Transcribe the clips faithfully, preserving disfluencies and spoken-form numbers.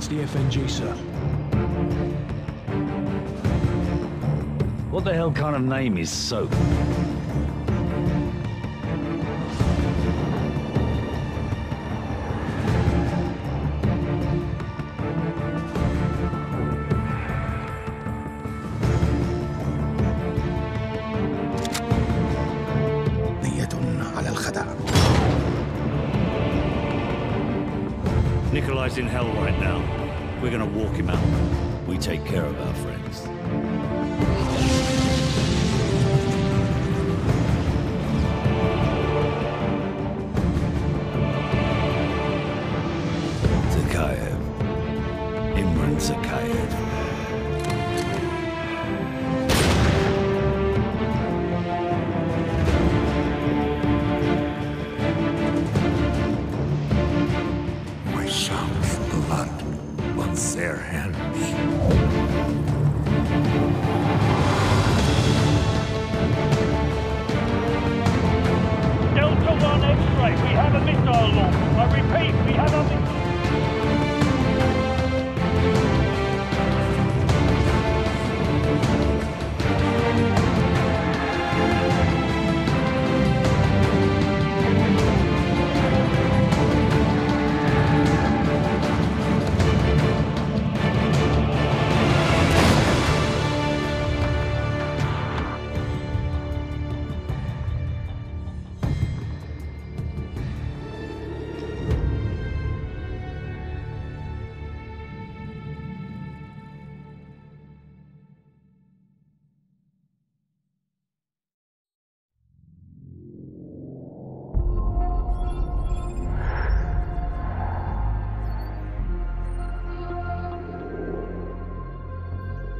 It's the F N G, sir. What the hell kind of name is Soap? Nikolai's in hell right now. We're gonna walk him out. We take care of our friends. Zakayev. Imran Zakayev.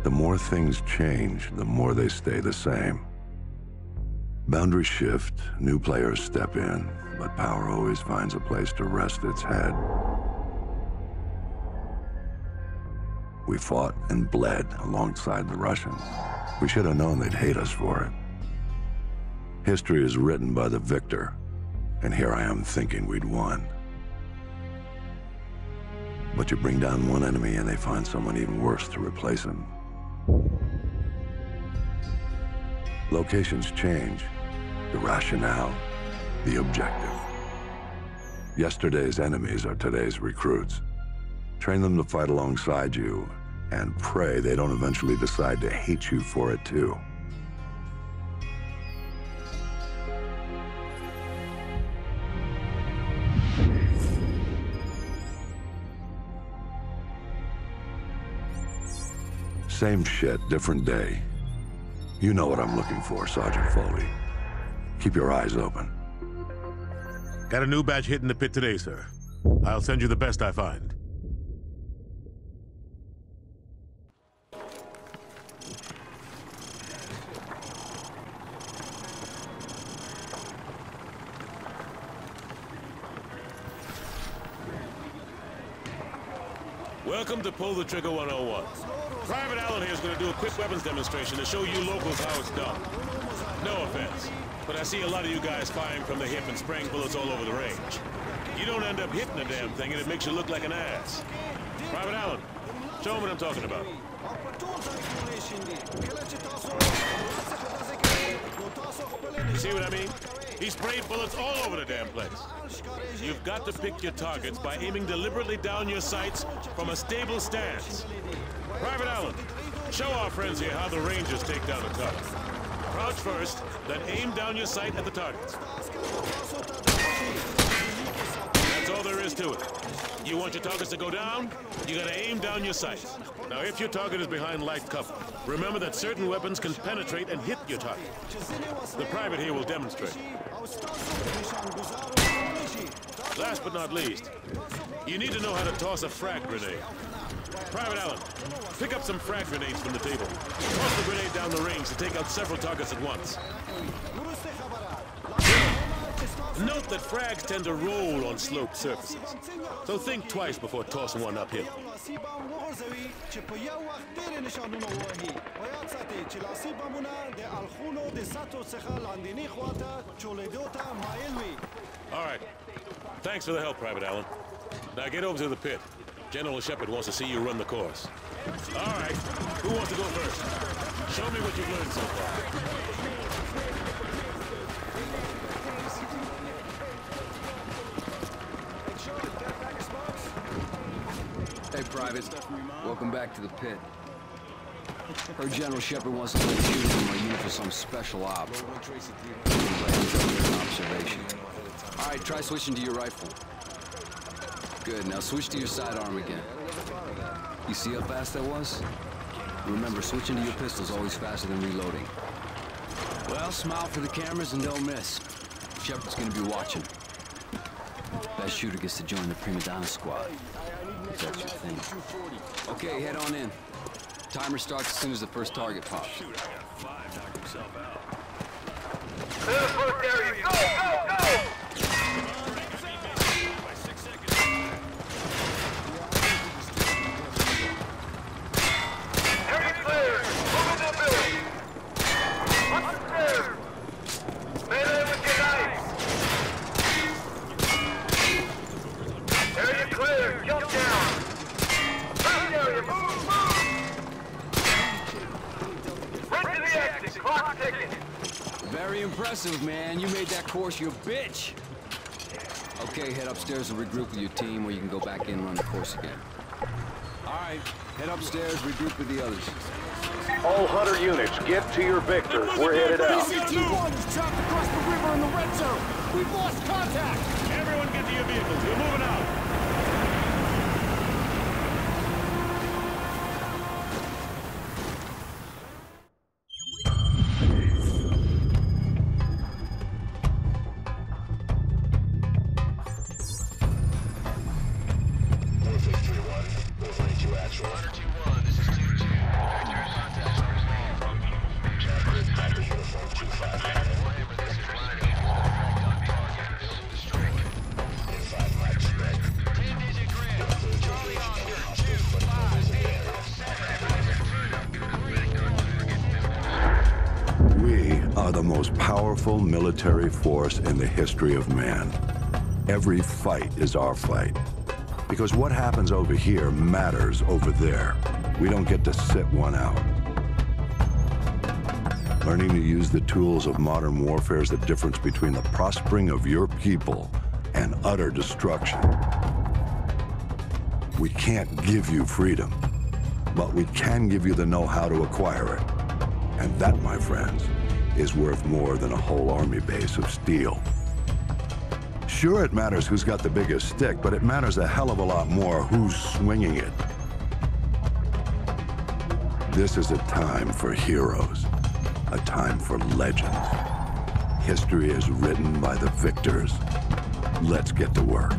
The more things change, the more they stay the same. Boundaries shift, new players step in, but power always finds a place to rest its head. We fought and bled alongside the Russians. We should have known they'd hate us for it. History is written by the victor, and here I am thinking we'd won. But you bring down one enemy and they find someone even worse to replace him. Locations change, the rationale, the objective. Yesterday's enemies are today's recruits. Train them to fight alongside you and pray they don't eventually decide to hate you for it too. Same shit, different day. You know what I'm looking for, Sergeant Foley. Keep your eyes open. Got a new batch hit in the pit today, sir. I'll send you the best I find. Welcome to Pull the Trigger one oh one. Private Allen here is going to do a quick weapons demonstration to show you locals how it's done. No offense, but I see a lot of you guys firing from the hip and spraying bullets all over the range. You don't end up hitting the damn thing and it makes you look like an ass. Private Allen, show them what I'm talking about. You see what I mean? He sprayed bullets all over the damn place. You've got to pick your targets by aiming deliberately down your sights from a stable stance. Private Allen, show our friends here how the Rangers take down a target. Crouch first, then aim down your sight at the targets. That's all there is to it. You want your targets to go down, you gotta aim down your sights. Now, if your target is behind light cover, remember that certain weapons can penetrate and hit your target. The private here will demonstrate. Last but not least, you need to know how to toss a frag grenade. Private Allen, pick up some frag grenades from the table. Toss the grenade down the range to take out several targets at once. Note that frags tend to roll on sloped surfaces, so think twice before tossing one uphill. All right. Thanks for the help, Private Allen. Now get over to the pit. General Shepherd wants to see you run the course. All right. Who wants to go first? Show me what you've learned so far. Hey, Private. Welcome back to the pit. Heard General Shepherd wants to let you in my unit for some special op. Observation. All right, try switching to your rifle. Good, now switch to your sidearm again. You see how fast that was? Remember, switching to your pistol's always faster than reloading. Well, smile for the cameras and don't miss. Shepherd's gonna be watching. Best shooter gets to join the Prima Donna squad. If that's your thing. Okay, head on in. Timer starts as soon as the first target pops. Shoot, I got five, knock himself out. Clear first area. Go, go, go! By six seconds. Area clear. Move in that building. Up the stairs. Melee with your knife. Area clear. Jump down. Very impressive, man. You made that course your bitch. Okay, head upstairs and regroup with your team, or you can go back in and run the course again. All right, head upstairs, regroup with the others. All Hunter units, get to your Victor. We're headed out. T one is trapped across the river in the red zone. We've lost contact. Everyone get to your vehicles. We're moving out. Military force in the history of man. Every fight is our fight. Because what happens over here matters over there. We don't get to sit one out. Learning to use the tools of modern warfare is the difference between the prospering of your people and utter destruction. We can't give you freedom, but we can give you the know-how to acquire it. And that, my friends, is worth more than a whole army base of steel. Sure, it matters who's got the biggest stick, but it matters a hell of a lot more who's swinging it. This is a time for heroes, a time for legends. History is written by the victors. Let's get to work.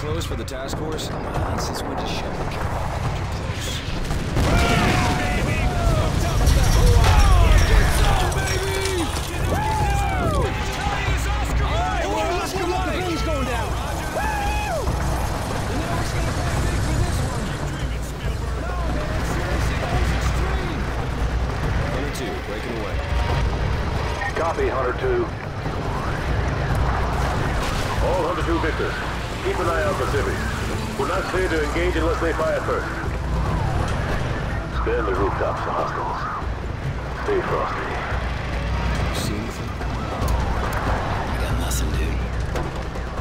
close for the task force? Come on, since when does Shepherd care about that? You're close. Baby's going down. Hunter two, breaking away. Copy, Hunter two. All Hunter two Victors, keep an eye out for civvies. We're not clear to engage unless they fire first. Spare the rooftops for hostiles. Stay frosty.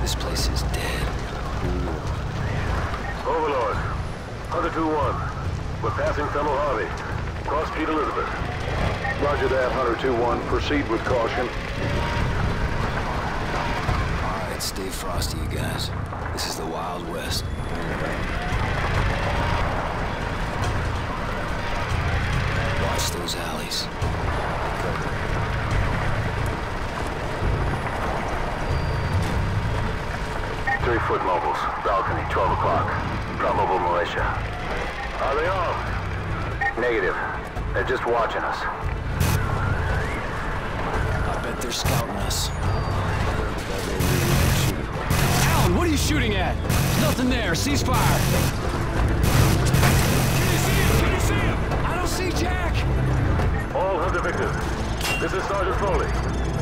This place is dead. Overlord, Hunter two one. We're passing fellow Harvey. Cross Pete Elizabeth. Roger that, Hunter two one. Proceed with caution. All right, stay frosty, you guys. This is the Wild West. Watch those alleys. Three-foot mobiles, balcony, twelve o'clock. Probable militia. Are they armed? Negative. They're just watching us. I bet they're scouting us. Alan, what are you shooting at? There's nothing there. Cease fire. Can you see him? Can you see him? I don't see Jack. All Hunter Victors. This is Sergeant Foley.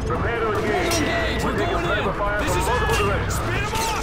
Prepare to engage. engage. We're, We're taking sniper fire this from is multiple it. directions. Spin them off.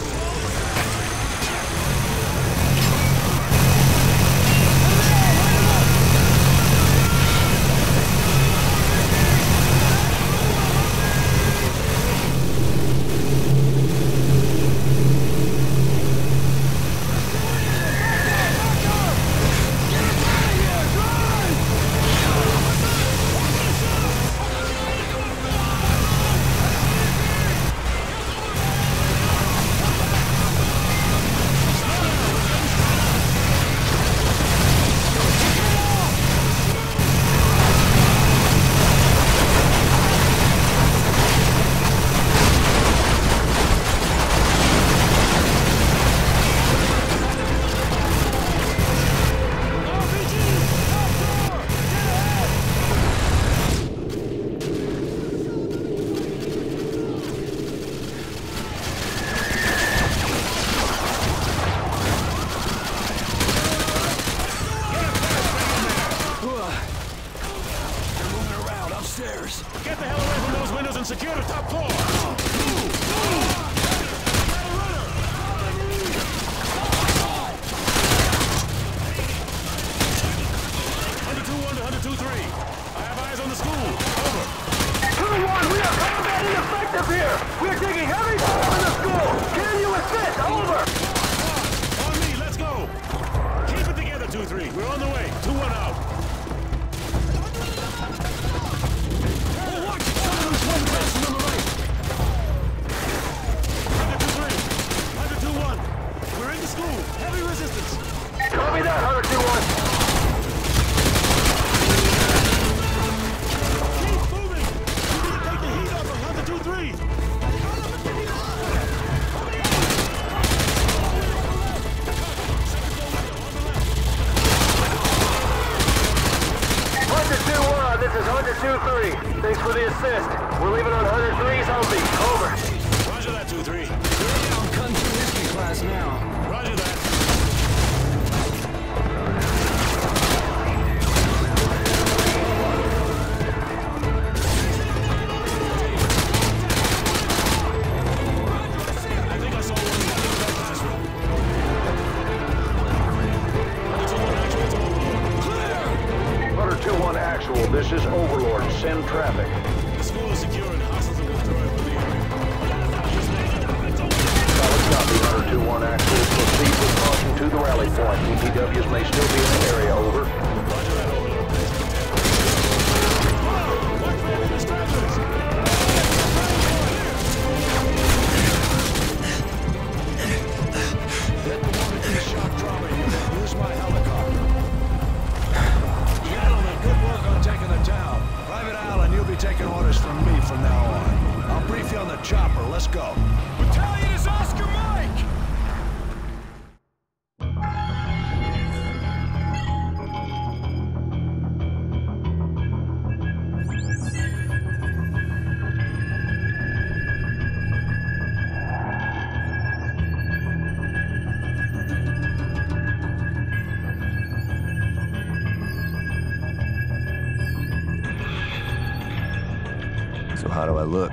how do I look?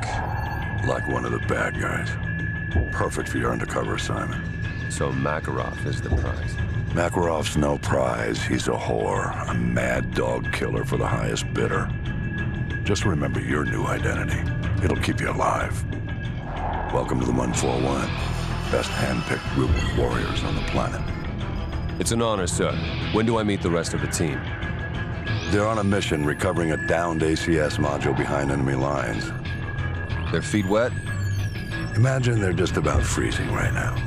Like one of the bad guys. Perfect for your undercover assignment. So Makarov is the prize. Makarov's no prize. He's a whore, a mad dog killer for the highest bidder. Just remember your new identity. It'll keep you alive. Welcome to the one forty-one. Best hand-picked group of warriors on the planet. It's an honor, sir. When do I meet the rest of the team? They're on a mission recovering a downed A C S module behind enemy lines. Their feet wet? Imagine they're just about freezing right now.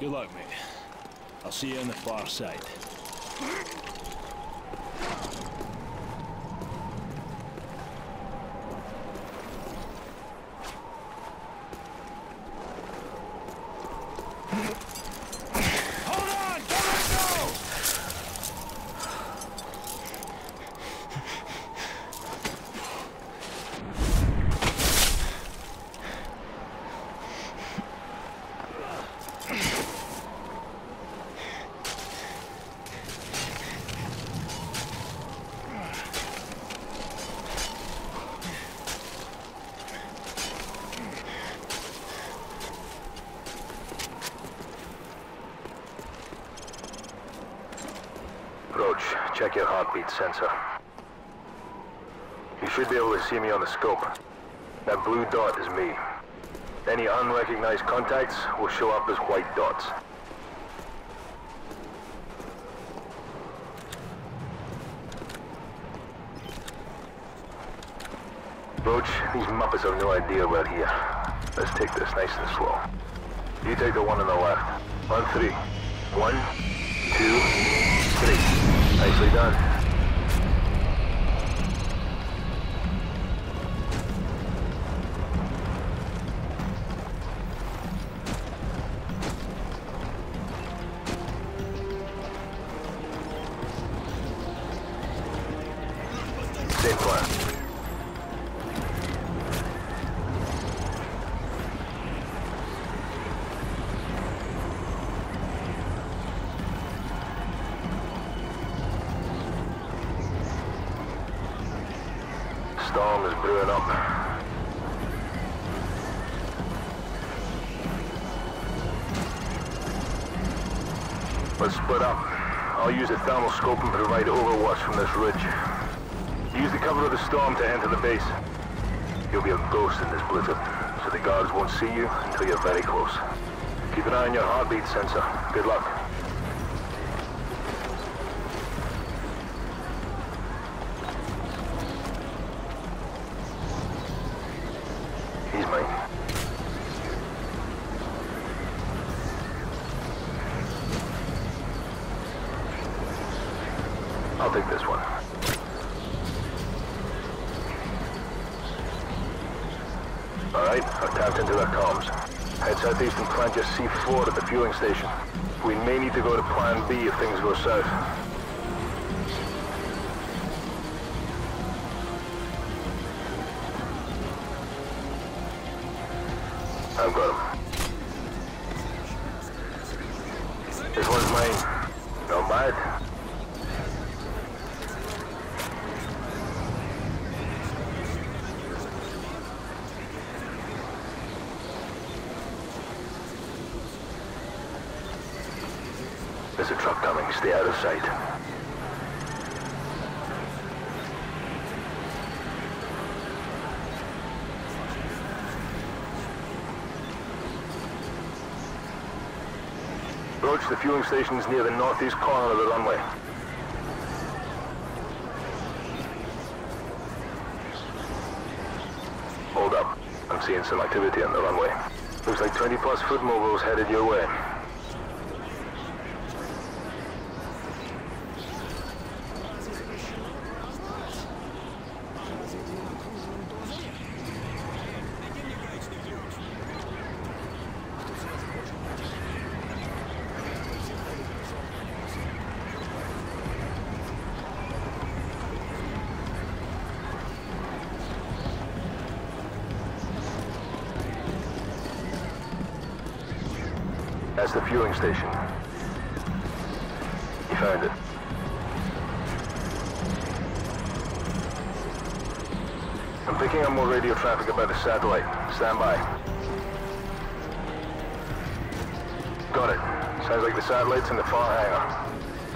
Good luck, mate. I'll see you on the far side. Check your heartbeat sensor. You should be able to see me on the scope. That blue dot is me. Any unrecognized contacts will show up as white dots. Roach, these Muppets have no idea we're here. Let's take this nice and slow. You take the one on the left. On three. One, two, three. Nicely done. Stay quiet. Thermal scope and provide overwatch from this ridge. Use the cover of the storm to enter the base. You'll be a ghost in this blizzard, so the guards won't see you until you're very close. Keep an eye on your heartbeat sensor. Good luck. He's mine. I'll take this one. All Alright, I've tapped into their comms. Head southeast and plant your C four at the fueling station. We may need to go to plan B if things go south. I've got him. This one's mine. Not bad. There's a truck coming, stay out of sight. Roach, the fueling station is near the northeast corner of the runway. Hold up, I'm seeing some activity on the runway. Looks like twenty plus foot mobiles headed your way. That's the fueling station. You found it. I'm picking up more radio traffic about the satellite. Stand by. Got it. Sounds like the satellite's in the far hangar.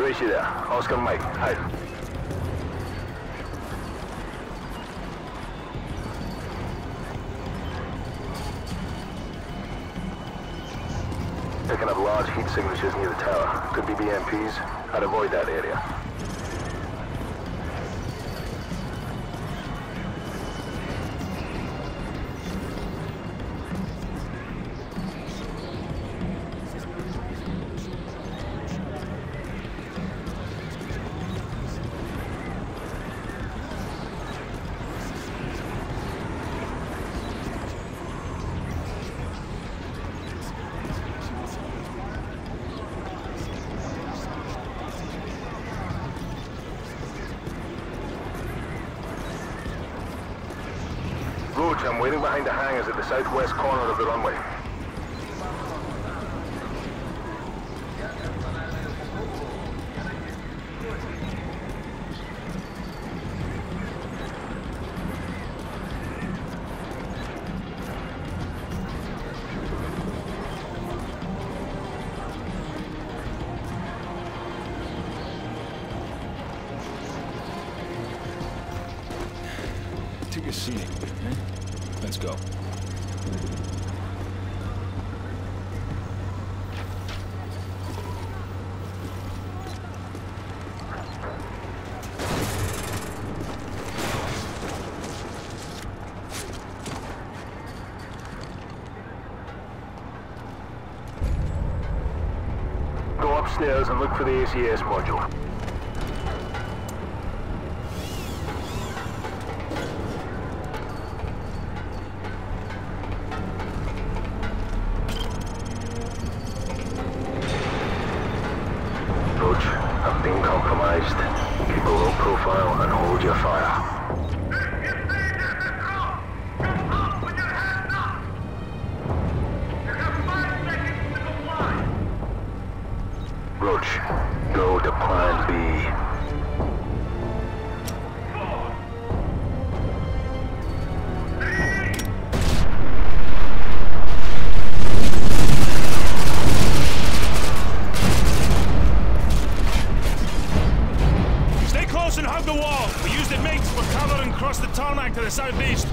Reach you there. Oscar Mike. Out. Picking up large heat signatures near the tower. Could be B M Ps. I'd avoid that area. I'm waiting behind the hangars at the southwest corner of the runway. Take a seat, okay? Let's go. Go upstairs and look for the A C S module. Go to plan B. Stay close and hug the wall. We use the mates for cover and cross the tarmac to the southeast.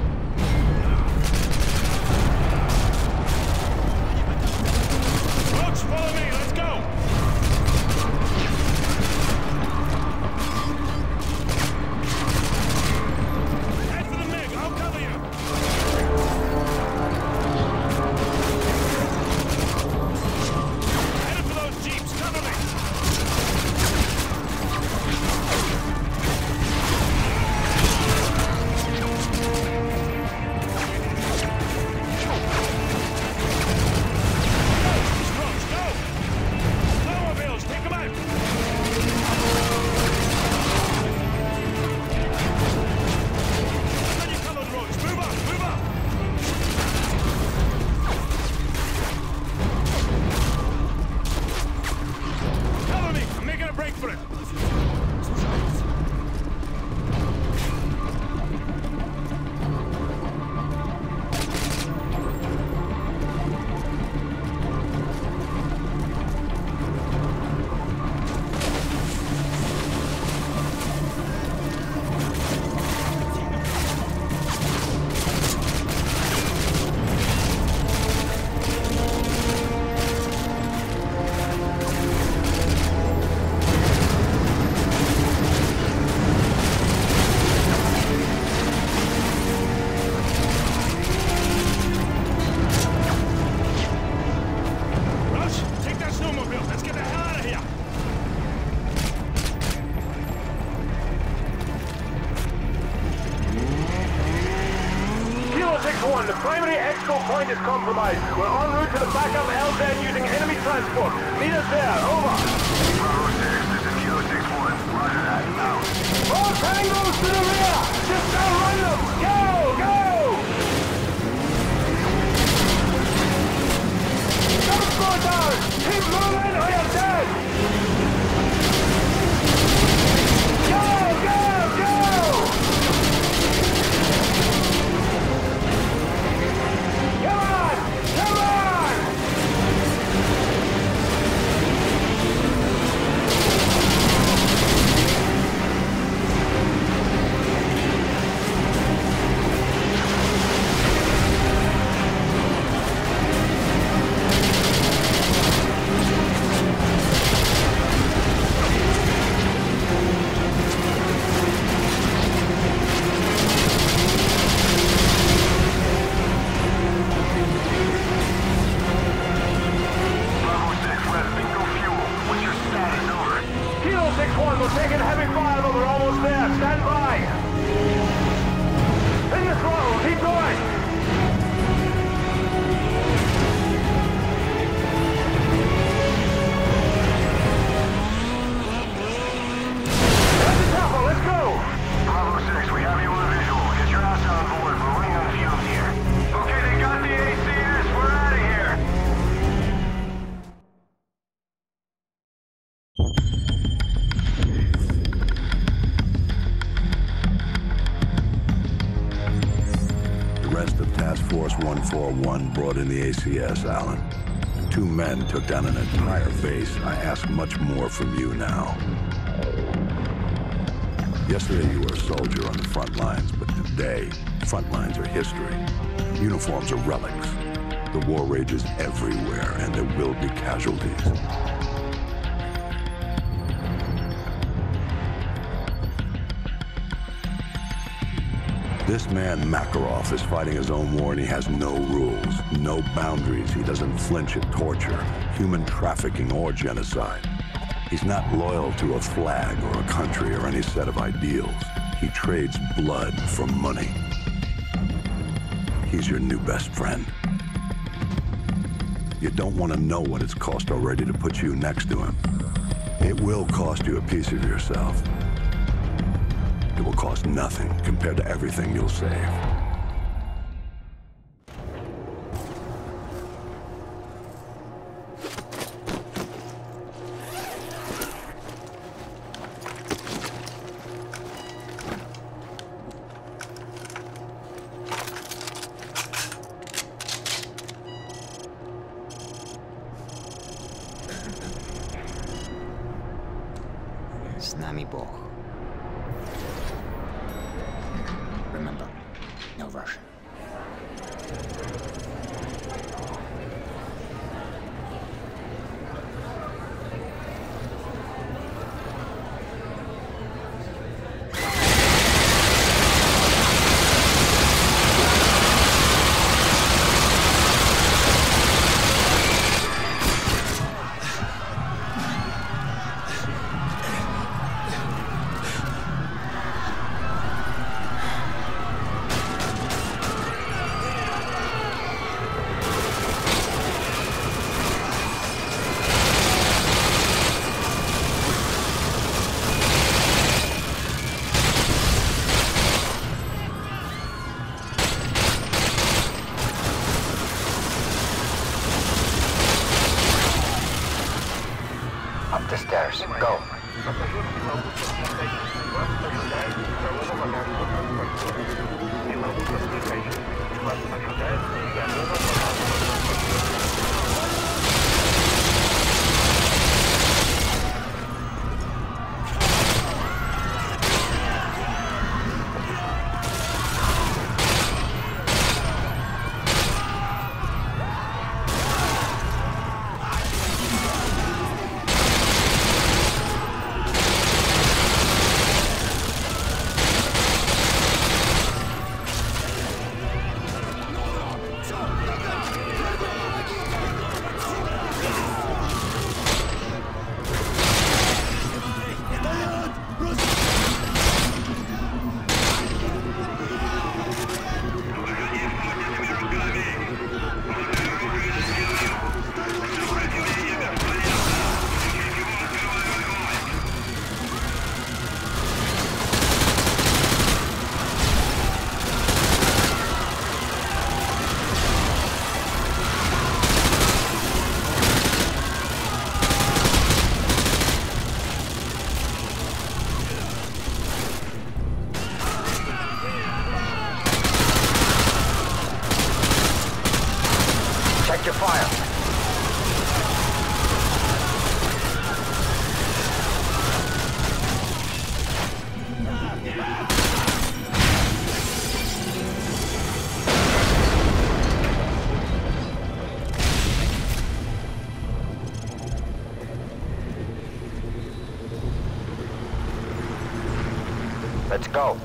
Roach, follow me. Let's go. point is compromised. We're en route to the backup L Z using enemy transport. Meet us there. Over. Bravo six, this is Kilo six one. Roger that. Out. All tangles to the rear. Just outrun them. Go, go. Don't go down. Keep moving or you're dead. Go, go, go. one forty-one brought in the A C S, Allen. Two men took down an entire base. I ask much more from you now. Yesterday you were a soldier on the front lines, but today, front lines are history. Uniforms are relics. The war rages everywhere, and there will be casualties. This man, Makarov, is fighting his own war and he has no rules, no boundaries. He doesn't flinch at torture, human trafficking, or genocide. He's not loyal to a flag or a country or any set of ideals. He trades blood for money. He's your new best friend. You don't want to know what it's cost already to put you next to him. It will cost you a piece of yourself. It will cost nothing compared to everything you'll save. Go! Direct your fire. Let's go.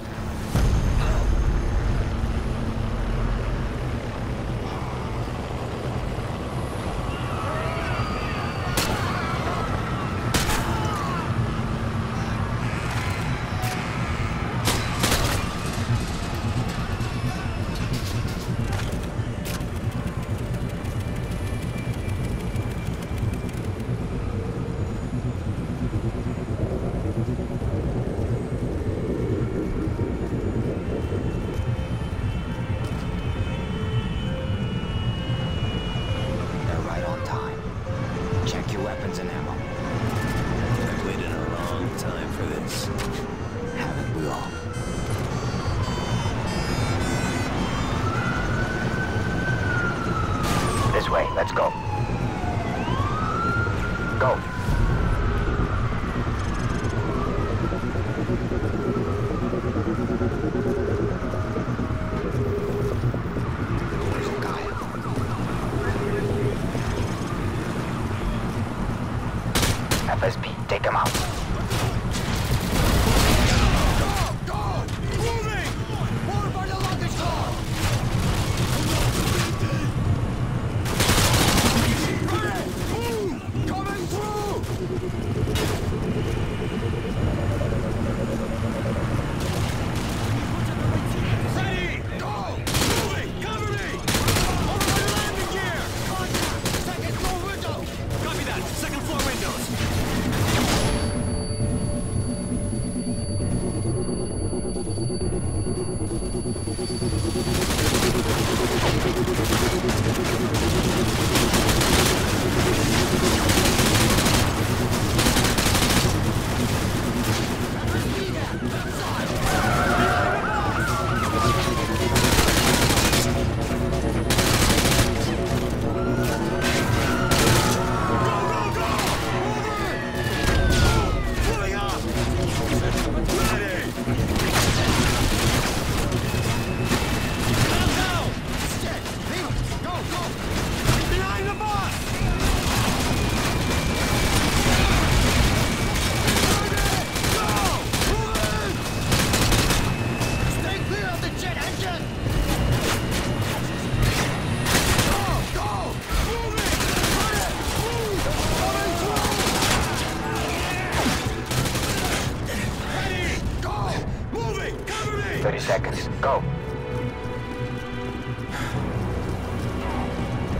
thirty seconds. Go.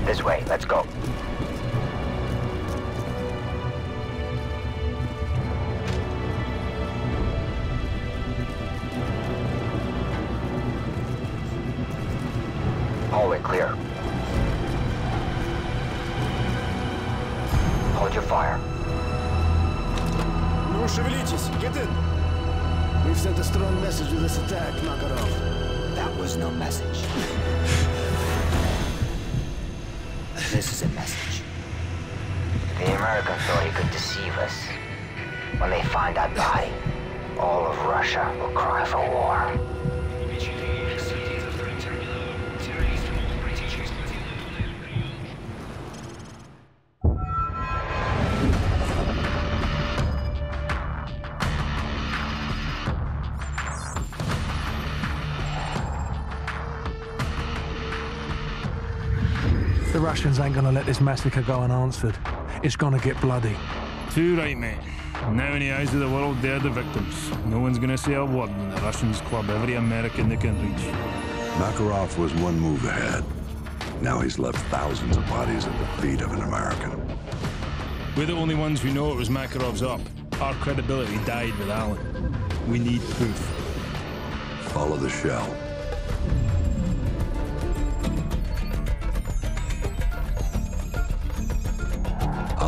This way. Let's go. Hallway clear. Hold your fire. Ну, шевелитесь. Get in. We've sent a strong message with this attack, Makarov. That was no message. This is a message. The Americans thought he could deceive us. When they find that body, all of Russia will cry for war. Russians ain't gonna let this massacre go unanswered. It's gonna get bloody. Too right, mate. Now in the eyes of the world, they're the victims. No one's gonna say a word when the Russians club every American they can reach. Makarov was one move ahead. Now he's left thousands of bodies at the feet of an American. We're the only ones who know it was Makarov's up. Our credibility died with Allen. We need proof. Follow the shell.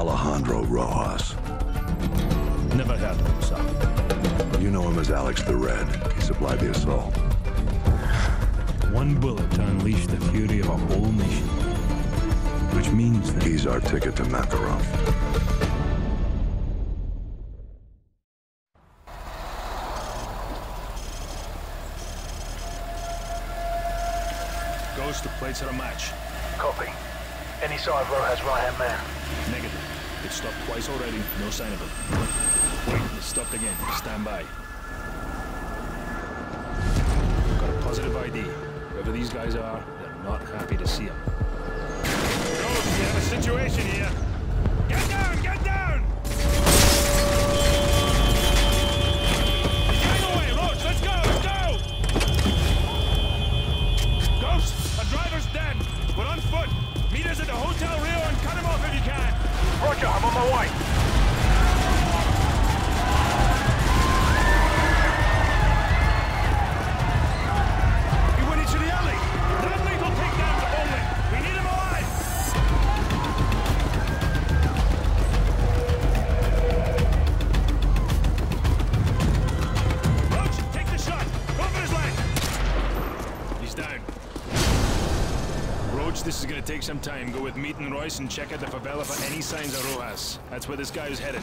Alejandro Rojas. Never heard of him, sir. You know him as Alex the Red. He supplied the assault. One bullet to unleash the fury of a whole nation. which means that he's our ticket to Makarov. Ghost, the plates are a match. Copy. Any sign of Rojas' right-hand man? Negative. It stopped twice already, no sign of it. Wait, it stopped again. Stand by. Got a positive I D. Whoever these guys are, they're not happy to see him. Ghost, we have a situation here. Get down, get down! Hang away, Roach, let's go, let's go! Ghost, a driver's dead. We're on foot. Meet us at the hotel Rio and cut him off if you can. Roger, I'm on my way. Take some time, go with Meat and Royce and check out the favela for any signs of Rojas. That's where this guy is headed.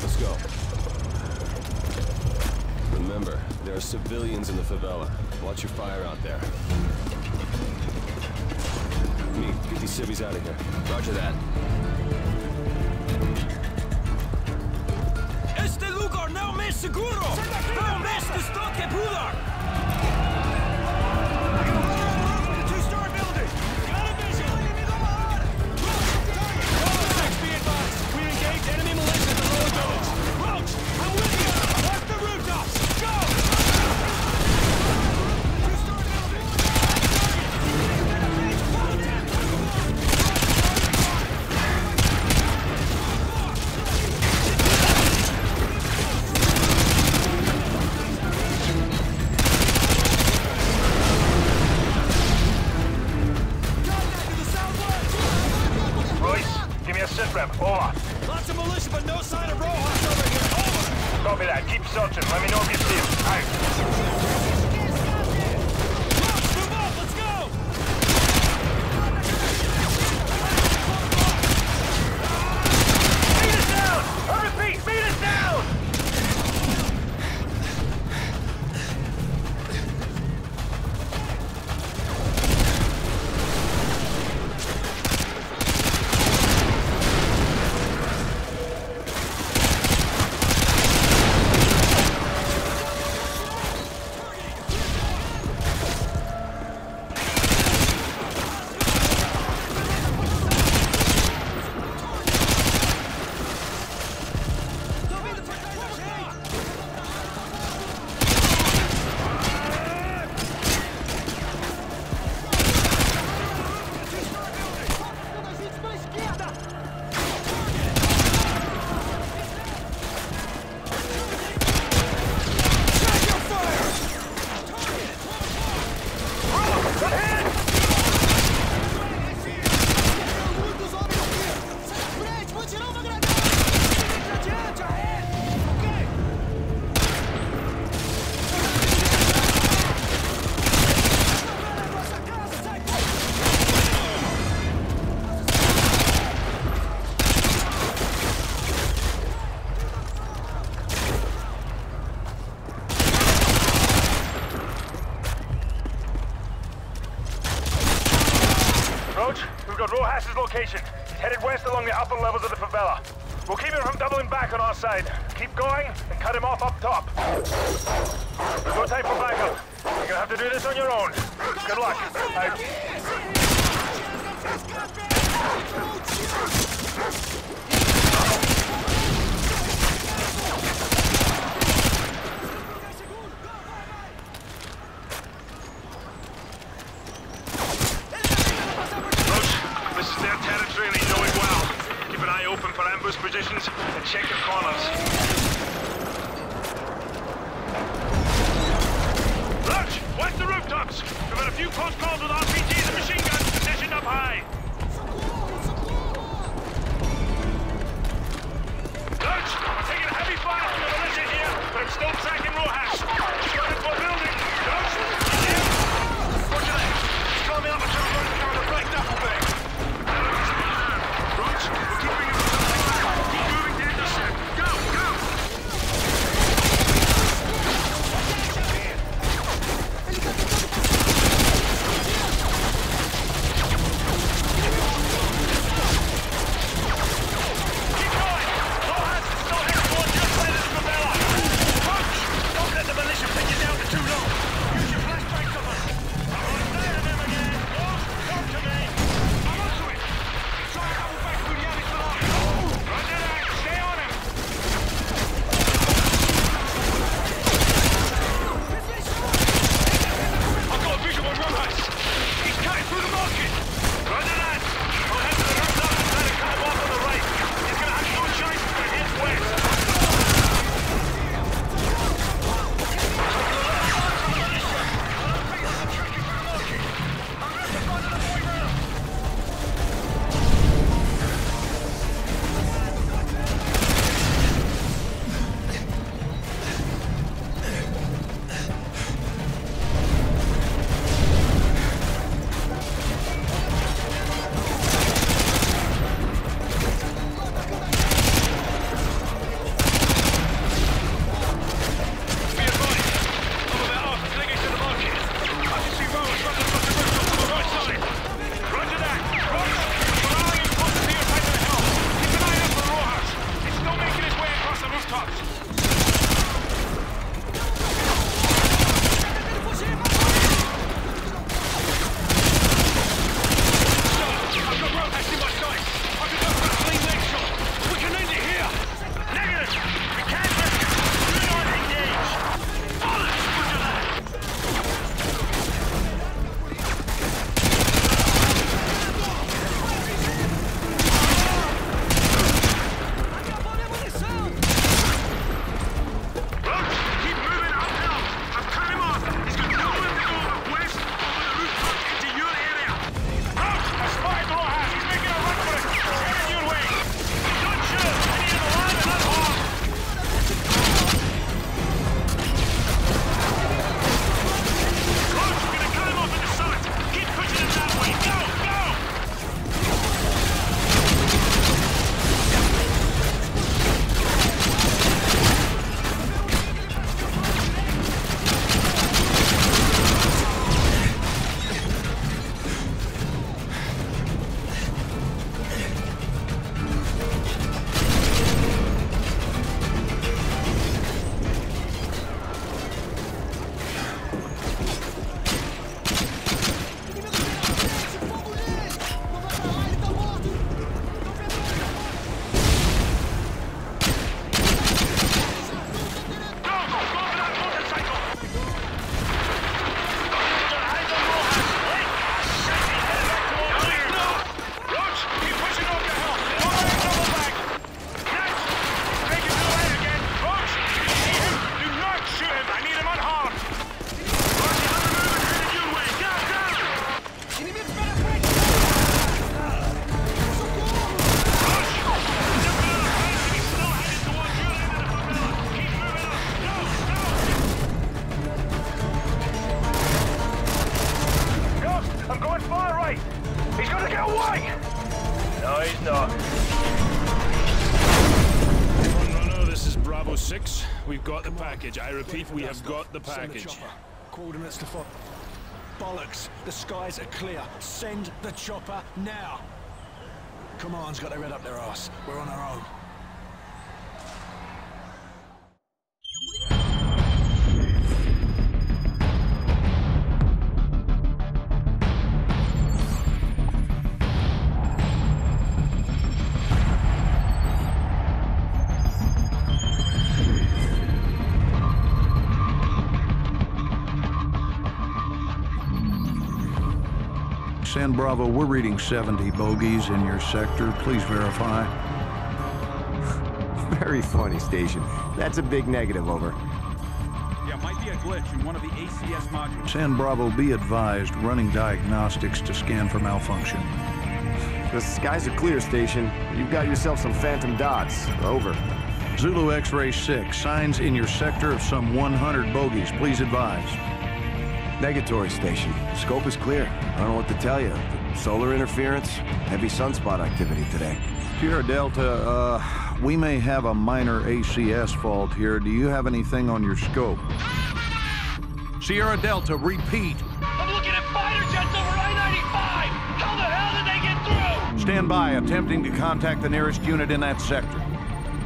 Let's go. Remember, there are civilians in the favela. Watch your fire out there. Meat, get these civvies out of here. Roger that. Este lugar no me seguro! No me estoy que pudo! Keep going and cut him off up top. There's no time for backup. You're gonna have to do this on your own. Good luck. Roach, this is their territory and they know it well. Keep an eye open for ambush positions and check your corners. Watch the rooftops! We've had a few close calls with R P Gs and machine guns positioned up high! Lurch! We're taking a heavy fire from the militia here, but I'm still tracking Rojas! He's looking for a building! Lurch! Roger that! He's coming up a jump road and coming to break up! He's gonna get away! No, he's not. one ten, this is Bravo six. We've got the package. I repeat, we have got the package. Coordinates to follow. Bollocks! The skies are clear. Send the chopper now! Command's got their head up their ass. We're on our own. San Bravo, we're reading seventy bogeys in your sector. Please verify. Very funny, Station. That's a big negative, over. Yeah, might be a glitch in one of the A C S modules. San Bravo, be advised, running diagnostics to scan for malfunction. The skies are clear, Station. You've got yourself some phantom dots. Over. Zulu X-Ray six, signs in your sector of some one hundred bogeys. Please advise. Negatory, Station. Scope is clear. I don't know what to tell you. Solar interference, heavy sunspot activity today. Sierra Delta, uh, we may have a minor A C S fault here. Do you have anything on your scope? Sierra Delta, repeat. I'm looking at fighter jets over I ninety-five! How the hell did they get through? Stand by, attempting to contact the nearest unit in that sector.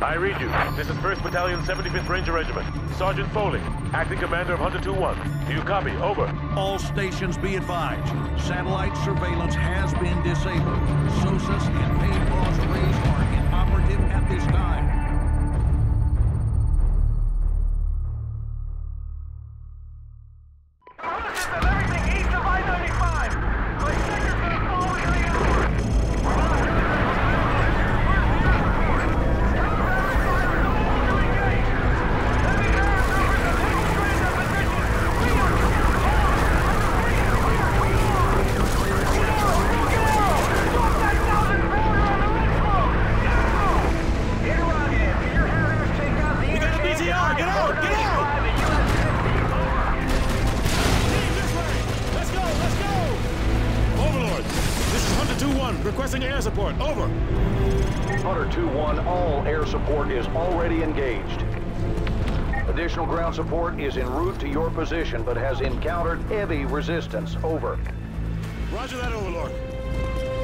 I read you. This is first Battalion, seventy-fifth Ranger Regiment. Sergeant Foley, acting commander of Hunter two one. Do you copy? Over. All stations be advised. Satellite surveillance has been disabled. S O S A S and paid boss arrays are inoperative at this time. Support is en route to your position, but has encountered heavy resistance. Over. Roger that, Overlord.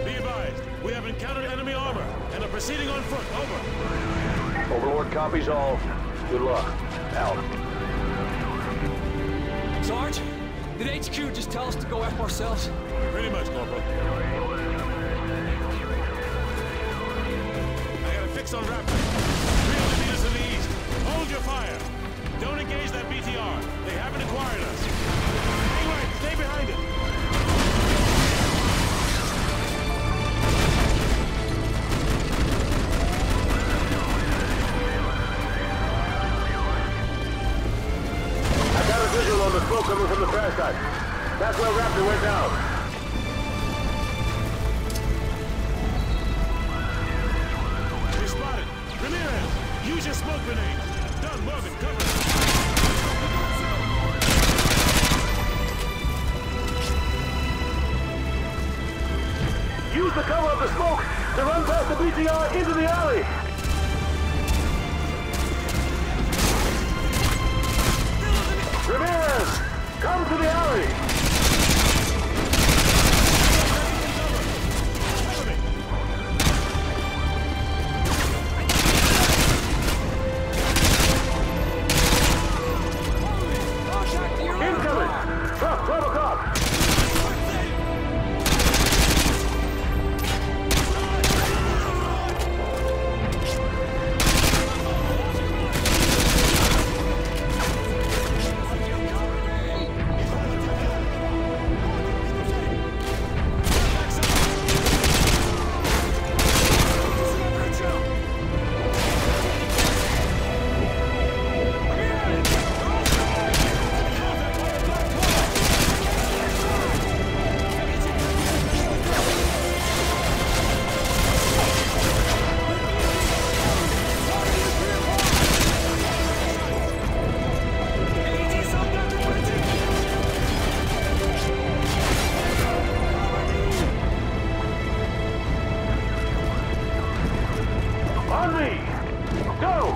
Be advised, we have encountered enemy armor and are proceeding on foot. Over. Overlord copies all. Good luck. Out. Sarge, did H Q just tell us to go F ourselves? Pretty much, Corporal. I got a fix on Raptor. three hundred meters in the east. Hold your fire. Don't engage that B T R. They haven't acquired us. Hang right, stay behind it. I've got a visual on the smoke coming from the crash site. That's where Raptor went down. You're spotted. Ramirez, use your smoke grenade. Done, Morgan, cover. Use the cover of the smoke to run past the B T R into the alley! Ramirez! Come to the alley! Incoming! Truck, Bravo cop!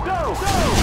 Go! Go!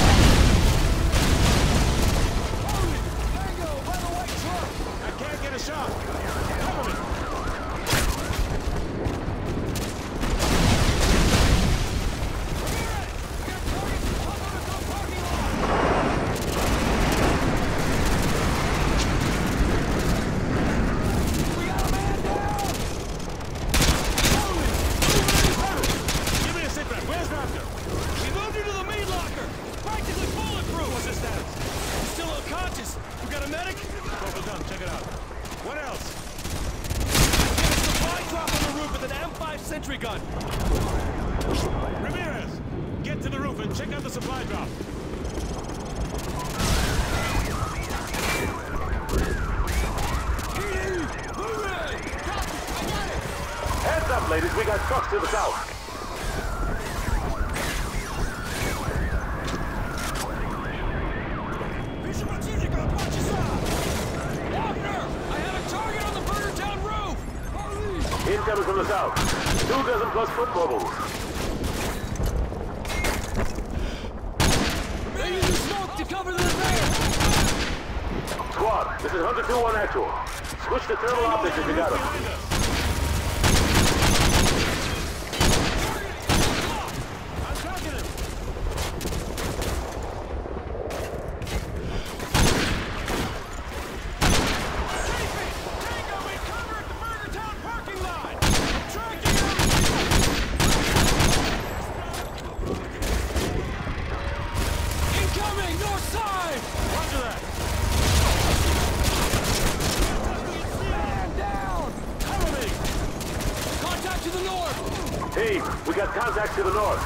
Contact to the north.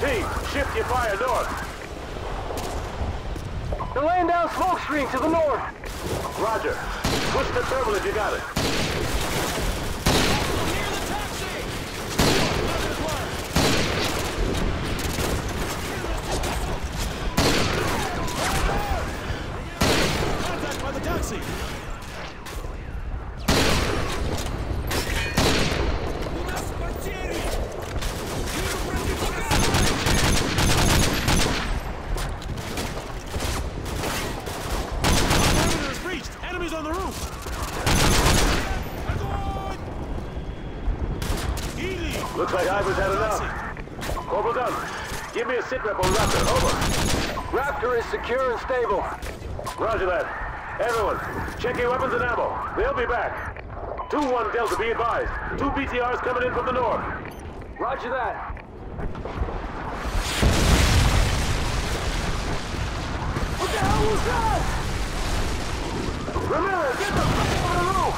Team, shift your fire north. They're laying down smoke screen to the north. Roger. Push the turbo if you got it. Near the taxi. Contact by the taxi. Secure and stable. Roger that. Everyone, check your weapons and ammo. They'll be back. two one Delta, be advised. Two B T Rs coming in from the north. Roger that. What the hell was that? Ramirez, get the fuck off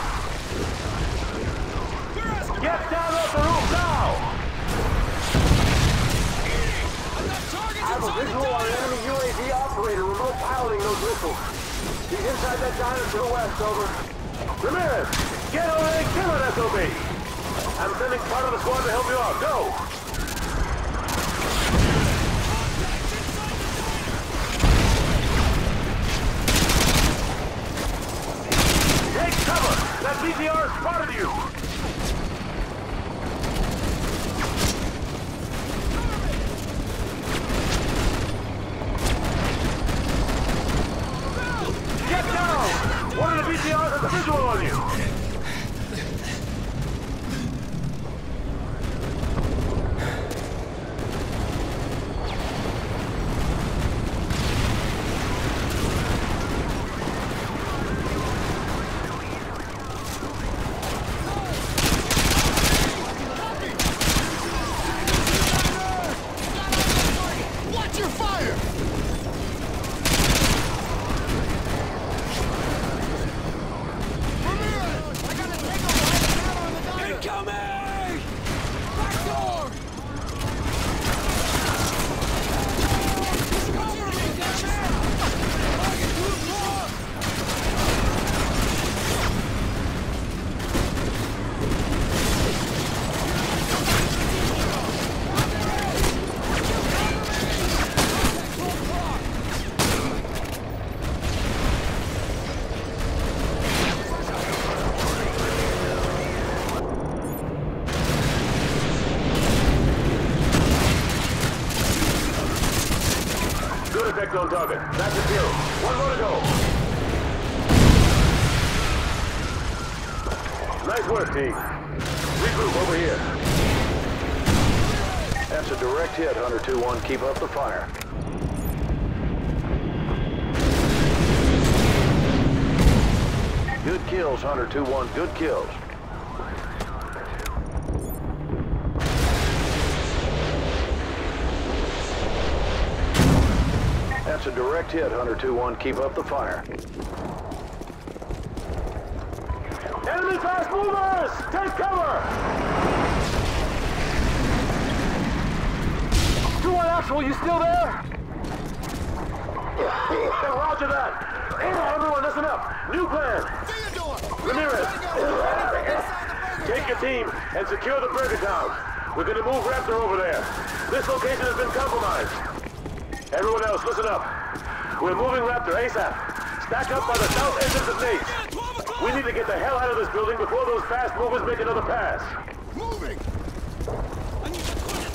the roof! Get down off the roof now! I have a visual on an enemy U A V operator remote piloting those missiles. He's inside that diner to the west, over. Ramirez, get over there and kill an S O B! I'm sending part of the squad to help you out. Go! Take cover! That B T R spotted you! Effects on target. Back to zero. One more to go. Nice work, team. Regroup over here. That's a direct hit, Hunter two one. Keep up the fire. Good kills, Hunter two one. Good kills. That's a direct hit, Hunter two one. Keep up the fire. Enemy fast movers! Take cover! two one Actual, you still there? Roger that! Hey, everyone, listen up! New plan! Ramirez! Take your team and secure the burger town. We're gonna move Raptor over there. This location has been compromised. Everyone else, listen up. We're moving Raptor ASAP. Stack up by the south entrance of Nate. We need to get the hell out of this building before those fast movers make another pass. Moving! I need to put it.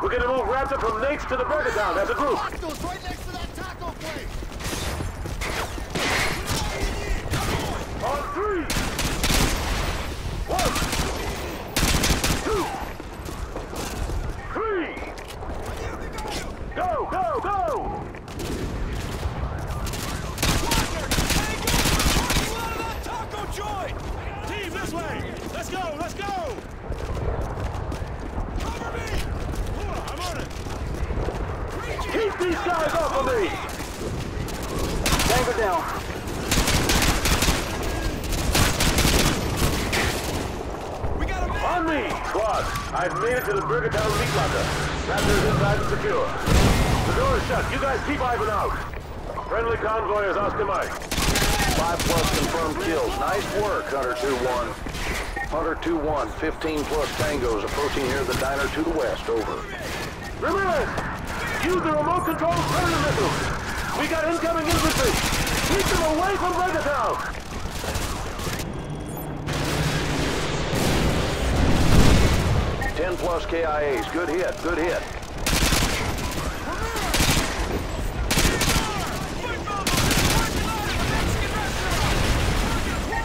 We're gonna move Raptor from Nate's to the burger town as a group. Tacos right next to that taco place. On three, one, two, three. Go, go, go! Taco joint. Team this way. Let's go. Let's go. Keep these guys off of me! Tango down. We got a on me! Squad, I've made it to the Burger Town meat locker. Raptor's inside and secure. The door is shut. You guys keep Ivan out. Friendly convoy is Oscar Mike. Five plus confirmed kills. Nice work, Hunter two one. Hunter two one, fifteen plus tangos approaching near the diner to the west. Over. Ramirez! Use the remote control Predator missile! We got incoming infantry! Keep them away from Breaker Town! ten plus K I As. Good hit, good hit.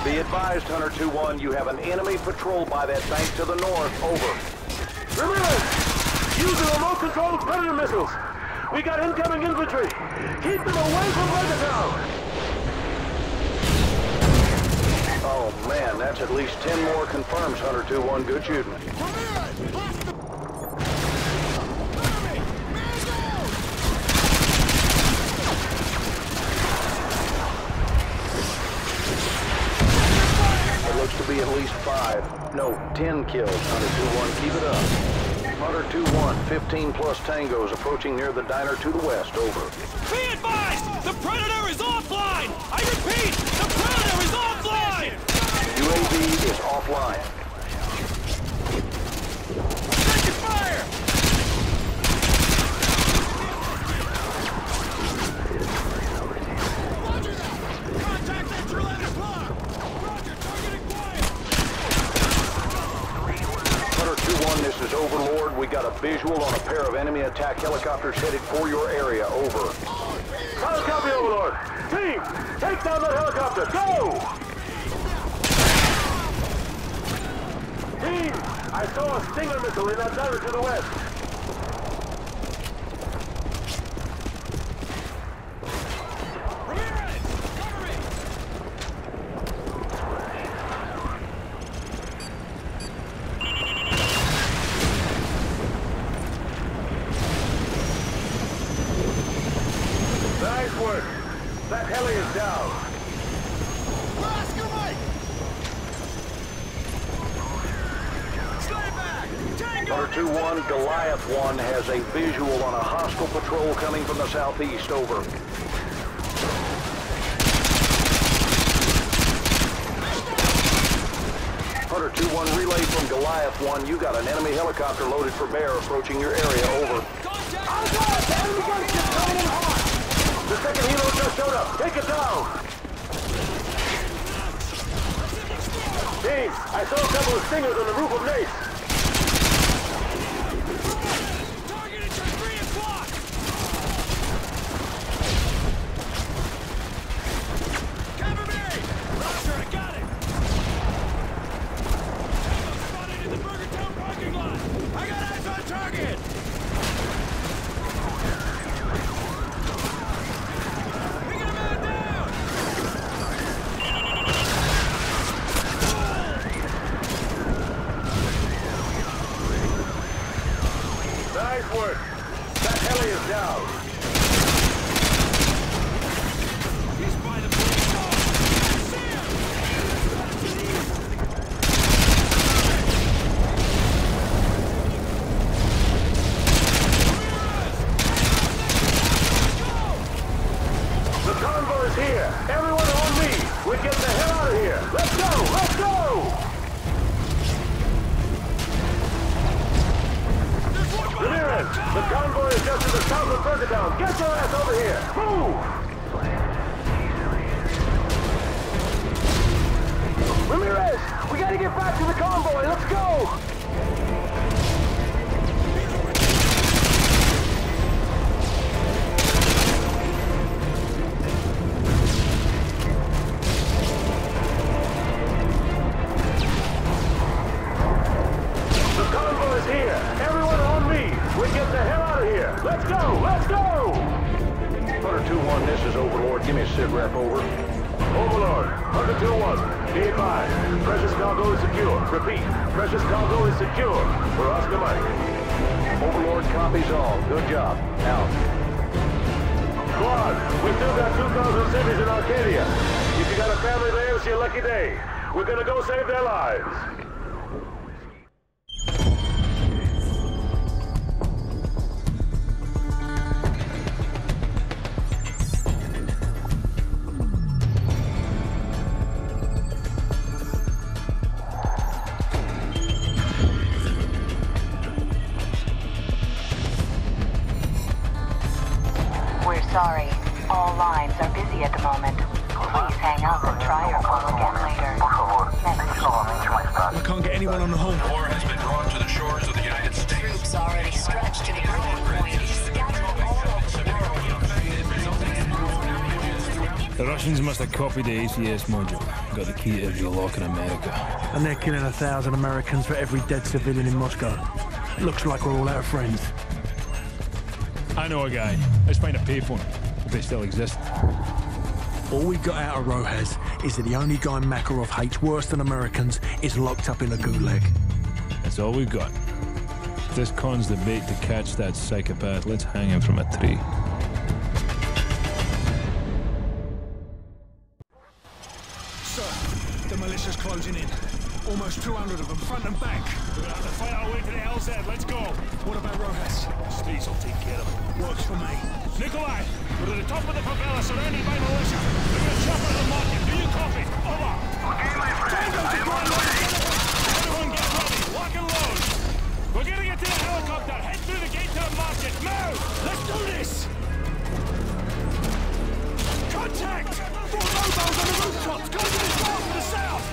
Be advised, Hunter two one, you have an enemy patrol by that bank to the north. Over. Ramirez! Use the remote controlled Predator missiles! We got incoming infantry! Keep them away from Legadown! Oh man, that's at least ten more confirms, Hunter two one. Good shooting. It looks to be at least five, no, ten kills, Hunter two one. Keep it up. Hunter two one, fifteen plus tangos approaching near the diner to the west, over. Be advised! The Predator is offline! I repeat, the Predator is offline! U A V is offline. Take your fire! Roger that! Contact at your eleven o'clock! Roger, targeting Goliath! Hunter two one, this is Overlord. We got a visual on a pair of enemy attack helicopters headed for your area. Over. I'll copy, Overlord. Team, take down that helicopter. Go! Team, I saw a Stinger missile in that diver to the west. Ramirez, cover me! Nice work. That heli is down. Oscar Mike! Stay back! Tango! Hunter two one, Goliath one has a visual on a hostile patrol coming from the southeast. Over. Hunter two one, relay from Goliath one. You got an enemy helicopter loaded for bear approaching your area, over. Contact! Oh God, the enemy gun's just coming in hot! The second helo just showed up. Take it down! Team, I saw a couple of stingers on the roof of Nace. Targeted for three o'clock! Cover me! Roger, I got it! Spotted in the Burger Town parking lot! I got eyes on target! Copied the A C S module, got the key to every lock in America. And they're killing a thousand Americans for every dead civilian in Moscow. Looks like we're all out of friends. I know a guy. Let's find a payphone, if they still exist. All we got out of Rojas is that the only guy Makarov hates worse than Americans is locked up in a gulag. That's all we've got. If this con's the bait to catch that psychopath, let's hang him from a tree. Closing in. Almost two hundred of them, front and back. We're gonna have to fight our way to the L Z, let's go. What about Rojas? Steez will take care of him. Works for me. Nikolai, we're at the top of the favela, surrounded by militia. We're gonna chop out the market. Do you copy? Over. Okay, my friend. Tango to one ready. Everyone get ready. Lock and load. We're gonna get to the helicopter. Head through the gate to the market. Now! Let's do this! Contact! Four mobiles on the rooftops. Go to the south, to the south!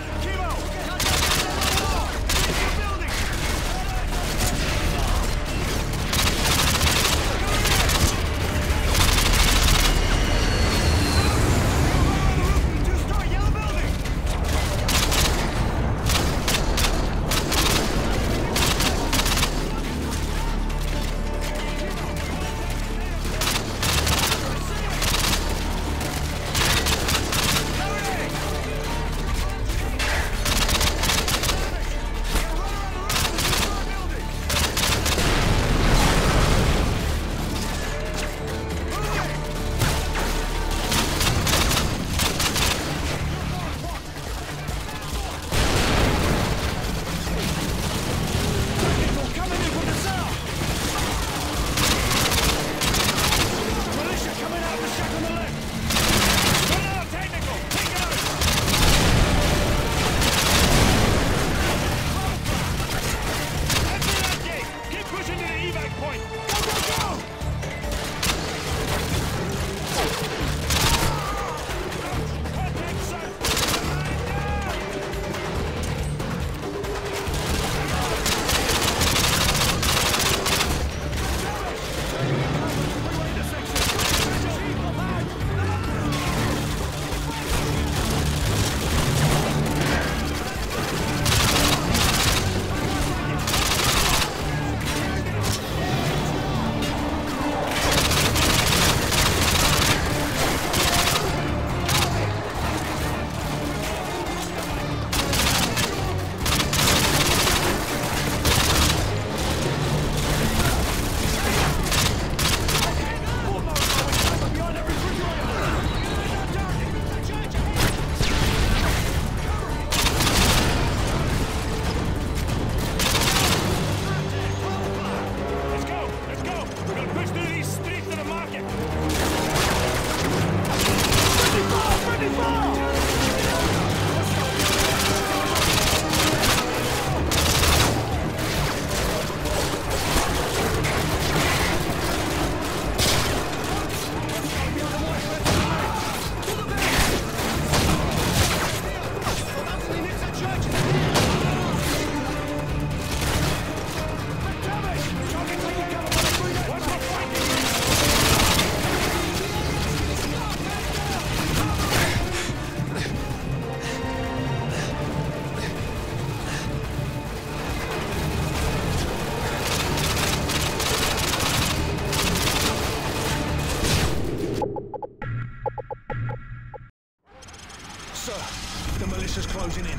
howitzers closing in.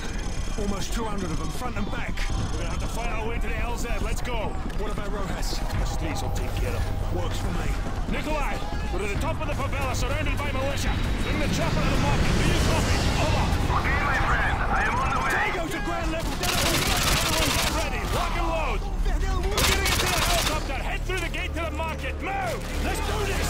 Almost two hundred of them, front and back. We're gonna have to fight our way to the L Z, let's go. What about Rojas? Steez will take care of him. Works for me. Nikolai, we're at the top of the favela surrounded by militia. Bring the chopper to the market, do you copy? Over. Okay, my friend, I am on the way. Tango to ground level, down get ready, lock and load. We're getting into the helicopter, head through the gate to the market, move! Let's do this!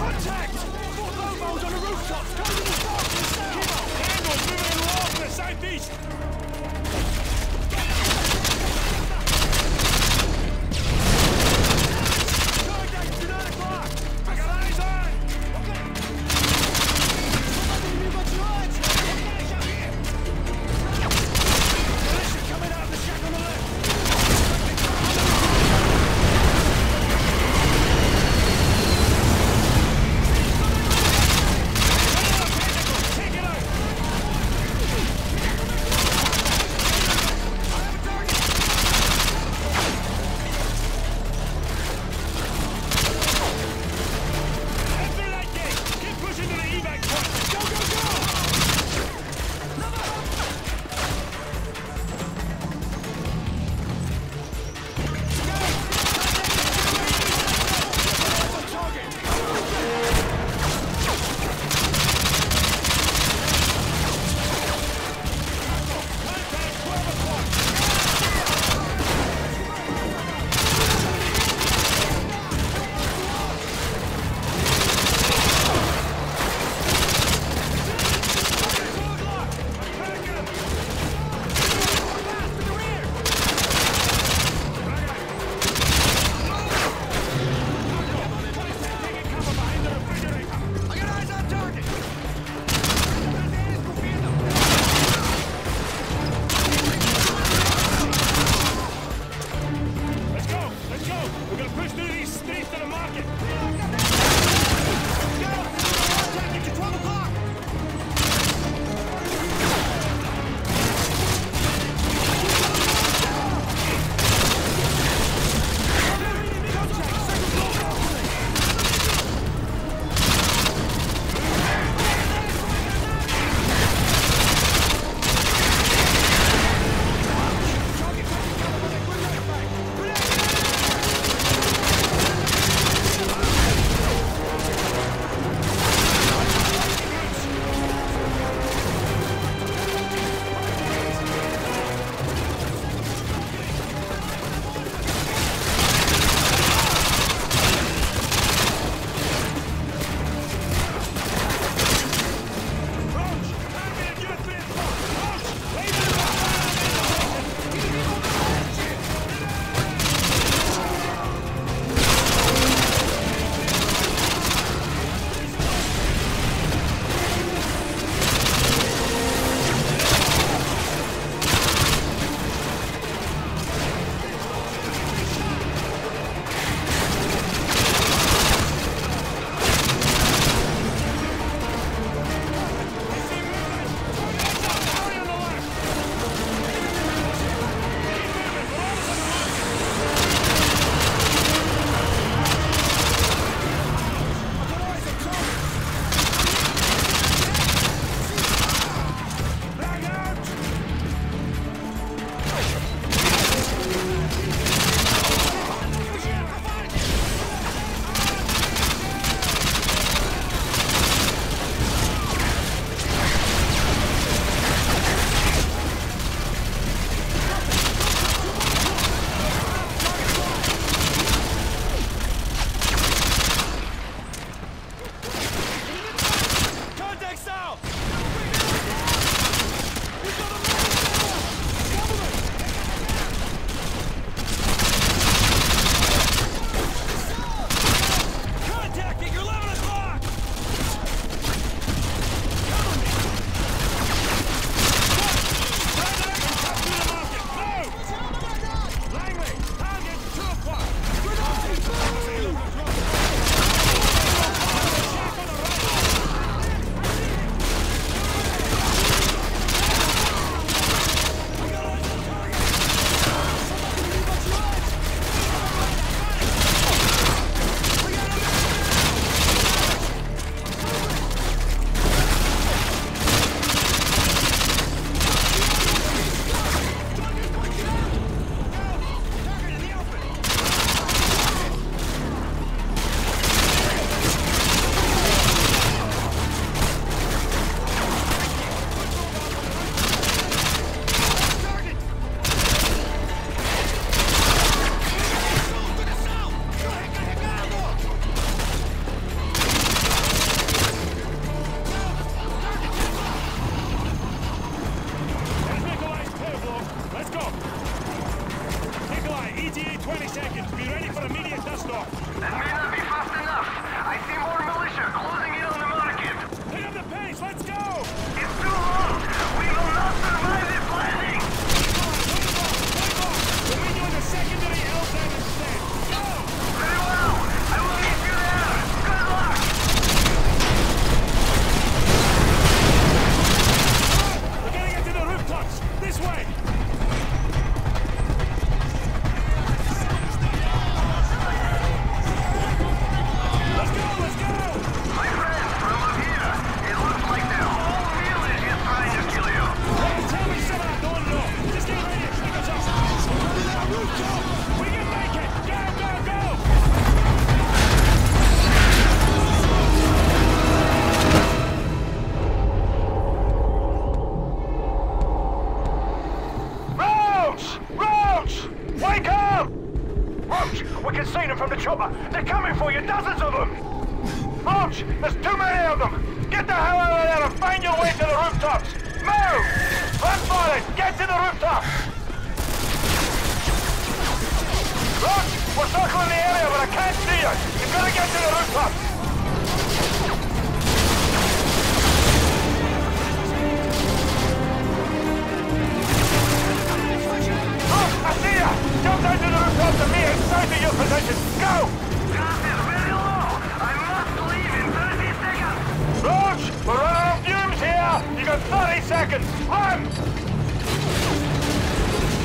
Contact! Four lobos on the rooftops, go to the top, keep up! Tango's moving along to the southeast! Roach! There's too many of them! Get the hell out of there and find your way to the rooftops! Move! Run for it! Get to the rooftop! Roach! We're circling the area, but I can't see you! You've got to get to the rooftops! Roach! I see ya! Jump down to the rooftops and me inside of your position! Go! Roach, we're running out of fumes here! You got thirty seconds! Run!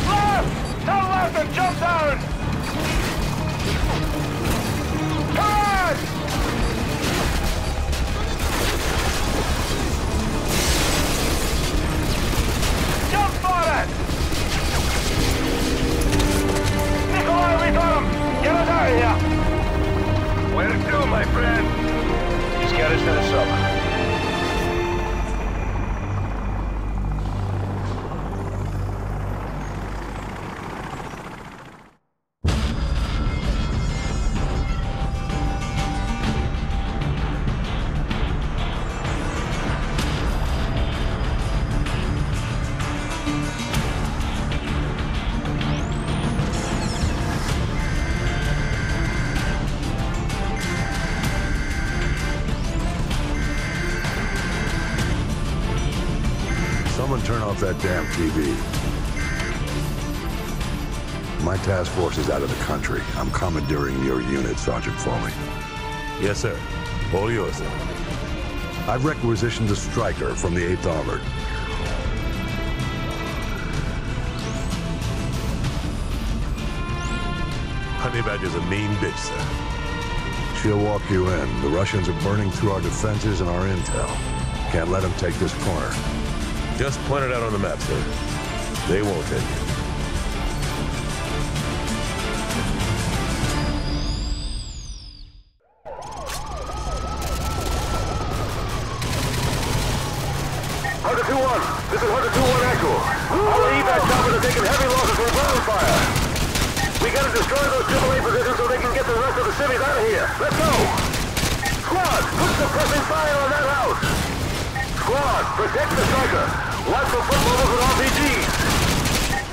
Left! Turn left and jump down! Come on! Jump for it! Nikolai, we got him! Get us out of here! Where to, my friend? Get us to the sub. That damn T V. My task force is out of the country. I'm commandeering your unit, Sergeant Foley. Yes, sir. All yours, sir. I've requisitioned a striker from the eighth Armored. Honeybadger's a mean bitch, sir. She'll walk you in. The Russians are burning through our defenses and our intel. Can't let them take this corner. Just point it out on the map, sir. They won't take it. Hunter two one! This is Hunter two one Echo. Our evac choppers are taking heavy losses from ground fire. We gotta destroy those triple A positions so they can get the rest of the cities out of here. Let's go! Squad, put suppressing fire on that house! Squad, protect the striker. Watch for footballers with R P Gs.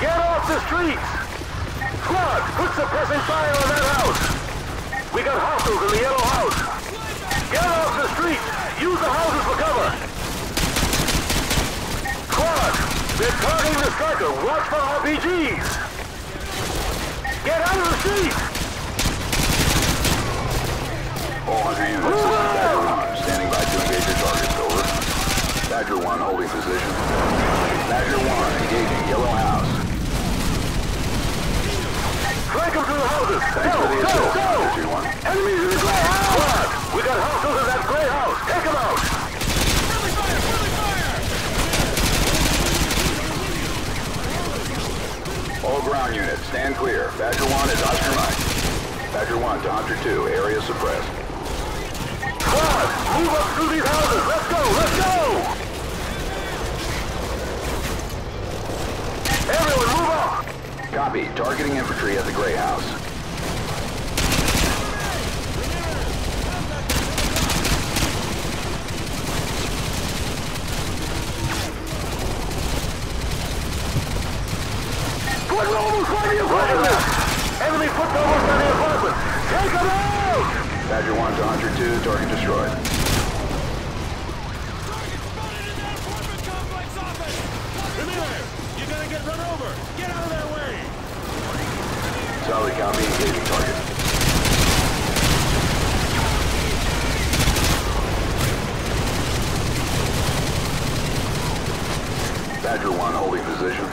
Get off the streets. Squad, put suppressing fire on that house. We got hostiles in the yellow house. Get off the streets. Use the houses for cover. Squad, they're targeting the striker. Watch for R P Gs. Get out of the streets. Overview, this is Badger one. Standing by to engage your targets, over. Badger one holding position. Badger one engaging yellow house. Strike them through the houses! Thanks go, for the go, assault, go! One. Enemies in the gray house! Squad! We got hostiles in that gray house! Take them out! Friendly fire! Friendly fire! All ground units, stand clear. Badger one is optimized. Badger one to Hunter two, area suppressed. Squad! Move up through these houses! Let's go! Let's go! Everyone, move up! Copy. Targeting infantry at the Grey House. Foot rovers by the apartment! Enemy foot rovers by the apartment! Take them out! Badger one to Hunter two, target destroyed. Solid copy, engaging target. Badger one holding position.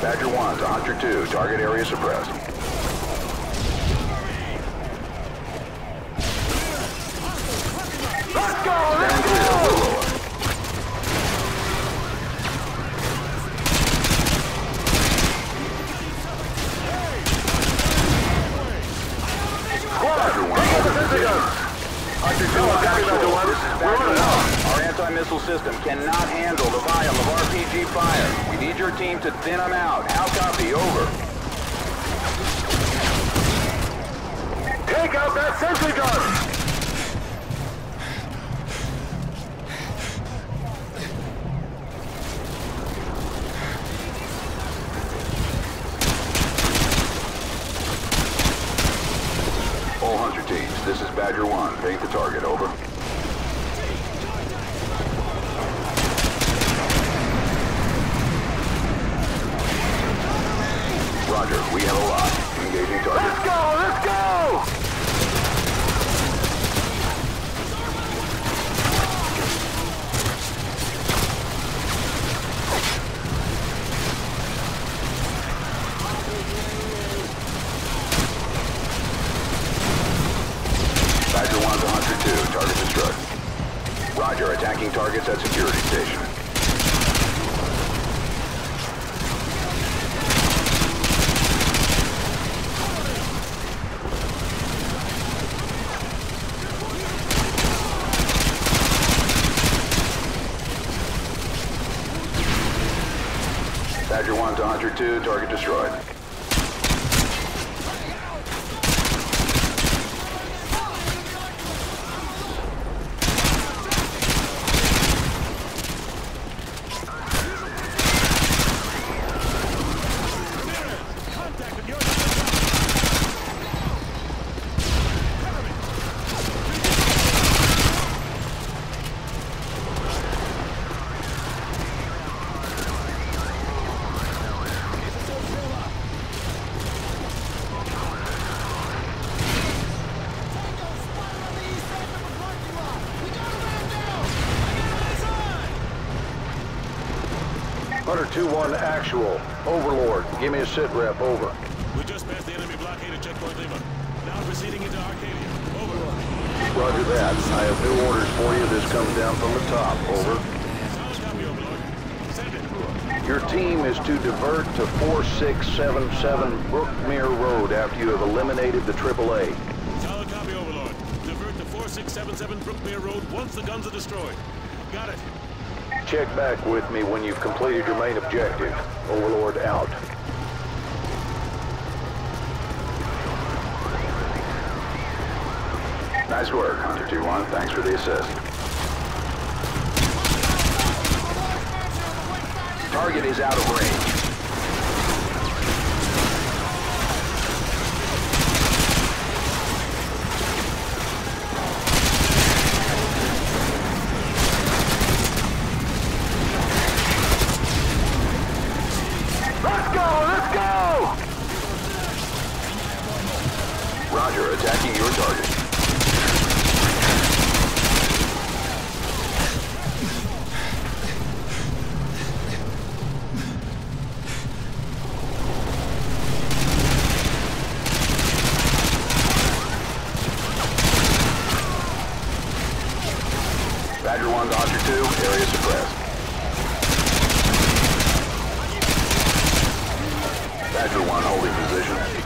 Badger one to Hunter two, target area suppressed. to thin them out. How copy? Over. Take out that sentry gun! This is Badger one. Paint the target. Over. Roger. We have a lot. Engaging target. Let's go! Let's targets at security station. Badger one to Hunter two, target destroyed. two one actual. Overlord, give me a sit rep, over. We just passed the enemy blockade at checkpoint Lima. Now proceeding into Arcadia, over. Roger that. I have new orders for you. This comes down from the top, over. Solid copy, Overlord. Send it. Your team is to divert to four six seven seven Brookmere Road after you have eliminated the triple A. Solid copy, Overlord. Divert to four six seven seven Brookmere Road once the guns are destroyed. Got it. Check back with me when you've completed your main objective. Overlord out. Nice work, Hunter two one. Thanks for the assist. Target is out of range. Attacking your target. Badger one, Dodger two, area suppressed. Badger one, holding position.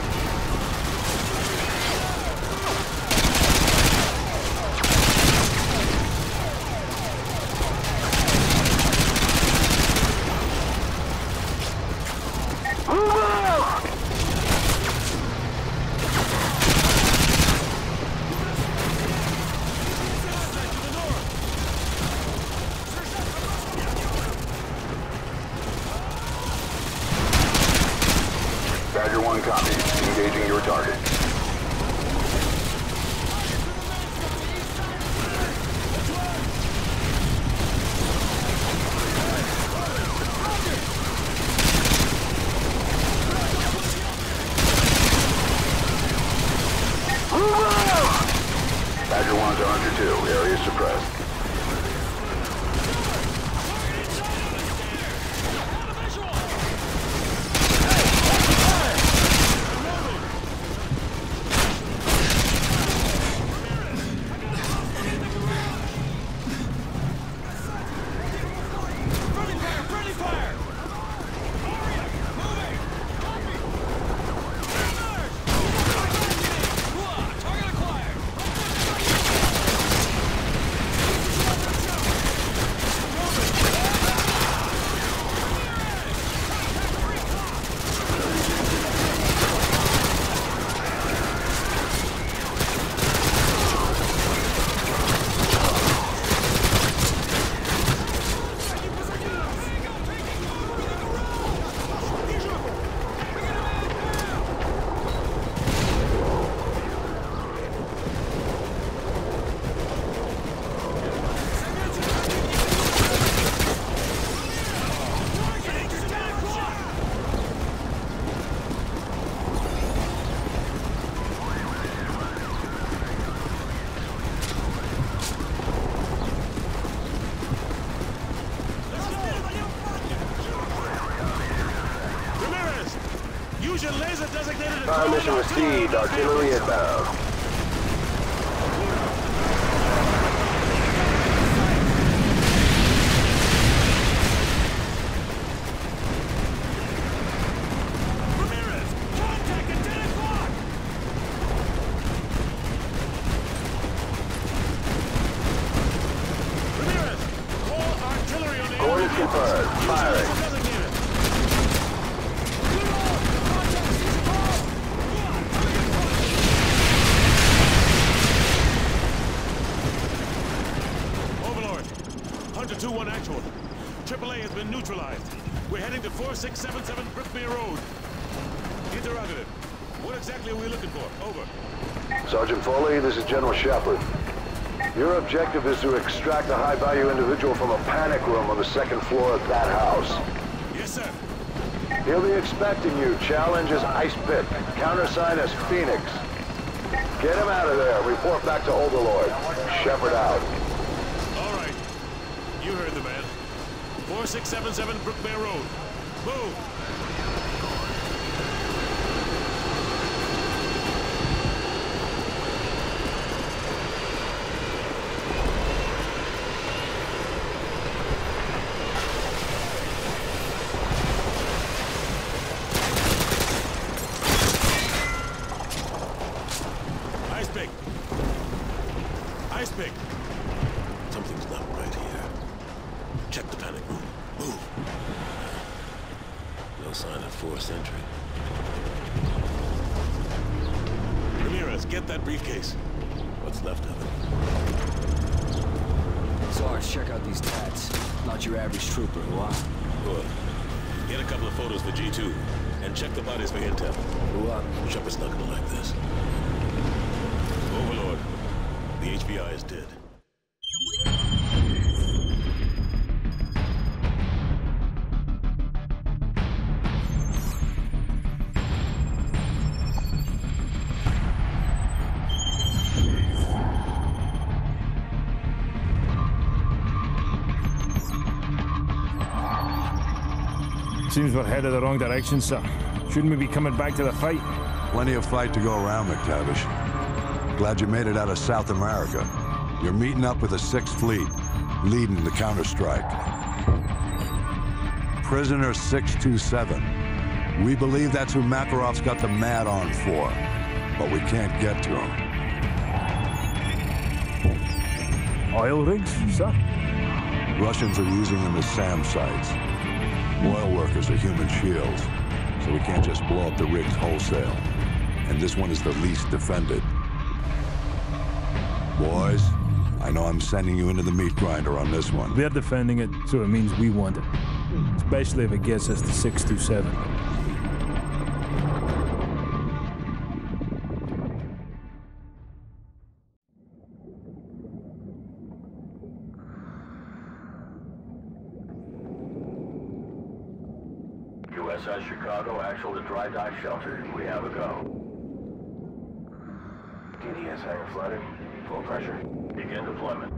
Use your laser designated. Mission received. Artillery inbound. Ramirez, contact at ten o'clock. Ramirez, call artillery on the. Orders confirmed. Firing. two one actual. triple A has been neutralized. We're heading to four six seven seven Brookmere Road. Interrogative. What exactly are we looking for? Over. Sergeant Foley, this is General Shepherd. Your objective is to extract a high-value individual from a panic room on the second floor of that house. Yes, sir. He'll be expecting you. Challenge as Ice Pit. Countersign as Phoenix. Get him out of there. Report back to Overlord. Shepherd out. You heard the man. four six seven seven Brookmere Road. Move! Ice pick. Ice pick. Something's not right here. Check the panic room. Move. No sign of forced entry. Ramirez, get that briefcase. What's left of it? Sarge, check out these tats. Not your average trooper, who are? Good. Get a couple of photos for G two, and check the bodies for intel. Who are? Shepard's not gonna like this. Overlord, the H B I is dead. Seems we're headed the wrong direction, sir. Shouldn't we be coming back to the fight? Plenty of fight to go around, McTavish. Glad you made it out of South America. You're meeting up with the Sixth Fleet, leading the counterstrike. Prisoner six two seven. We believe that's who Makarov's got the mad on for, but we can't get to him. Oil rigs, sir? Russians are using them as SAM sites. Oil workers are human shields, so we can't just blow up the rigs wholesale. And this one is the least defended. Boys, I know I'm sending you into the meat grinder on this one. They're defending it, so it means we want it. Especially if it gets us to six two seven. U S S Chicago, actual to dry dock shelter. We have a go. D D S hangar flooded. Full pressure. Begin deployment.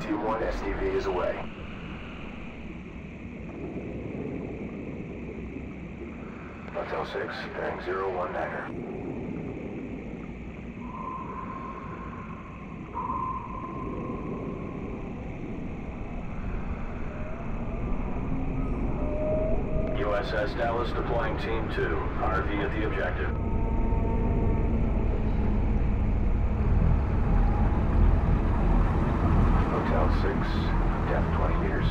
T one S D V is away. Hotel six, bearing zero one niner. U S S Dallas deploying Team two, R V at the objective. Hotel six, depth twenty meters.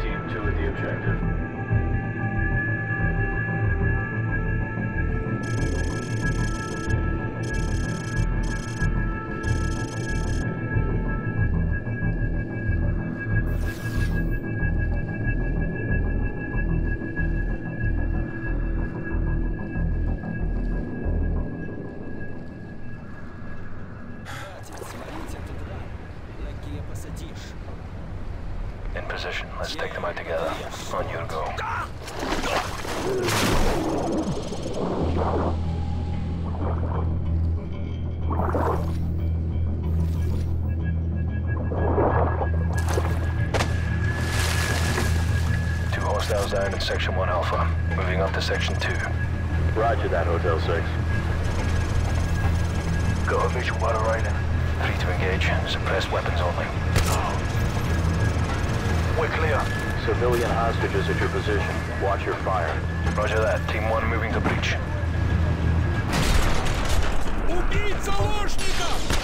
Team two at the objective. In position. Let's take them out together. On your go. Two hostiles down in Section one Alpha. Moving up to Section two. Roger that, Hotel six. Got a visual water riding. Free to engage. Suppressed weapons only. We're clear. Civilian hostages at your position. Watch your fire. Roger that. Team one moving to breach. Убить заложников!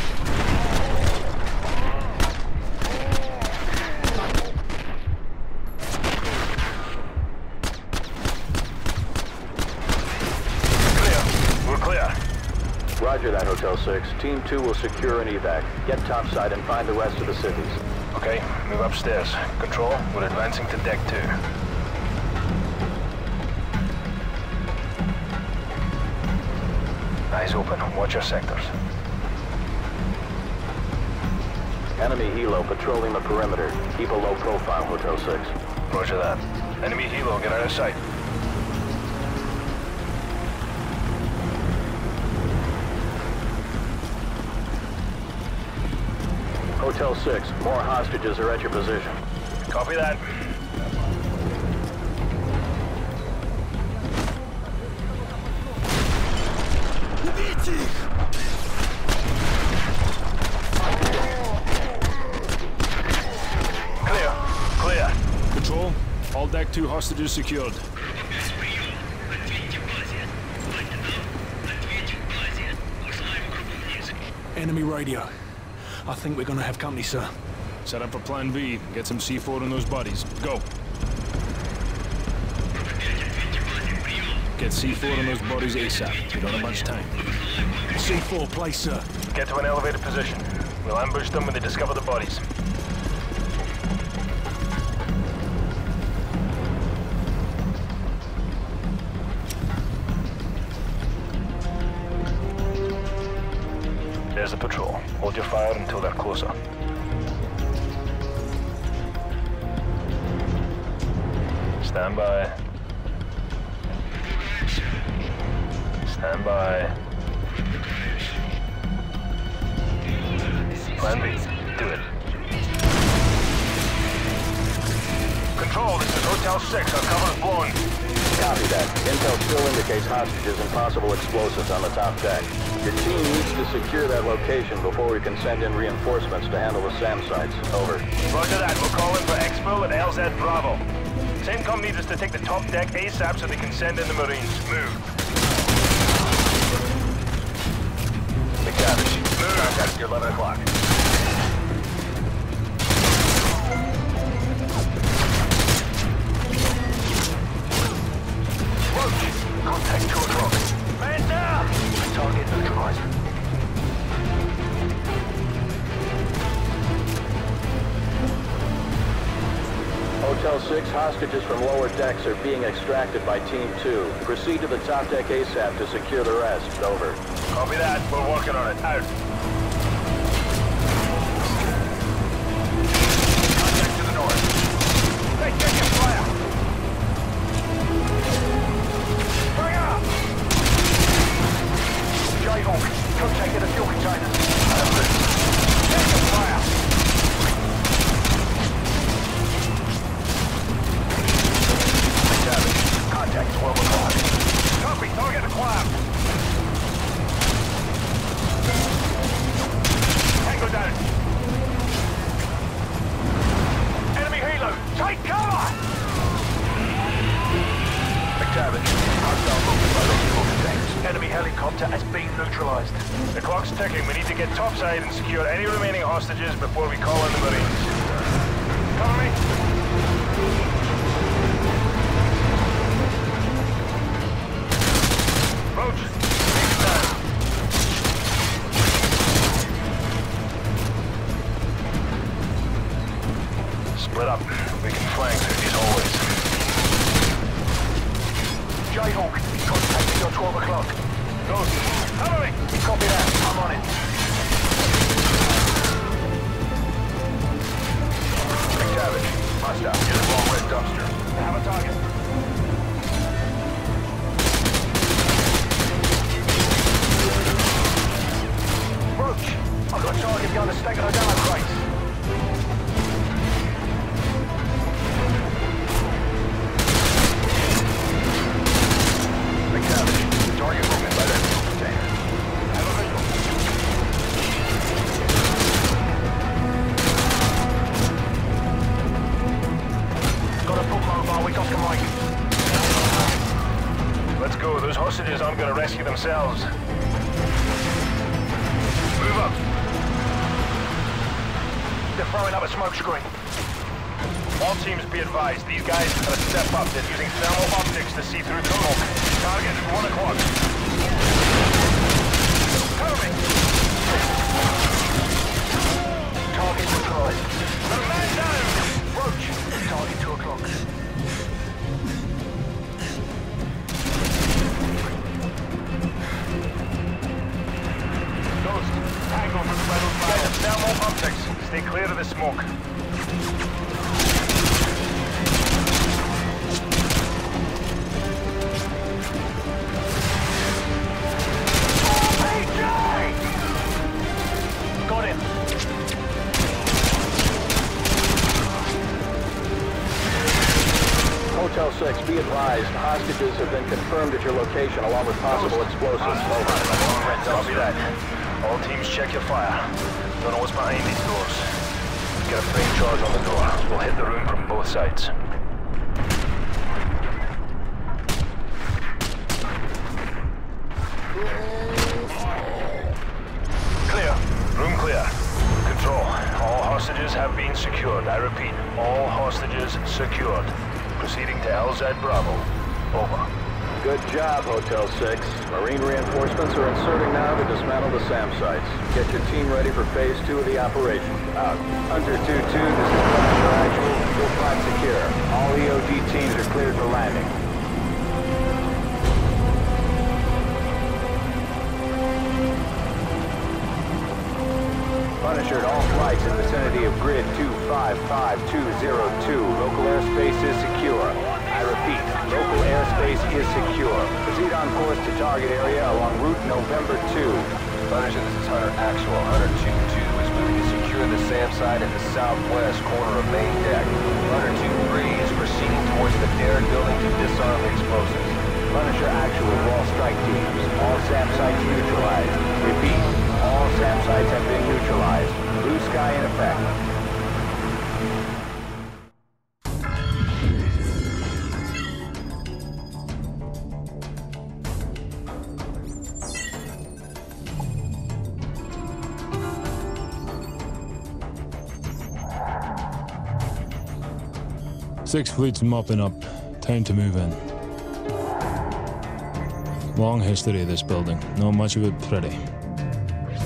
Roger that, Hotel six. Team two will secure an evac. Get topside and find the rest of the cities. Okay, move upstairs. Control, we're advancing to deck two. Eyes open. Watch your sectors. Enemy helo patrolling the perimeter. Keep a low profile, Hotel six. Roger that. Enemy helo, get out of sight. Hotel six, more hostages are at your position. Copy that. Clear. Clear. Control, all deck two hostages secured. Enemy radio. I think we're gonna have company, sir. Set up for plan B. Get some C four on those bodies. Go. Get C four on those bodies ASAP. We don't have much time. C four, place, sir. Get to an elevated position. We'll ambush them when they discover the bodies. There's the patrol. Hold your fire until they're closer. Stand by. Stand by. Plan B. Do it. Control, this is Hotel six. Our cover's blown. Copy that. Intel still indicates hostages and possible explosives on the top deck. Your team needs to secure that location before we can send in reinforcements to handle the SAM sites. Over. Roger that. We're calling for Expo and L Z Bravo. SAMCOM needs us to take the top deck ASAP so they can send in the Marines. Move. McTavish. Move. Contact your eleven o'clock. Roach. Contact two o'clock. Man down! Target neutralized. Hotel six, hostages from lower decks are being extracted by Team two. Proceed to the top deck ASAP to secure the rest. Over. Copy that. We're working on it. Out. Contact to the north. Hey, take your fire! Jayhawk, come take in the fuel containers. I have this. Take the fire. McTavish, contact twelve o'clock. Copy, target acquired. Tango down. Enemy helo, take cover! McTavish, hostile movement by the fuel containers. Enemy helicopter has been neutralized. The clock's ticking. We need to get topside and secure any remaining hostages before we call in the Marines. Cover me. Roach, take it down. Split up. We can flank through these hallways. Jayhawk, contact me on twelve o'clock. Ghost, cover me! Copy that, I'm on it. I've got a target behind the stack of the down crates. McTavish, target movement by that fuel container. I have a visual. Got a book mobile, we got the mic. Let's go, those hostages aren't going to rescue themselves. Move up. They're throwing up a smoke screen. All teams be advised, these guys are going to step up. They're using thermal optics to see through tunnel. Target at one o'clock. Cover me. Target neutralized. The man down. Roach. Target two o'clock. Ghost. Tango for the battle fire. Thermal optics. Stay clear of the smoke. R P G! Got him. Hotel six, be advised, hostages have been confirmed at your location along with possible explosives. Over. Copy that. All teams, check your fire. Don't know what's behind these doors. Get a frame charge on the door. We'll hit the room from both sides. Clear. Room clear. Control. All hostages have been secured. I repeat, all hostages secured. Proceeding to L Z Bravo. Over. Good job, Hotel six. Marine reinforcements are inserting now to dismantle the SAM sites. Get your team ready for phase two of the operation. Out. Hunter two two, this is Roger, actual. Full pod secure. All E O D teams are cleared for landing. Punisher all flights in the vicinity of grid two five five two zero two. Local airspace is secure. I repeat, local airspace is secure. Proceed on course to target area along route November two. Punisher, this is Hunter Actual. Hunter two two is moving to secure the SAM site in the southwest corner of main deck. Hunter two three is proceeding towards the Derrick building to disarm the explosives. Punisher Actual to all strike teams. All SAM sites neutralized. Repeat, all SAM sites have been neutralized. Blue sky in effect. Sixth Fleet's mopping up. Time to move in. Long history of this building. Not much of it pretty.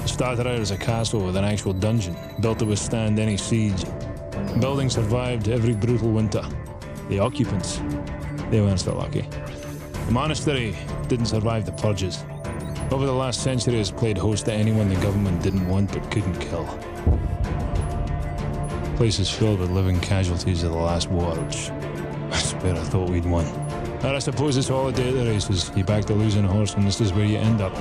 Started out as a castle with an actual dungeon, built to withstand any siege. The building survived every brutal winter. The occupants, they weren't so lucky. The monastery didn't survive the purges. Over the last century, it's played host to anyone the government didn't want but couldn't kill. The place is filled with living casualties of the last war, which I swear I thought we'd won. But I suppose it's all a day at the races. You back the losing horse and this is where you end up.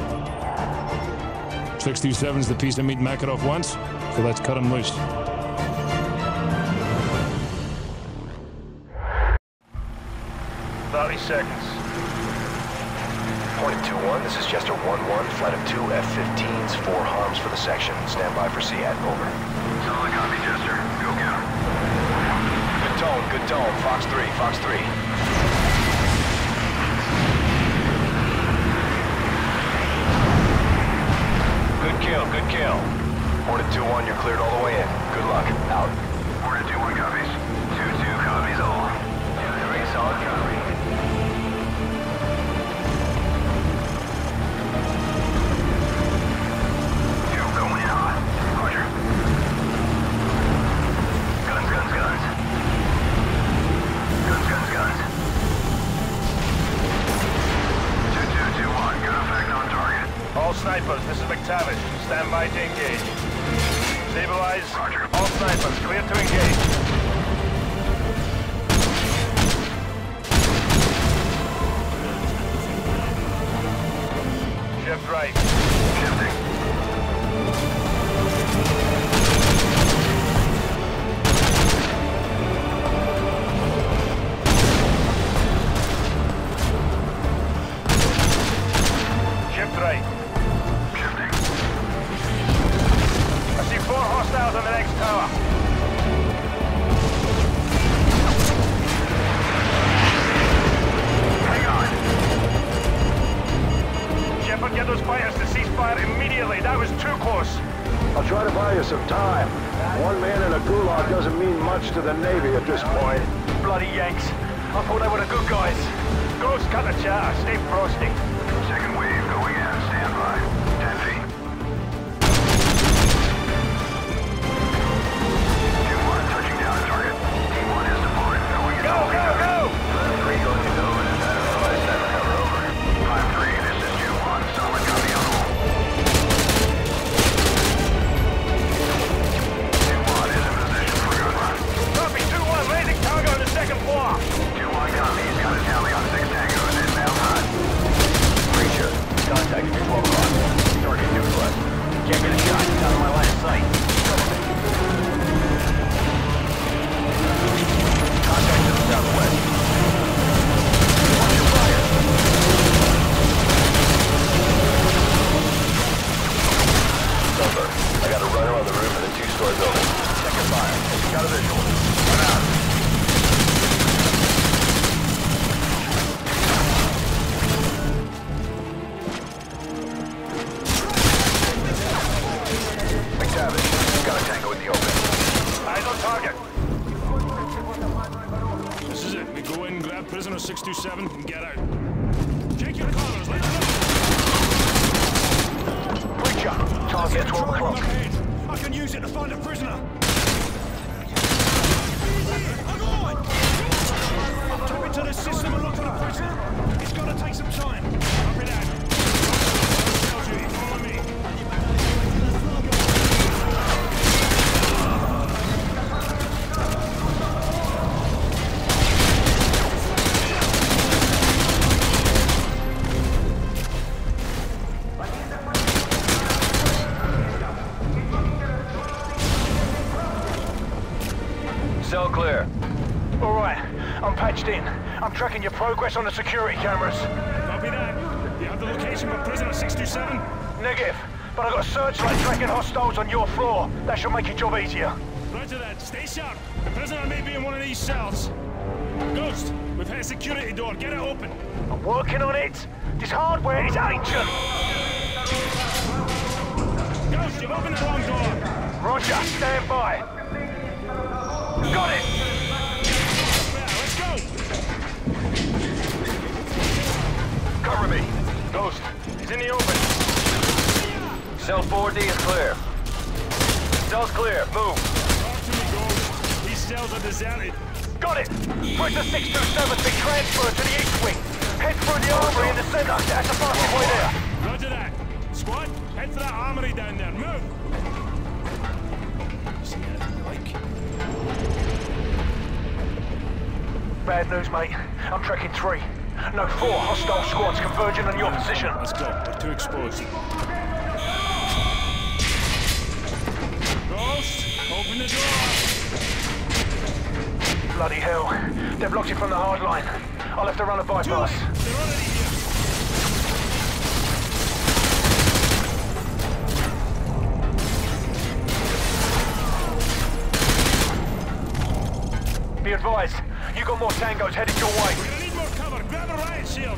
six two seven's the piece to meet Makarov once, so let's cut him loose. thirty seconds. Point two one, this is Chester one one, flight of two F fifteens, four harms for the section. Stand by for C A T, over. Solid copy, Chester. Go get him. Good tone, good tone. Fox three, Fox three. Good kill, good kill. Hornet two one, you're cleared all the way in. Good luck. Out. Hornet two one copies. two two copies all. two three, solid copy. Snipers, this is McTavish. Stand by to engage. Stabilize. Roger. All snipers, clear to engage. Shift right. Shifting. Stars on the next tower. Shepard, get those fighters to cease fire immediately. That was too close. I'll try to buy you some time. One man in a gulag doesn't mean much to the Navy at this point. Bloody Yanks. I thought they were the good guys. Ghost, cut the chatter. Stay frosty. Second wave going in. Stand by. Ten feet. Team one touching down the target. Team one is deployed. Go, go, go! Three going to go. six two seven and get out. Take your colors, let us know. Breach up. Target twelve o'clock. I can use it to find a prisoner. I'm on! I'll tap into the system and look for the prisoner. It's gonna take some time. Up it out. Tracking your progress on the security cameras. Copy that. You have the location for prisoner six two seven? Negative, but I got a searchlight tracking hostiles on your floor. That should make your job easier. Roger that. Stay sharp. The prisoner may be in one of these cells. Ghost, we've hit a security door. Get it open. I'm working on it. This hardware is ancient. Ghost, you've opened the wrong door. Roger. Stand by. Got it. Cover me. Ghost, he's in the open. Cell four D is clear. Cell's clear, move. Talk to me, Ghost. These cells are deserted. Got it! Pressure six two seven's been transferred to the east wing. Head through the armory in the center. That's the fastest way there. Roger that. Squad, head for that armory down there. Move! See that like? Bad news, mate. I'm tracking three. No, four hostile squads converging on your position. Let's go. We're too exposed. Ghost, open the door. Bloody hell. They've blocked it from the hard line. I'll have to run a bypass. They're already here. Be advised, you got more tangos headed your way. Grab a riot shield!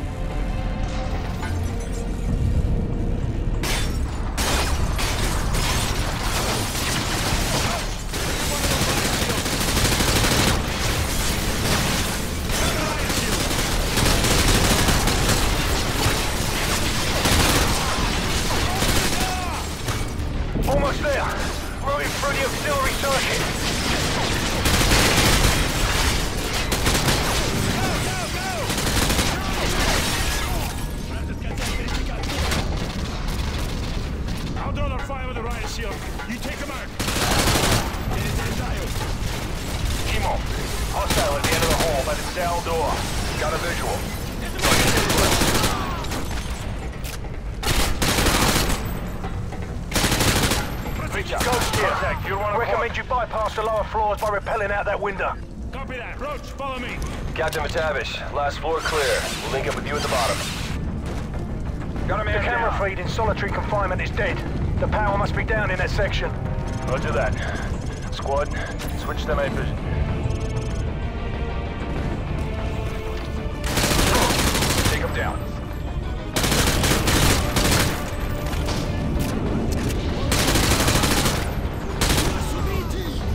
Almost there! Moving through the auxiliary circuit! By rappelling out that window. Copy that. Roach, follow me. Captain McTavish, last floor clear. We'll link up with you at the bottom. Got a man down. The camera feed in solitary confinement is dead. The power must be down in that section. Roger that. Squad, switch to night vision. Take him down.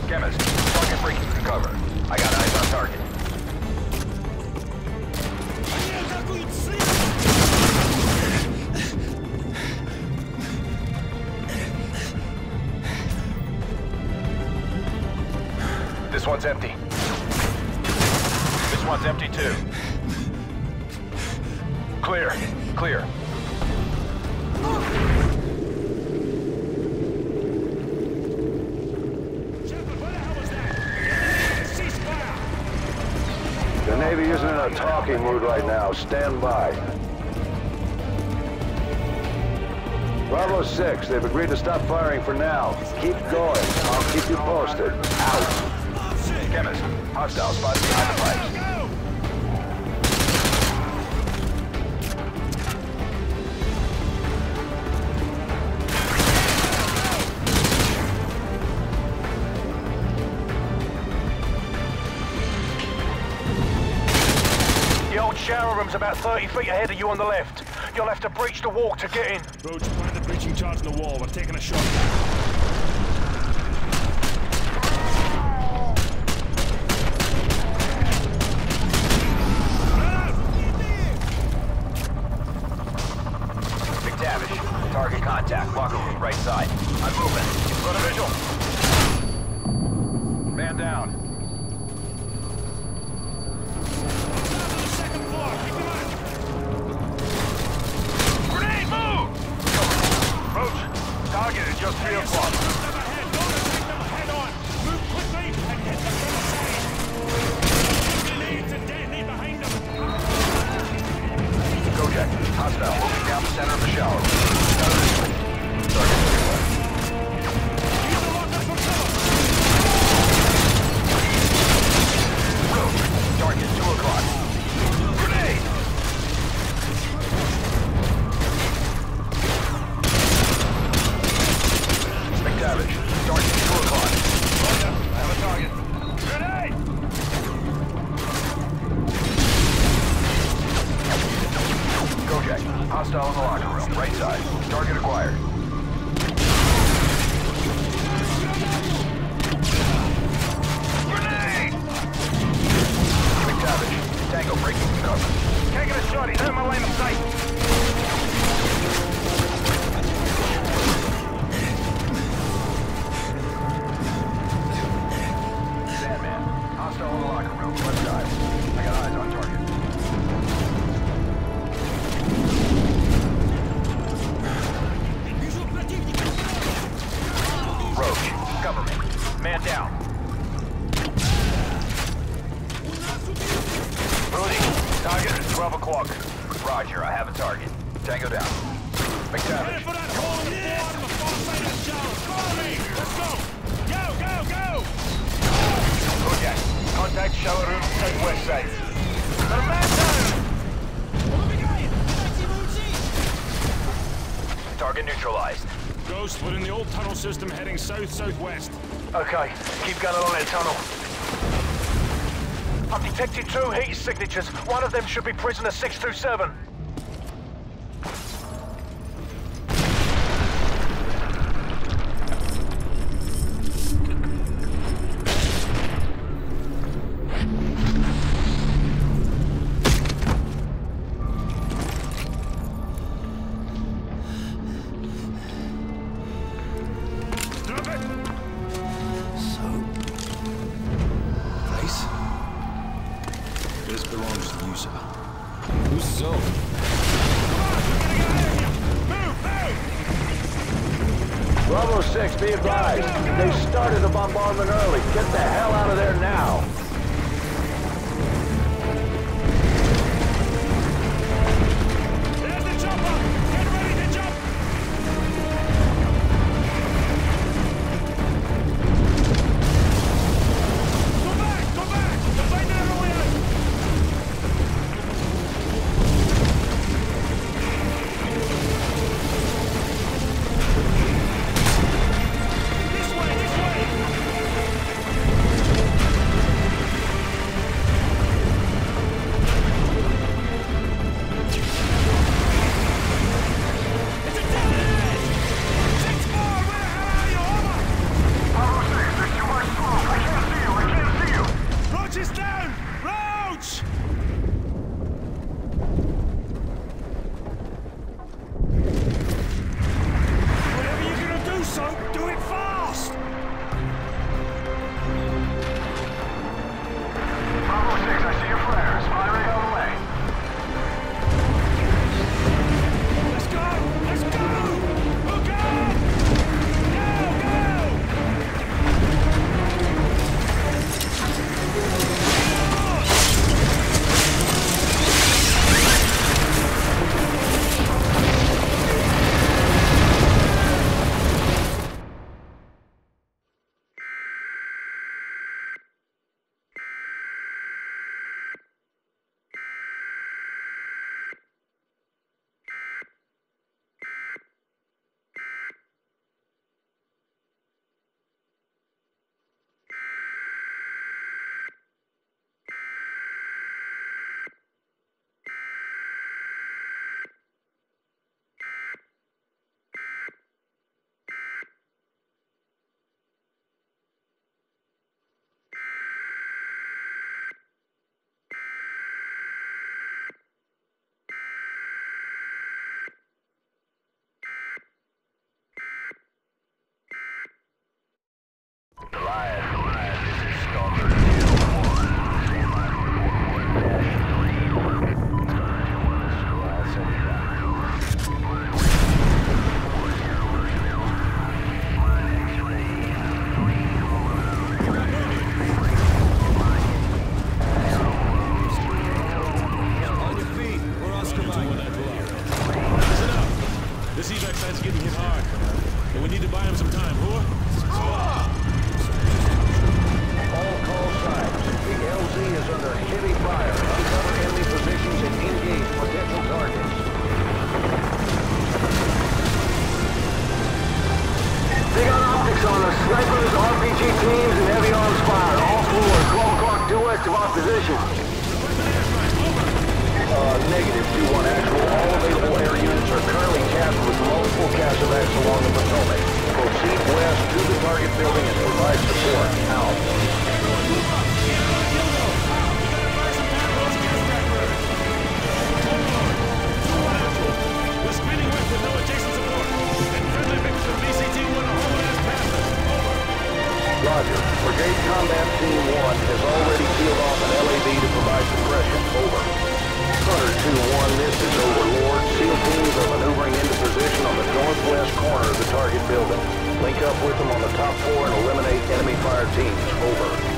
Chemist, target breaking to cover. I got eyes on target. This one's empty. This one's empty too. Clear. Clear. The Navy isn't in a talking mood right now. Stand by. Bravo six, they've agreed to stop firing for now. Keep going. I'll keep you posted. Out. Chemist, hostile spots behind the pipes. The old shower room's about thirty feet ahead of you on the left. You'll have to breach the wall to get in. Roach, find the breaching charge in the wall. We're taking a shot. Contact, locker room, right side. I'm moving. It's on a visual. Man down. Second floor, keep it on. Grenade, move! Roach, target is just three o'clock. Head on. Move quickly and hit the side. Grenades and detonate behind them. Kojak, hostile, moving down the center of the shower. Target two o'clock. Grenade! McTavish, target two o'clock. Roger, I have a target. Grenade! Kojak, hostile in the locker room, right side. Target acquired. Tango breaking from cover. Taking a shot, he's in my line of sight. Sandman, hostile in the locker room, left side. I got eyes on target. Roach, cover me. Man down. Target is twelve o'clock. Roger, I have a target. Tango down. McTavish. For that hole in the bottom of far side of the shower. Follow me. Let's go. Go, go, go. Okay. Contact shower room at west side. The man. Target neutralized. Ghost, we're in the old tunnel system heading south-southwest. Okay, keep going along that tunnel. I've detected two heat signatures. One of them should be Prisoner six two seven. This way! Snipers, R P G teams, and heavy arms fire. All forward, twelve o'clock due west of our position. Uh, negative two one actual. All available air units are currently tasked with multiple castlevats along the Potomac. Proceed west to the target building and provide support. Out. Roger. Brigade Combat Team one has already sealed off an L A V to provide suppression. Over. Hunter two one, this is Overlord. SEAL teams are maneuvering into position on the northwest corner of the target building. Link up with them on the top floor and eliminate enemy fire teams. Over.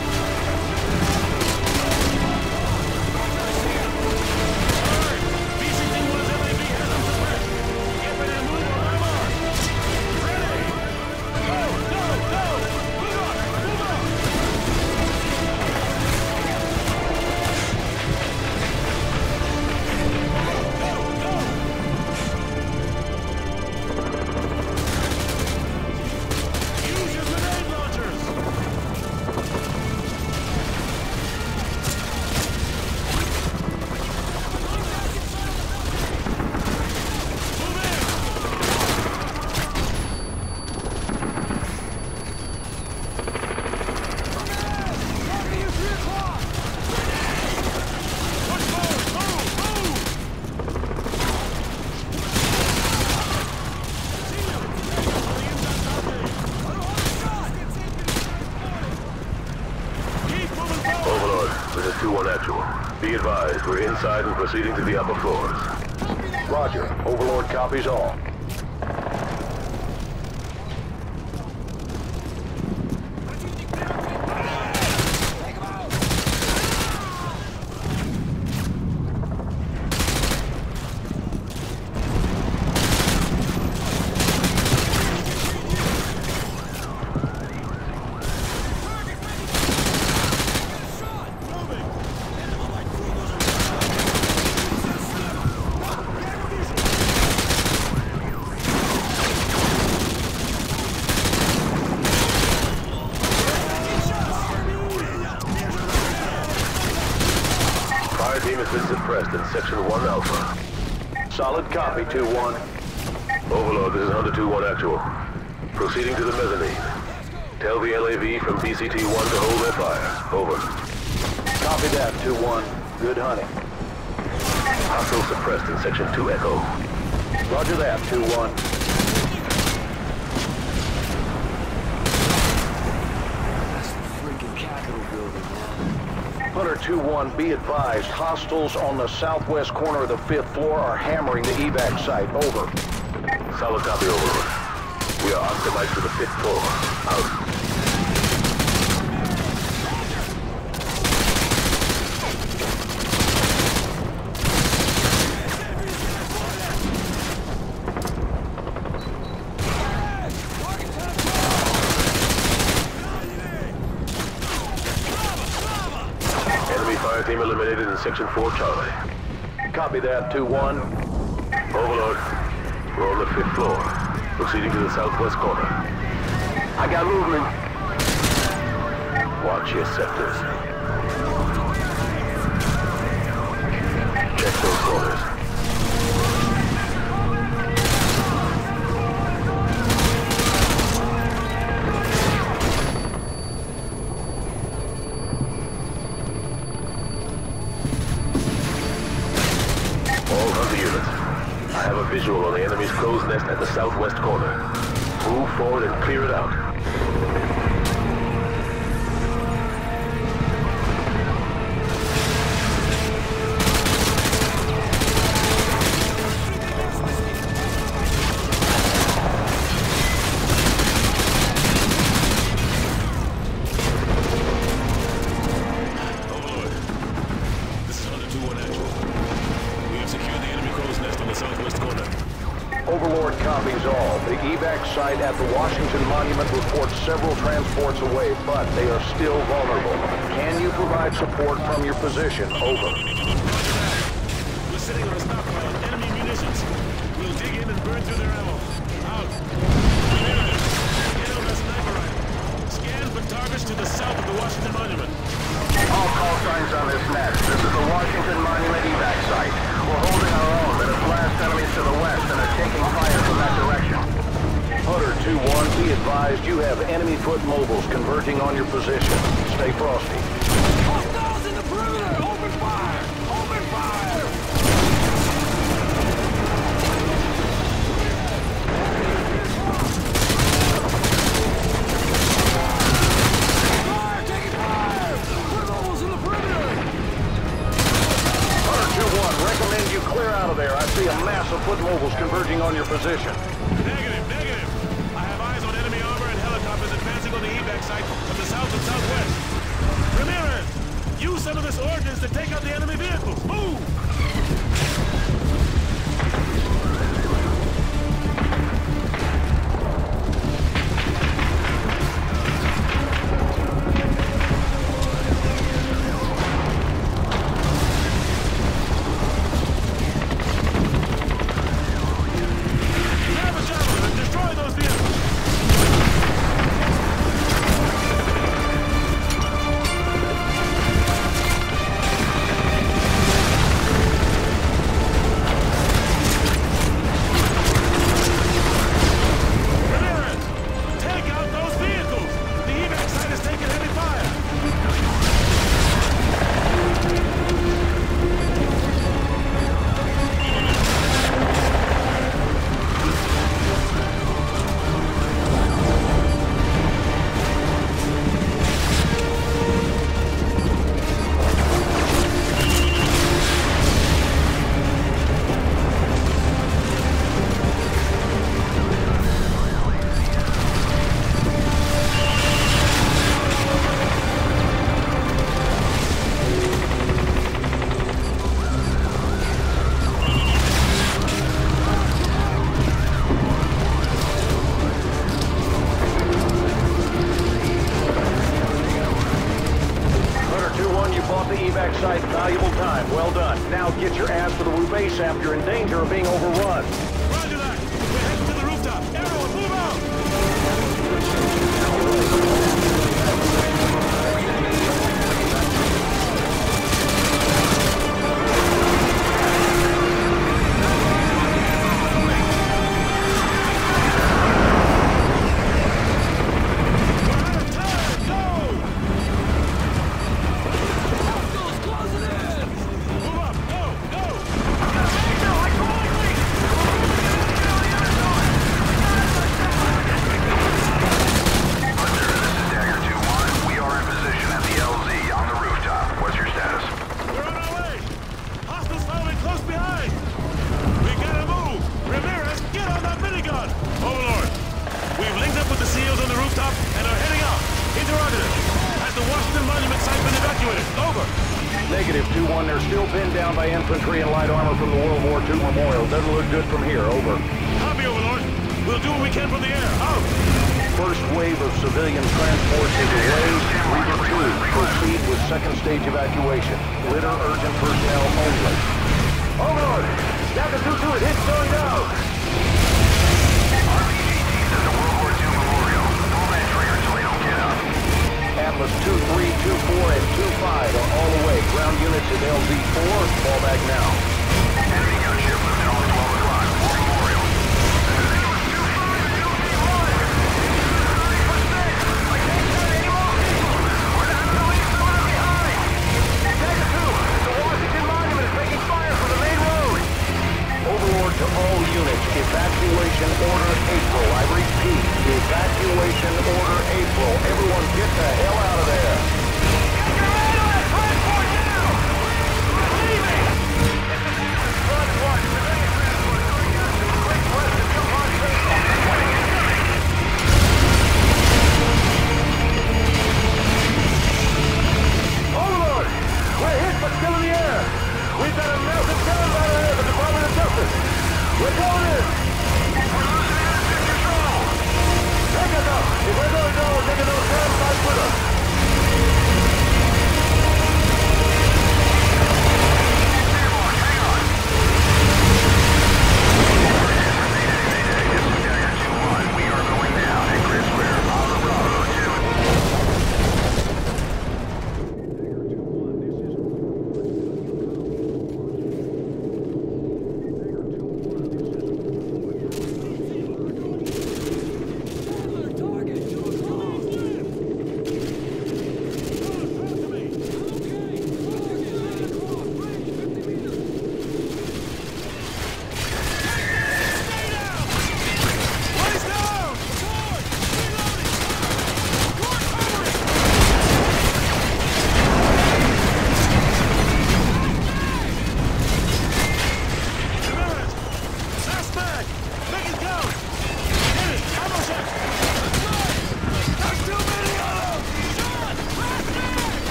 We're inside and proceeding to the upper floors. Roger. Overlord copies all. Copy, two one. Overlord, this is Hunter two one actual. Proceeding to the mezzanine. Tell the L A V from B C T one to hold their fire. Over. Copy that, two one. Good hunting. Hostile suppressed in Section two Echo. Roger that, two one. Hunter two one, be advised, hostiles on the southwest corner of the fifth floor are hammering the evac site. Over. Solid copy, over. We are occupied to the fifth floor. Out. Section four, Charlie. Copy that, two one. Overlord, we're on the fifth floor. Proceeding to the southwest corner. I got movement. Watch your sectors. Check those corners. Visual on the enemy's crow's nest at the southwest corner. Move forward and clear it out. At the Washington Monument reports several transports away, but they are still vulnerable. Can you provide support from your position? Over. We're sitting on a stockpile of enemy munitions. We'll dig in and burn through their ammo. Out. Ramirez, get on that sniper rifle. advised, you have enemy foot mobiles converging on your position. Stay frosty. Hostiles in the perimeter! Open fire! Open fire! Fire! Taking fire! Foot mobiles in the perimeter! Hunter two one, recommend you clear out of there. I see a mass of foot mobiles converging on your position. From the south and southwest. Ramirez, use some of this ordnance to take out the enemy vehicles. Move! Get the hell out of there! Get your radar! Transport now! We're leaving!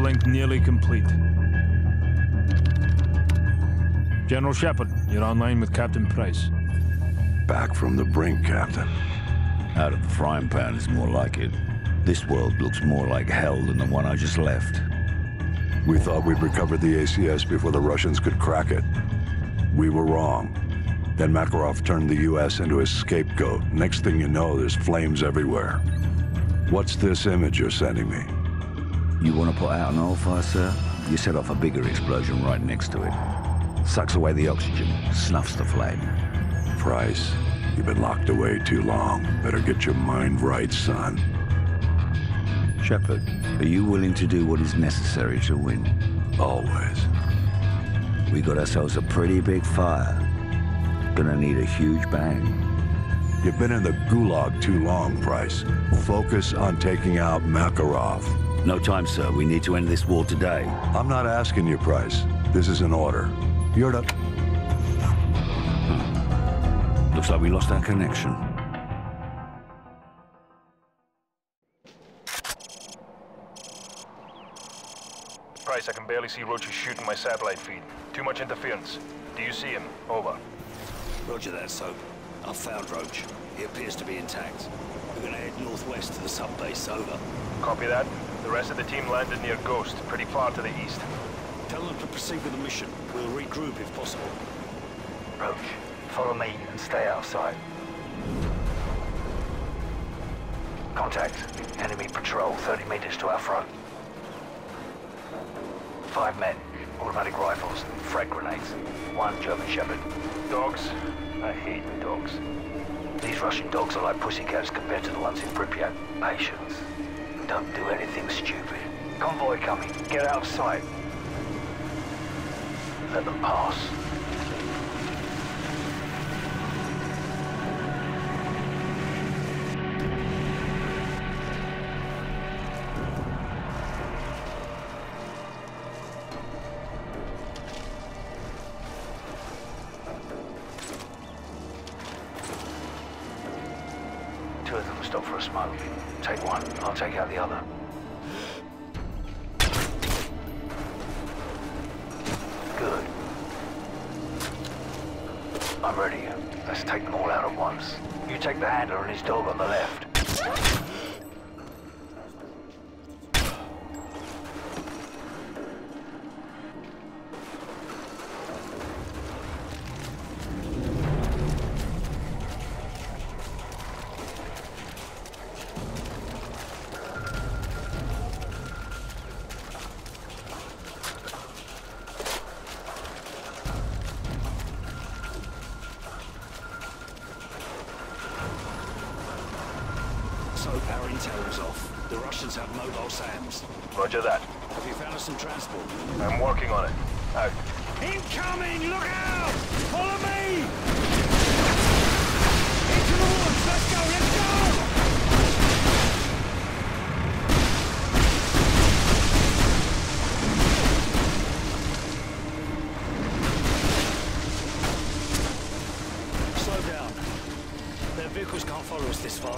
uplink nearly complete. General Shepherd, you're online with Captain Price. Back from the brink, Captain. Out of the frying pan is more like it. This world looks more like hell than the one I just left. We thought we'd recovered the A C S before the Russians could crack it. We were wrong. Then Makarov turned the U S into his scapegoat. Next thing you know, there's flames everywhere. What's this image you're sending me? You want to put out an oil fire, sir? You set off a bigger explosion right next to it. Sucks away the oxygen, snuffs the flame. Price, you've been locked away too long. Better get your mind right, son. Shepherd, are you willing to do what is necessary to win? Always. We got ourselves a pretty big fire. Gonna need a huge bang. You've been in the gulag too long, Price. Focus on taking out Makarov. No time, sir. We need to end this war today. I'm not asking you, Price. This is an order. You're to... Hmm. Looks like we lost our connection. Price, I can barely see Roach shooting my satellite feed. Too much interference. Do you see him? Over. Roger that, Soap. I've found Roach. He appears to be intact. We're gonna head northwest to the sub-base, over. Copy that. The rest of the team landed near Ghost, pretty far to the east. Tell them to proceed with the mission. We'll regroup if possible. Roach, follow me and stay outside. Contact. Enemy patrol thirty meters to our front. Five men. Automatic rifles, frag grenades, one German Shepherd. Dogs? I hate dogs. These Russian dogs are like pussycats compared to the ones in Pripyat. Patience. Don't do anything stupid. Convoy coming. Get out of sight. Let them pass. Have mobile SAMs. Roger that. Have you found us some transport? I'm working on it. Out. Incoming! Look out! Follow me! Into the woods! Let's go! Let's go! Slow down. Their vehicles can't follow us this far.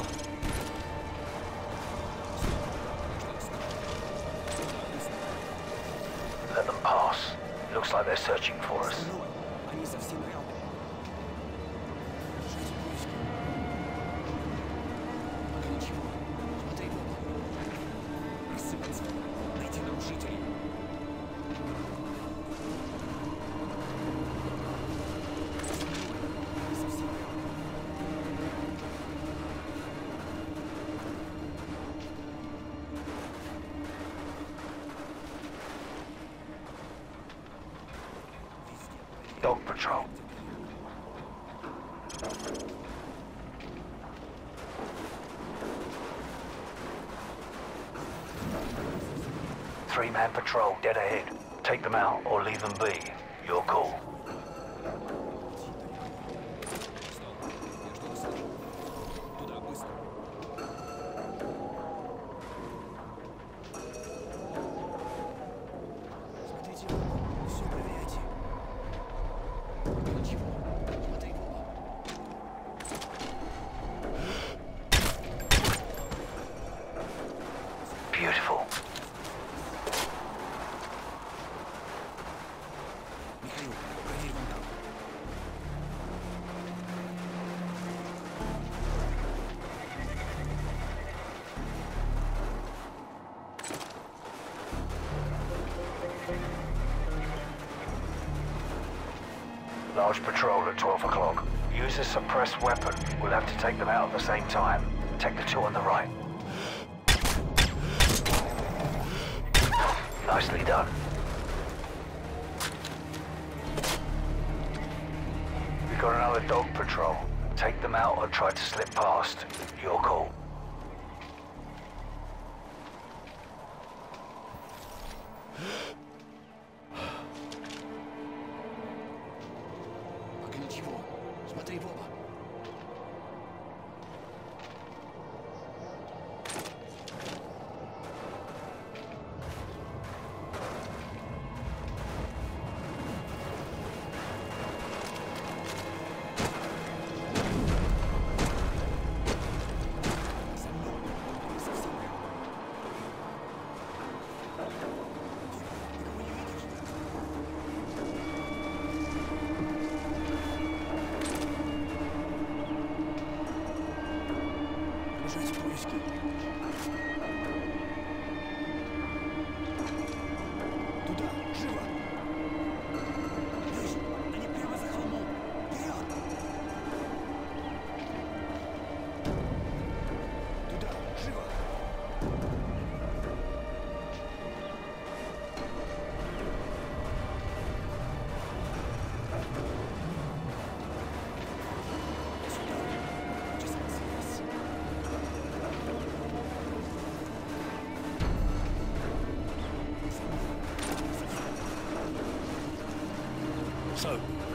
Looks like they're searching for us. Three-man patrol, dead ahead. Take them out or leave them be. Your call. barrage patrol at twelve o'clock. Use a suppressed weapon. We'll have to take them out at the same time. Take the two on the right. Nicely done. We've got another dog patrol. Take them out or try to slip past. Your call.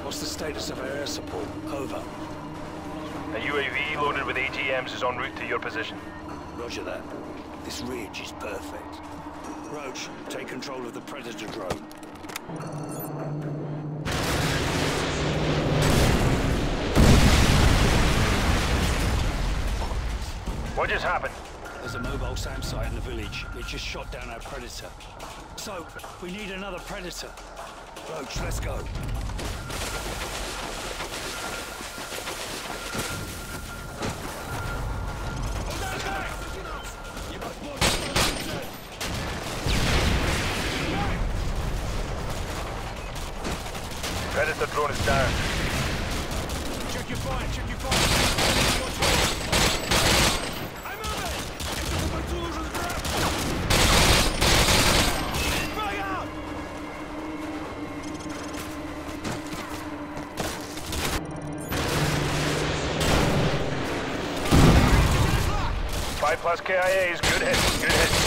What's the status of our air support? Over. A U A V loaded with A T Ms is en route to your position. Roger that. This ridge is perfect. Roach, take control of the Predator drone. What just happened? There's a mobile SAM site in the village. It just shot down our Predator. So, we need another Predator. Roach, let's go. Predator drone is down. Check your fire, check your fire. I'm on it! Это упорту уже на Fire out! Five plus K I A is good hit, good hit.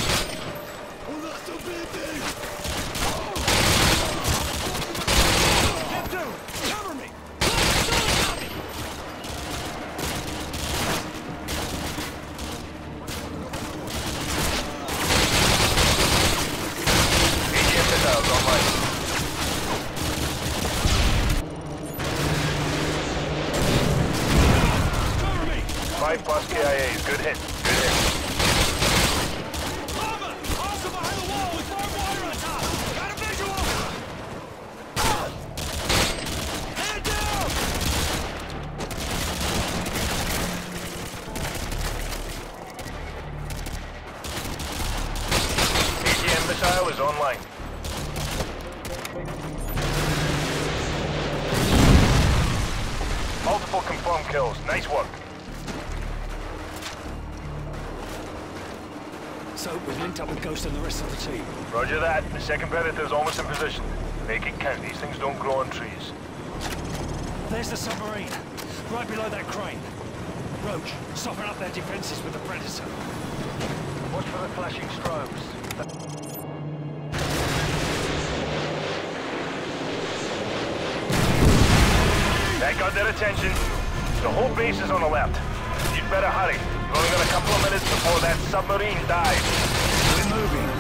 And the rest of the team. Roger that. The second Predator is almost in position. Make it count. These things don't grow on trees. There's the submarine. Right below that crane. Roach, soften up their defenses with the Predator. Watch for the flashing strobes. That got their attention. The whole base is on the left. You'd better hurry. You've only got a couple of minutes before that submarine dives. Moving. Good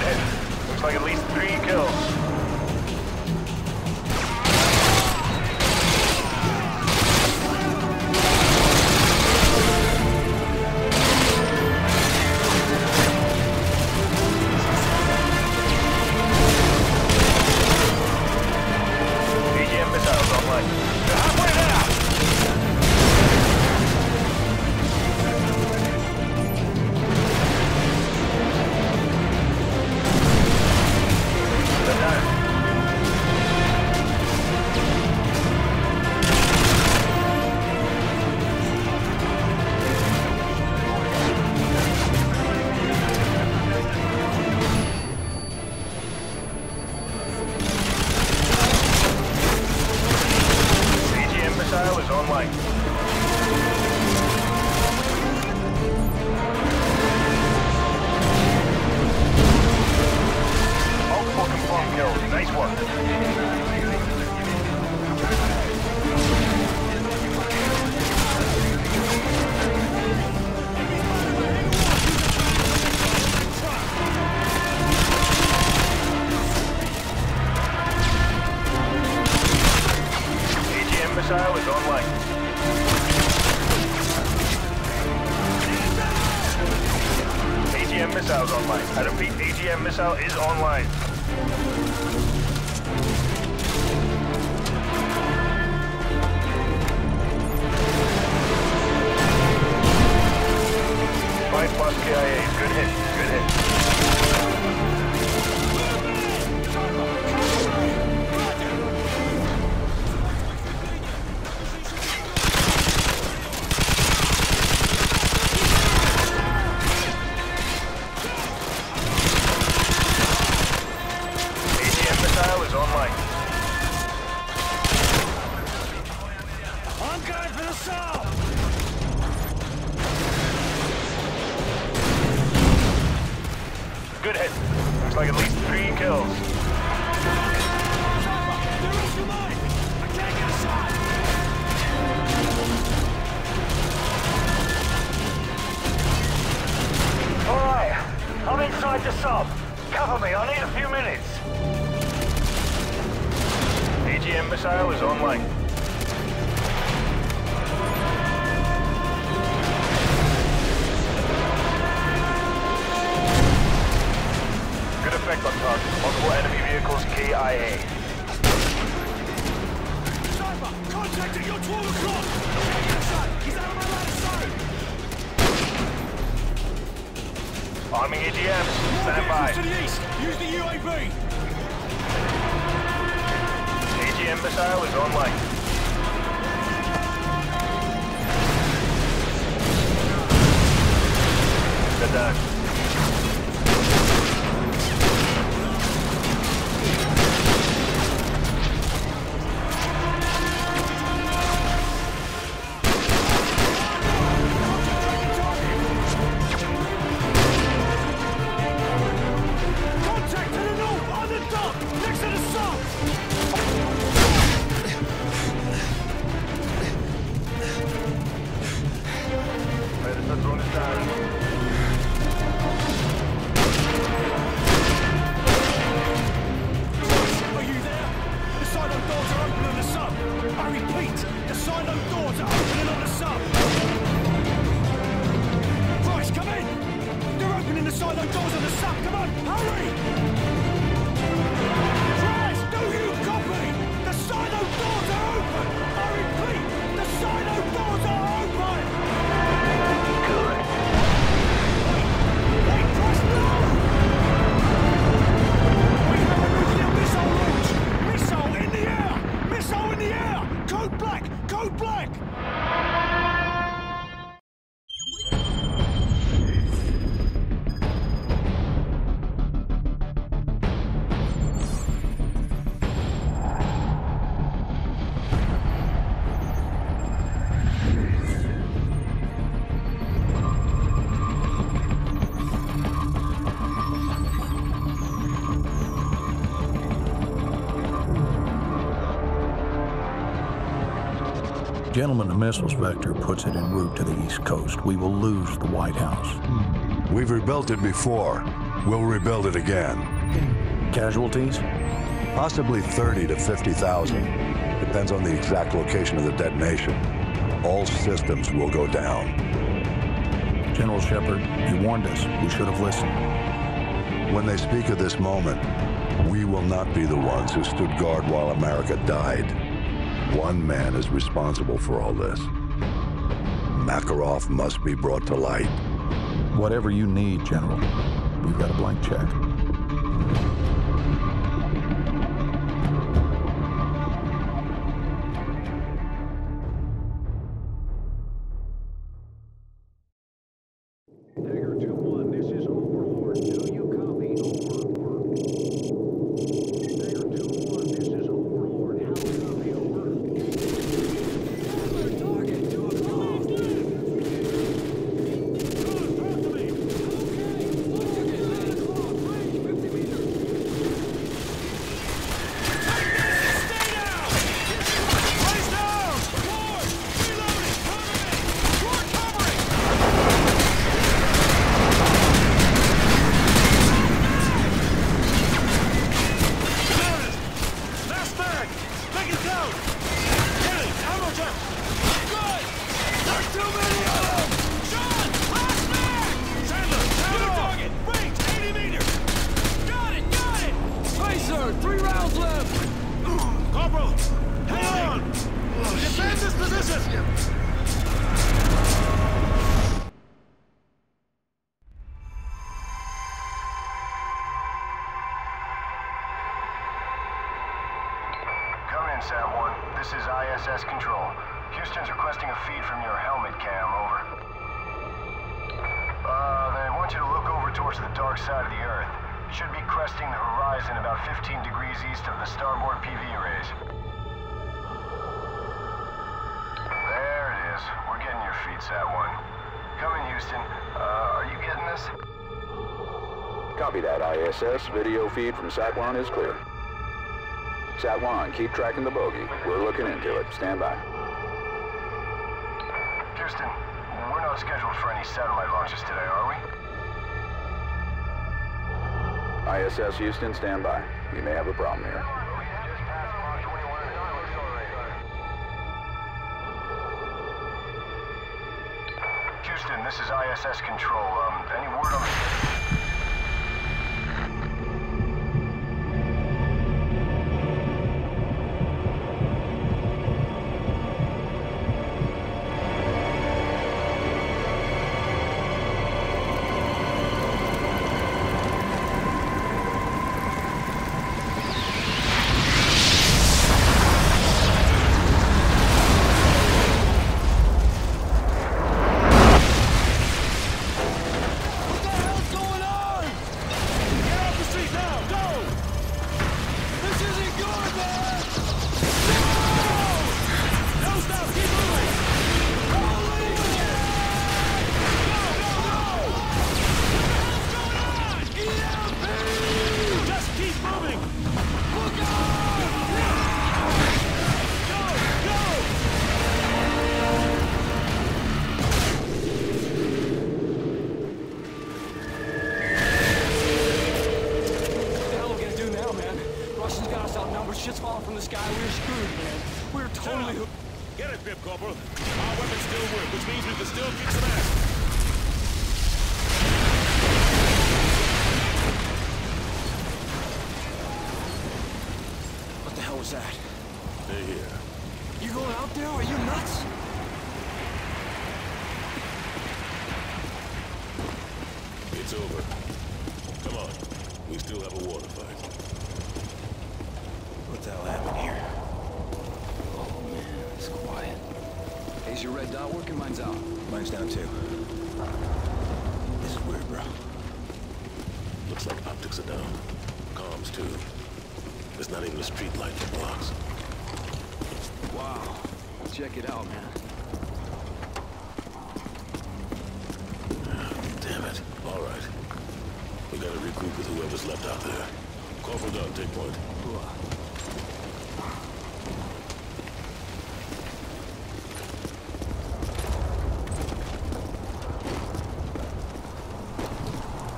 hit. Looks like at least three kills. flight. Multiple confirmed kills. Nice work. Missile is online. A G M missile is online. I repeat, A G M missile is online. Five plus K I A. Good hit. Good hit. Gentlemen, the missiles vector puts it en route to the East Coast. We will lose the White House. We've rebuilt it before. We'll rebuild it again. Casualties? Possibly thirty to fifty thousand. Depends on the exact location of the detonation. All systems will go down. General Shepherd, you warned us. We should have listened. When they speak of this moment, we will not be the ones who stood guard while America died. One man is responsible for all this. Makarov must be brought to light. Whatever you need, General, we've got a blank check. Hunter two one, this is Overlord. Over. U S S Control. Houston's requesting a feed from your helmet cam, over. Uh, they want you to look over towards the dark side of the Earth. It should be cresting the horizon about fifteen degrees east of the starboard P V arrays. There it is. We're getting your feed, Sat one. Come in, Houston. Uh, are you getting this? Copy that, I S S. Video feed from Sat one is clear. Sat one, keep tracking the bogey. We're looking into it. Stand by. Houston, we're not scheduled for any satellite launches today, are we? I S S Houston, stand by. We may have a problem here. Houston, this is I S S Control. Um, any word on the... Check it out, man. Oh, damn it. All right. We gotta regroup with whoever's left out there. Call for down, take point.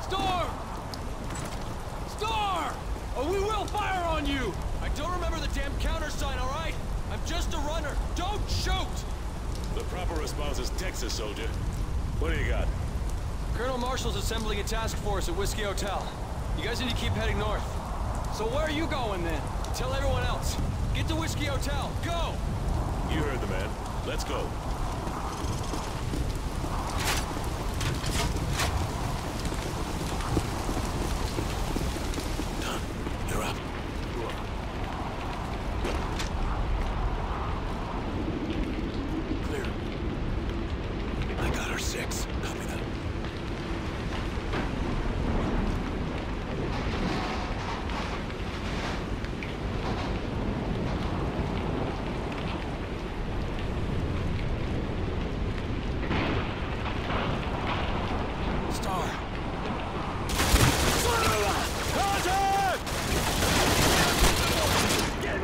Storm! Storm! Oh, we will fire on you! I don't remember the damn countersign, all right? I'm just a runner. Don't shoot! The proper response is Texas, soldier. What do you got? Colonel Marshall's assembling a task force at Whiskey Hotel. You guys need to keep heading north. So where are you going, then? Tell everyone else. Get to Whiskey Hotel. Go! You heard the man. Let's go. Get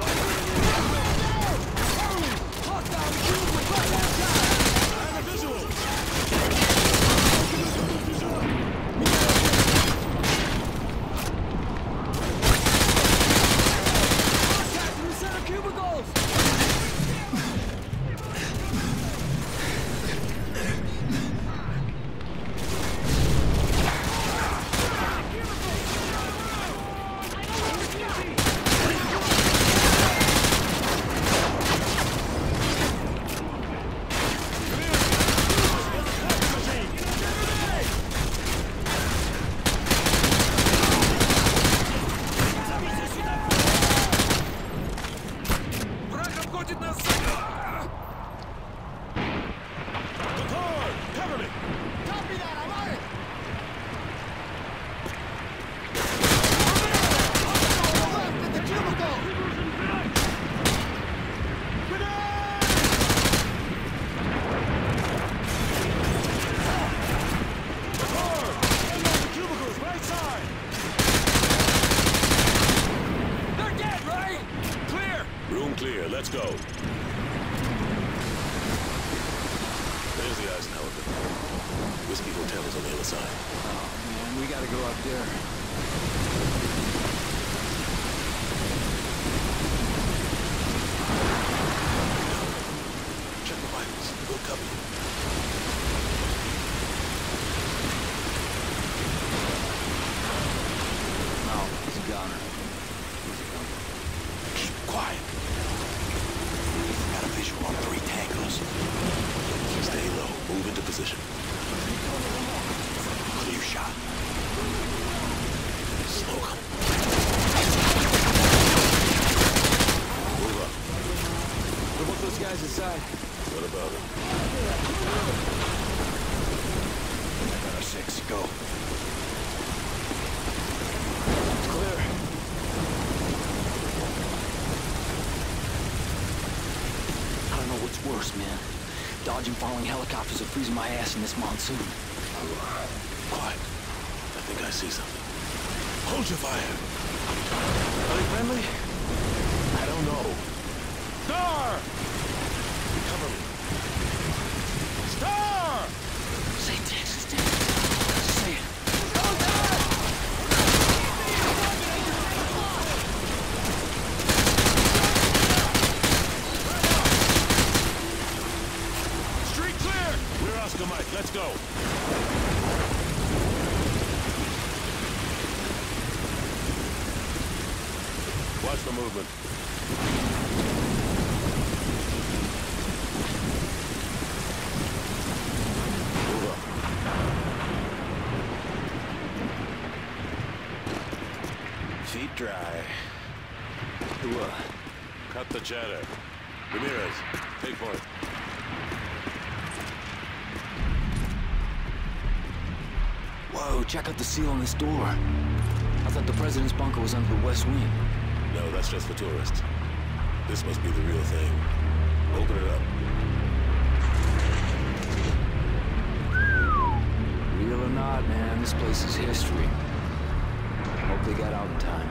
Whiskey Hotel is on the other side. Oh, man, we gotta go up there. Falling helicopters are freezing my ass in this monsoon. Quiet. I think I see something. Hold your fire. Are they friendly? I don't know. Star! Cover me. Star! Say Texas, Texas. Say it. Don't Oscar Mike, let's go. Watch the movement. Move up. Feet dry. Cut the chatter. Ramirez, take point. Whoa, check out the seal on this door. I thought the President's bunker was under the west wing. No, that's just for tourists. This must be the real thing. Open it up. Real or not, man, this place is history. Hope they got out in time.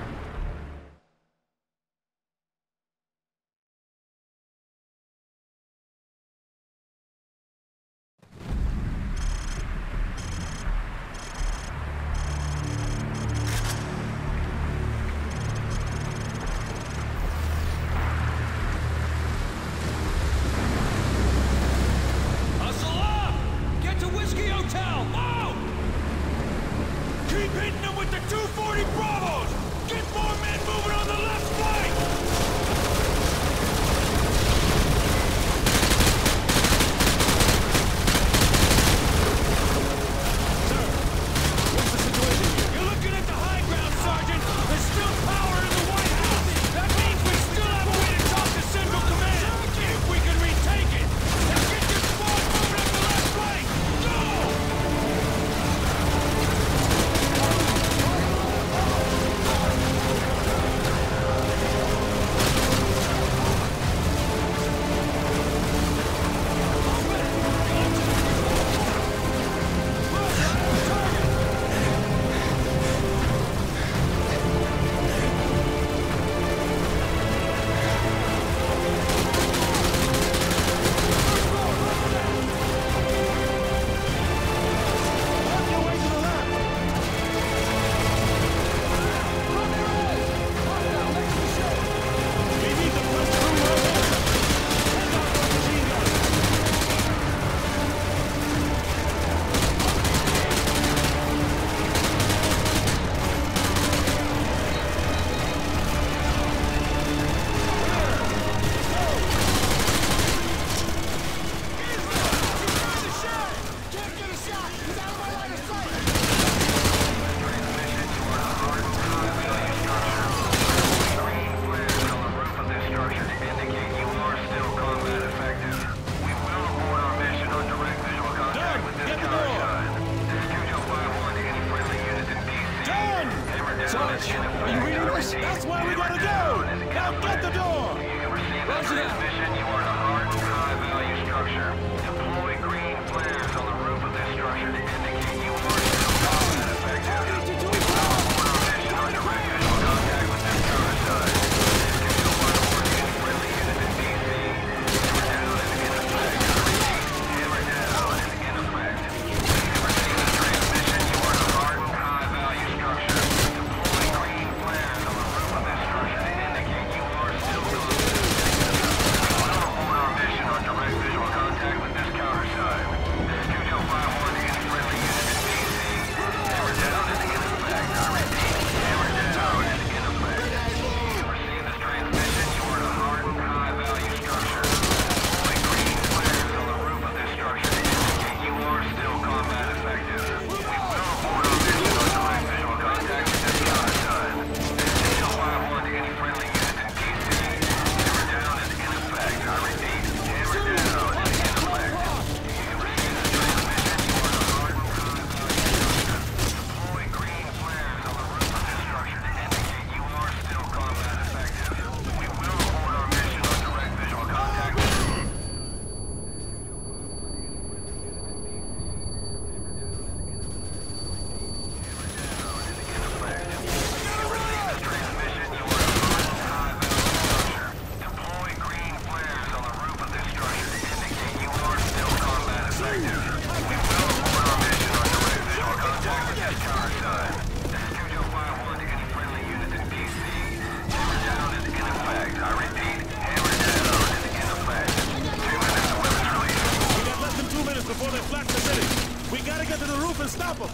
before they flash the city. We gotta get to the roof and stop them.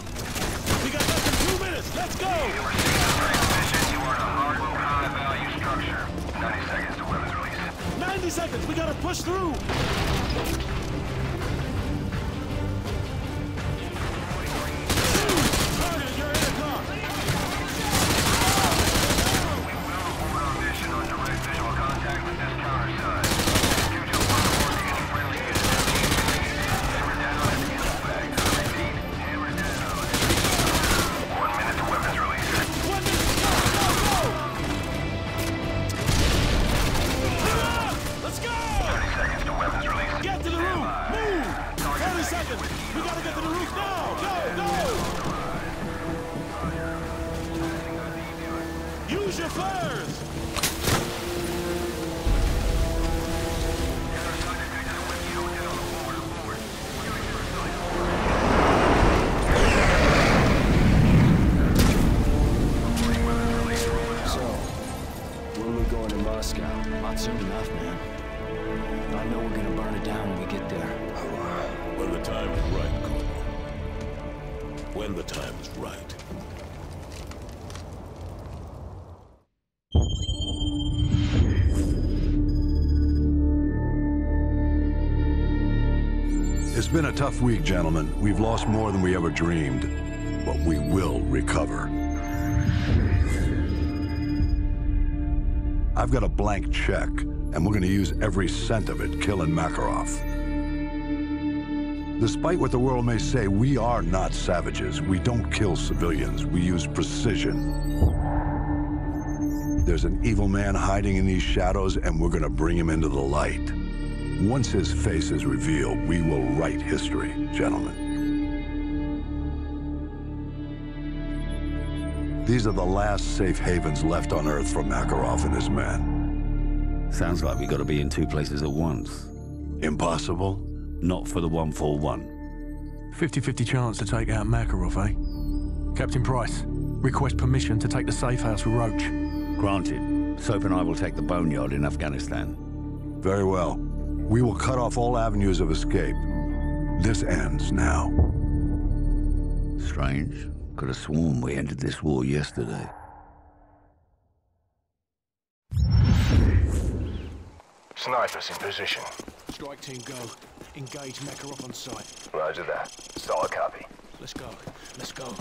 We got less than two minutes. Let's go. You were transmission. You were in a hard, high-value structure. ninety seconds to weapons release. ninety seconds. We gotta push through. It's been a tough week, gentlemen. We've lost more than we ever dreamed, but we will recover. I've got a blank check, and we're going to use every cent of it killing Makarov. Despite what the world may say, we are not savages. We don't kill civilians. We use precision. There's an evil man hiding in these shadows, and we're going to bring him into the light. Once his face is revealed, we will write history, gentlemen. These are the last safe havens left on Earth for Makarov and his men. Sounds like we've got to be in two places at once. Impossible? Not for the one forty-one. fifty fifty chance to take out Makarov, eh? Captain Price, request permission to take the safe house with Roach. Granted. Soap and I will take the boneyard in Afghanistan. Very well. We will cut off all avenues of escape. This ends now. Strange. Could have sworn we ended this war yesterday. Snipers in position. Strike team, go. Engage Makarov on site. Roger that. Solid copy. Let's go. Let's go.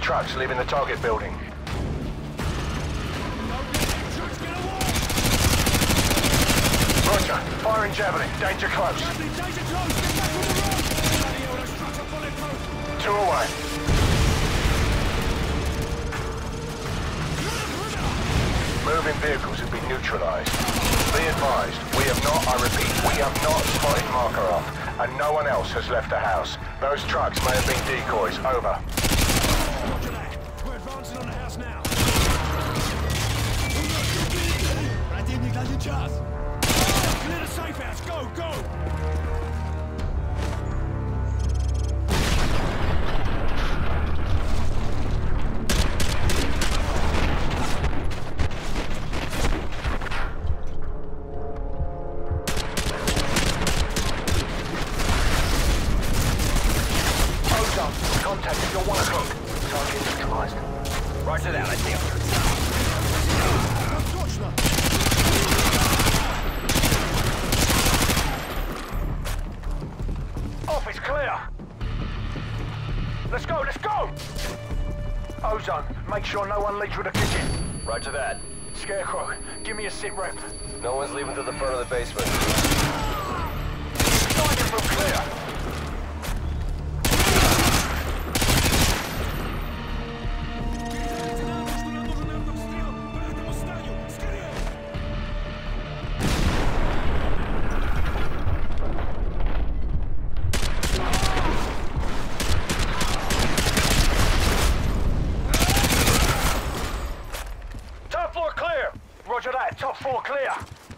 Trucks leaving the target building. Roger. Fire and javelin. Danger close. Two away. Moving vehicles have been neutralized. Be advised, we have not, I repeat, we have not spotted Makarov, and no one else has left the house. Those trucks may have been decoys. Over. ozone. Make sure no one leaves with a kitchen. Roger that. Scarecrow, give me a sit rep. No one's leaving to the front of the basement. Sniper from clear.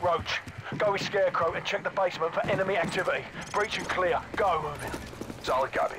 Roach, go with Scarecrow and check the basement for enemy activity. Breach and clear. Go, moving. Solid copy.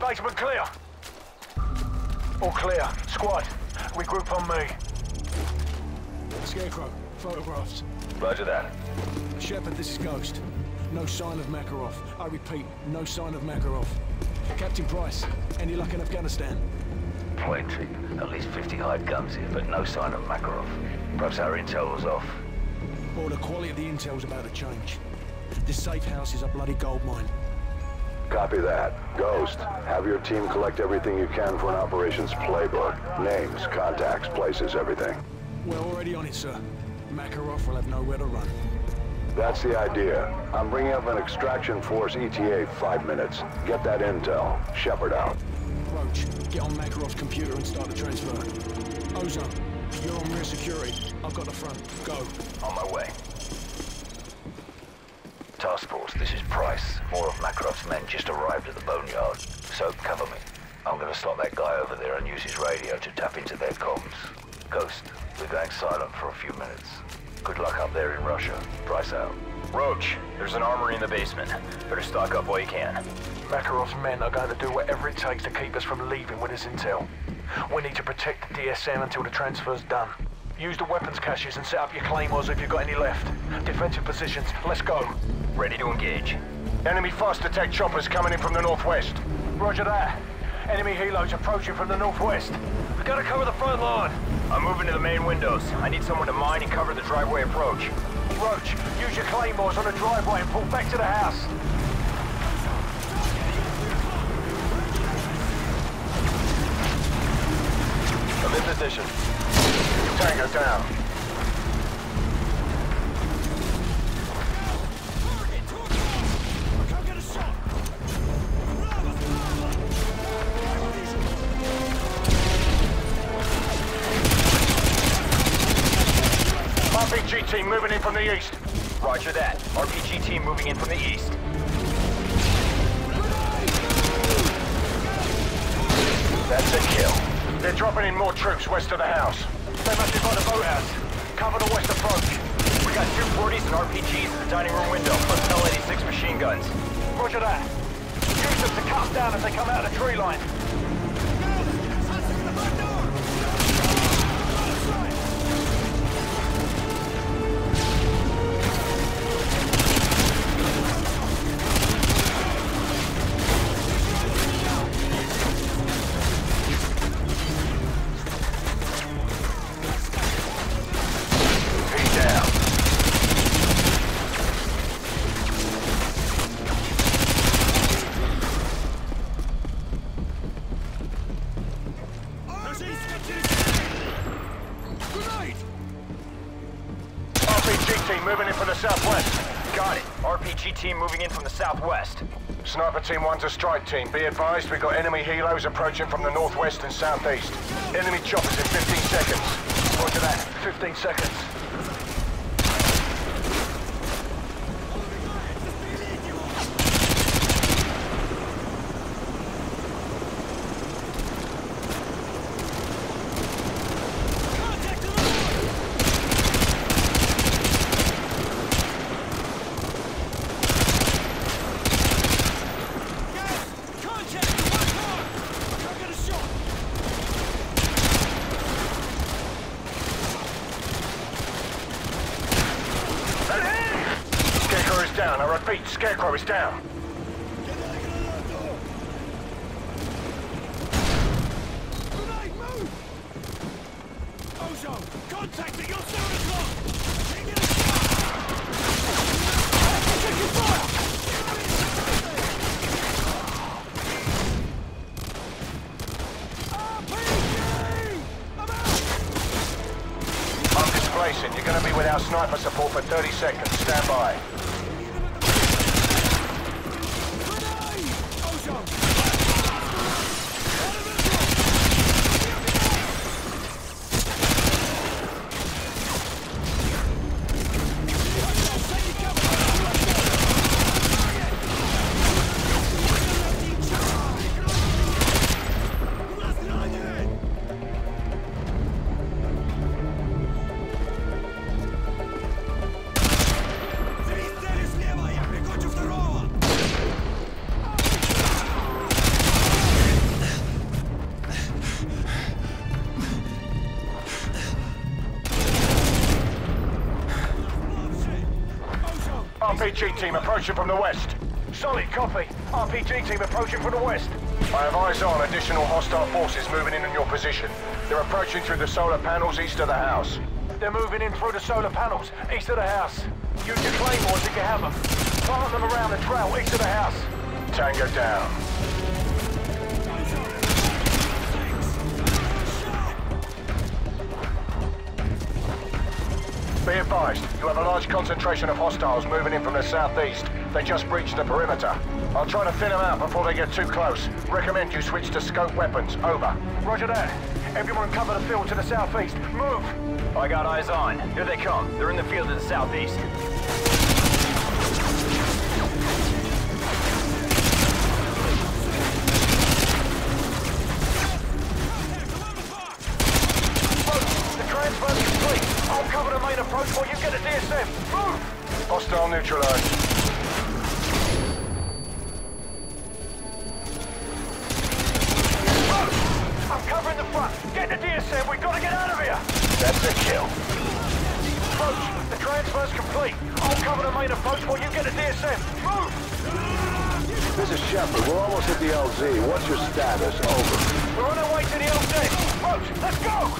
Basement clear. All clear. Squad, regroup on me. Scarecrow, photographed. Roger that. Shepherd, this is Ghost. No sign of Makarov. I repeat, no sign of Makarov. Captain Price, any luck in Afghanistan? Plenty. At least fifty hide guns here, but no sign of Makarov. Perhaps our intel was off. Or the quality of the intel's about to change. This safe house is a bloody gold mine. Copy that. Ghost, have your team collect everything you can for an operations playbook. Names, contacts, places, everything. We're already on it, sir. Makarov will have nowhere to run. That's the idea. I'm bringing up an extraction force E T A five minutes. Get that intel. Shepherd out. Roach, get on Makarov's computer and start the transfer. Ozone, you're on rear security. I've got the front. Go. On my way. Task Force, this is Price. More of Makarov's men just arrived at the boneyard. Soap, cover me. I'm gonna slot that guy over there and use his radio to tap into their comms. Ghost, we're going silent for a few minutes. Good luck up there in Russia. Price out. Roach, there's an armory in the basement. Better stock up while you can. Makarov's men are going to do whatever it takes to keep us from leaving with his intel. We need to protect the D S M until the transfer's done. Use the weapons caches and set up your claymores if you've got any left. Defensive positions, let's go. Ready to engage. Enemy fast attack choppers coming in from the northwest. Roger that. Enemy helos approaching from the northwest. We gotta cover the front lawn. I'm moving to the main windows. I need someone to mine and cover the driveway approach. Roach, use your claymores on the driveway and pull back to the house. I'm in position. Tango down. R P G team moving in from the east. Roger that. R P G team moving in from the east. That's a kill. They're dropping in more troops west of the house. They must be by the boathouse. Cover the west approach. We got two forties and R P Gs in the dining room window, plus L eighty-six machine guns. Roger that. Use them to cut down as they come out of the tree line. team moving in from the southwest. Got it. R P G team moving in from the southwest. Sniper team one to strike team. Be advised, we've got enemy helos approaching from the northwest and southeast. Enemy choppers in fifteen seconds. Roger that. fifteen seconds. Scarecrow is down. Grenade, move! Ojo, contacting your service log! Taking a shot! R P G! I'm out! Marcus Blayson, you're going to be without sniper support for thirty seconds. Stand by. R P G team approaching from the west. Solid copy. R P G team approaching from the west. I have eyes on additional hostile forces moving in on your position. They're approaching through the solar panels east of the house. They're moving in through the solar panels east of the house. Use your claymores if you have them. Follow them around the trail east of the house. Tango down. Be advised, you have a large concentration of hostiles moving in from the southeast. They just breached the perimeter. I'll try to thin them out before they get too close. Recommend you switch to scope weapons. Over. Roger that. Everyone cover the field to the southeast. Move! I got eyes on. Here they come. They're in the field to the southeast. Or you get a D S M. Move! Hostile neutralized. Move! I'm covering the front. Get the D S M. We've got to get out of here. That's a kill. Roach, the transfer's complete. I'll cover the main approach while you get a D S M. Move! This is Shepherd. We're almost at the L Z. What's your status? Over. We're on our way to the L Z. Roach, let's go!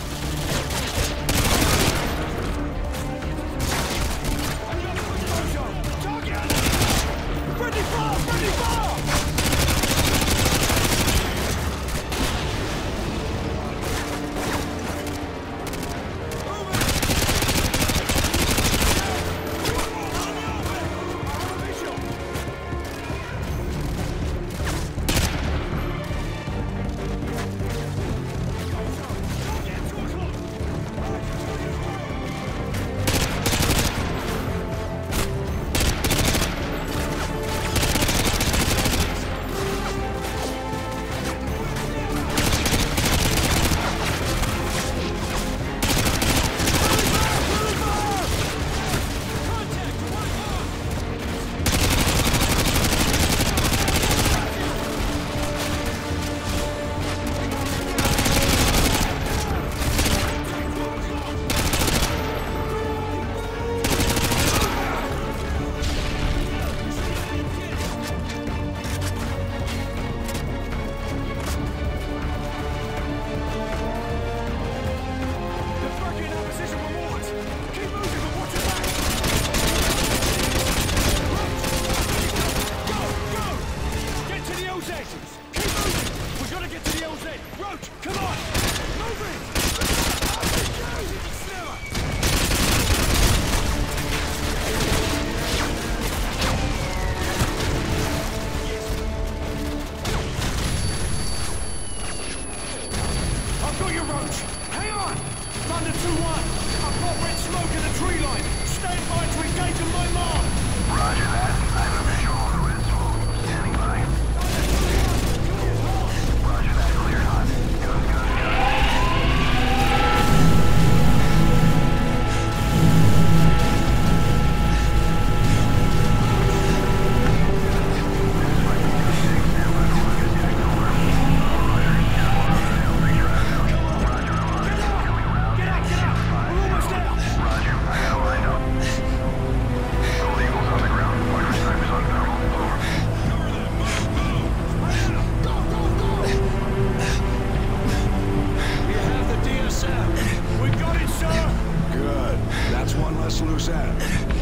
us loose ends.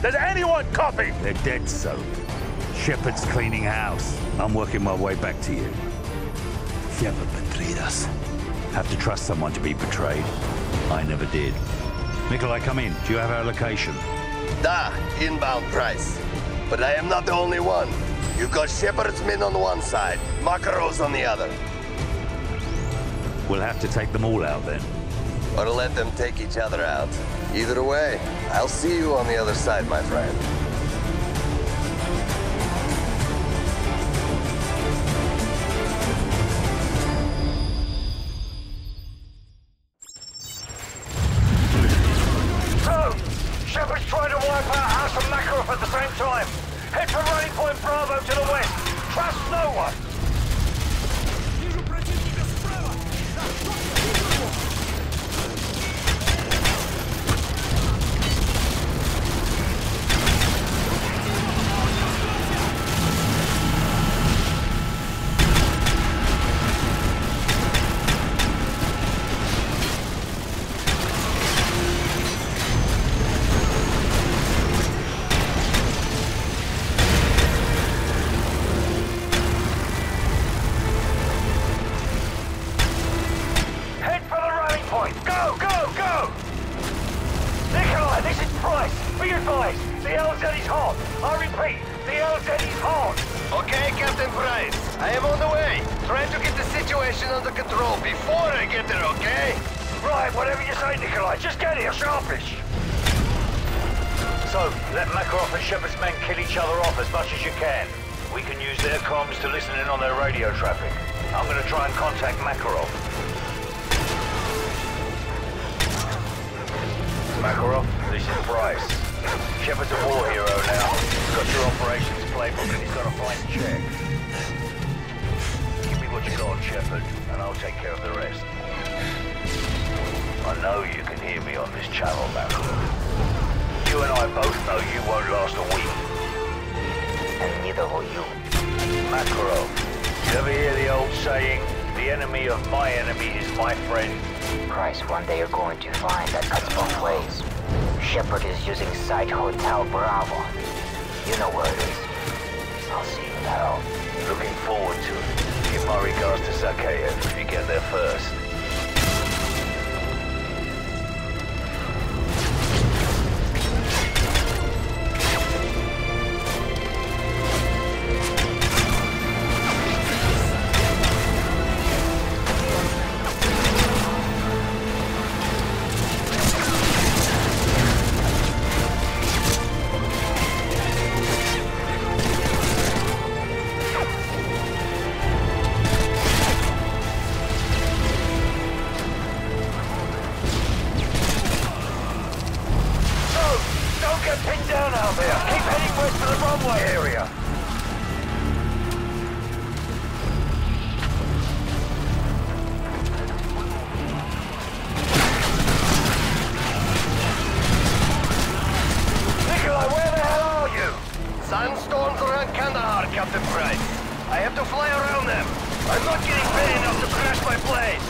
Does anyone copy? They're dead, Soap. Shepherd's cleaning house. I'm working my way back to you. Shepherd betrayed us. Have to trust someone to be betrayed. I never did. Nikolai, come in. Do you have our location? Da, inbound Price. But I am not the only one. You've got Shepherd's men on one side, Makarov's on the other. We'll have to take them all out then. Or to let them take each other out. Either way, I'll see you on the other side, my friend. So, Shepherd's trying to wipe out House and Makarov at the same time. Head for Running Point Bravo to the west. Trust no one. get pinned down out there. Keep heading west to the runway area. Nikolai, where the hell are you? Sandstorms around Kandahar, Captain Price. I have to fly around them. I'm not getting paid enough to crash my plane.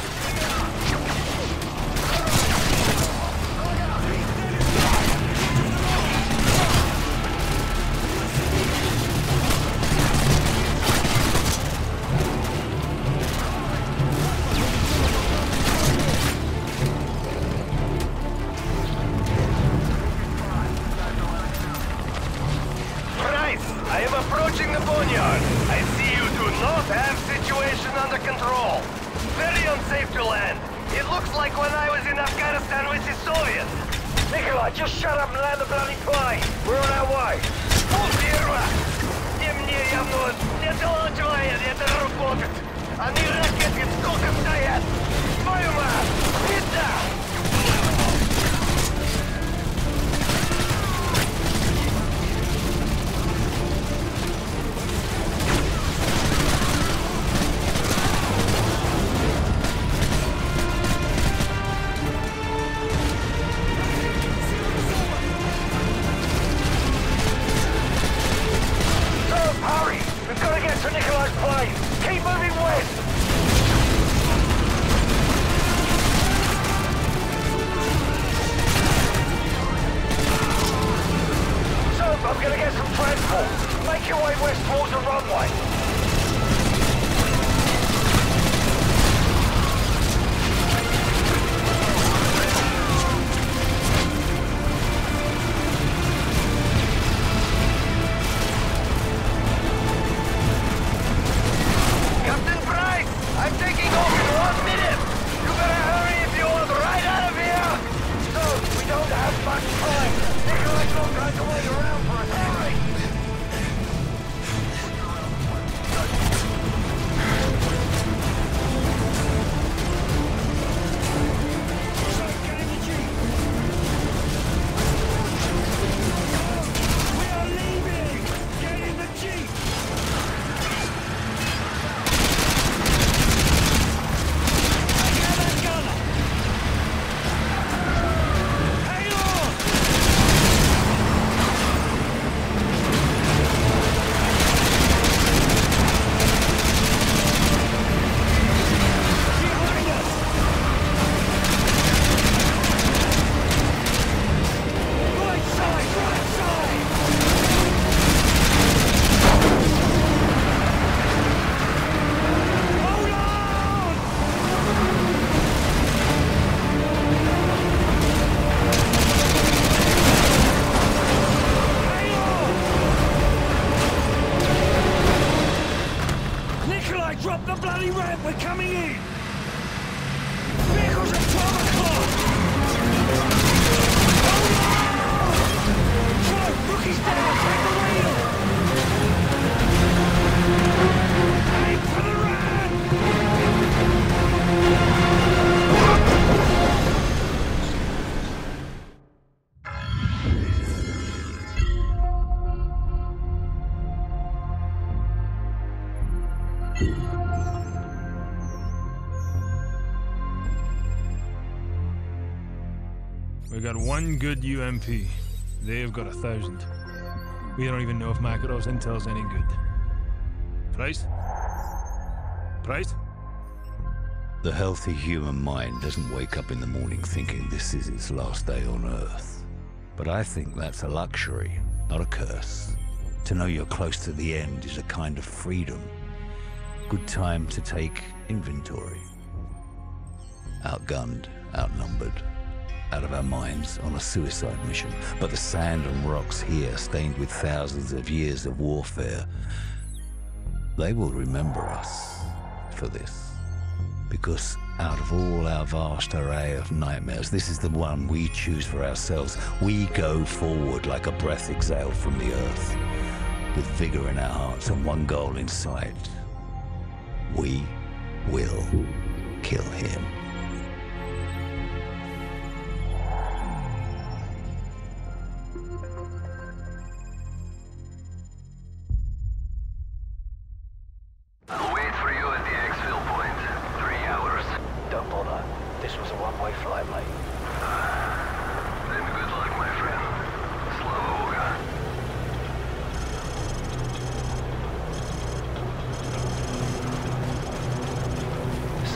Got one good U M P. They've got a thousand. We don't even know if Makarov's intel's any good. Price? Price? The healthy human mind doesn't wake up in the morning thinking this is its last day on Earth. But I think that's a luxury, not a curse. To know you're close to the end is a kind of freedom. Good time to take inventory. Outgunned, outnumbered. Out of our minds on a suicide mission, but the sand and rocks here, stained with thousands of years of warfare, they will remember us for this, because out of all our vast array of nightmares, this is the one we choose for ourselves. We go forward like a breath exhaled from the earth, with vigor in our hearts and one goal in sight. We will kill him.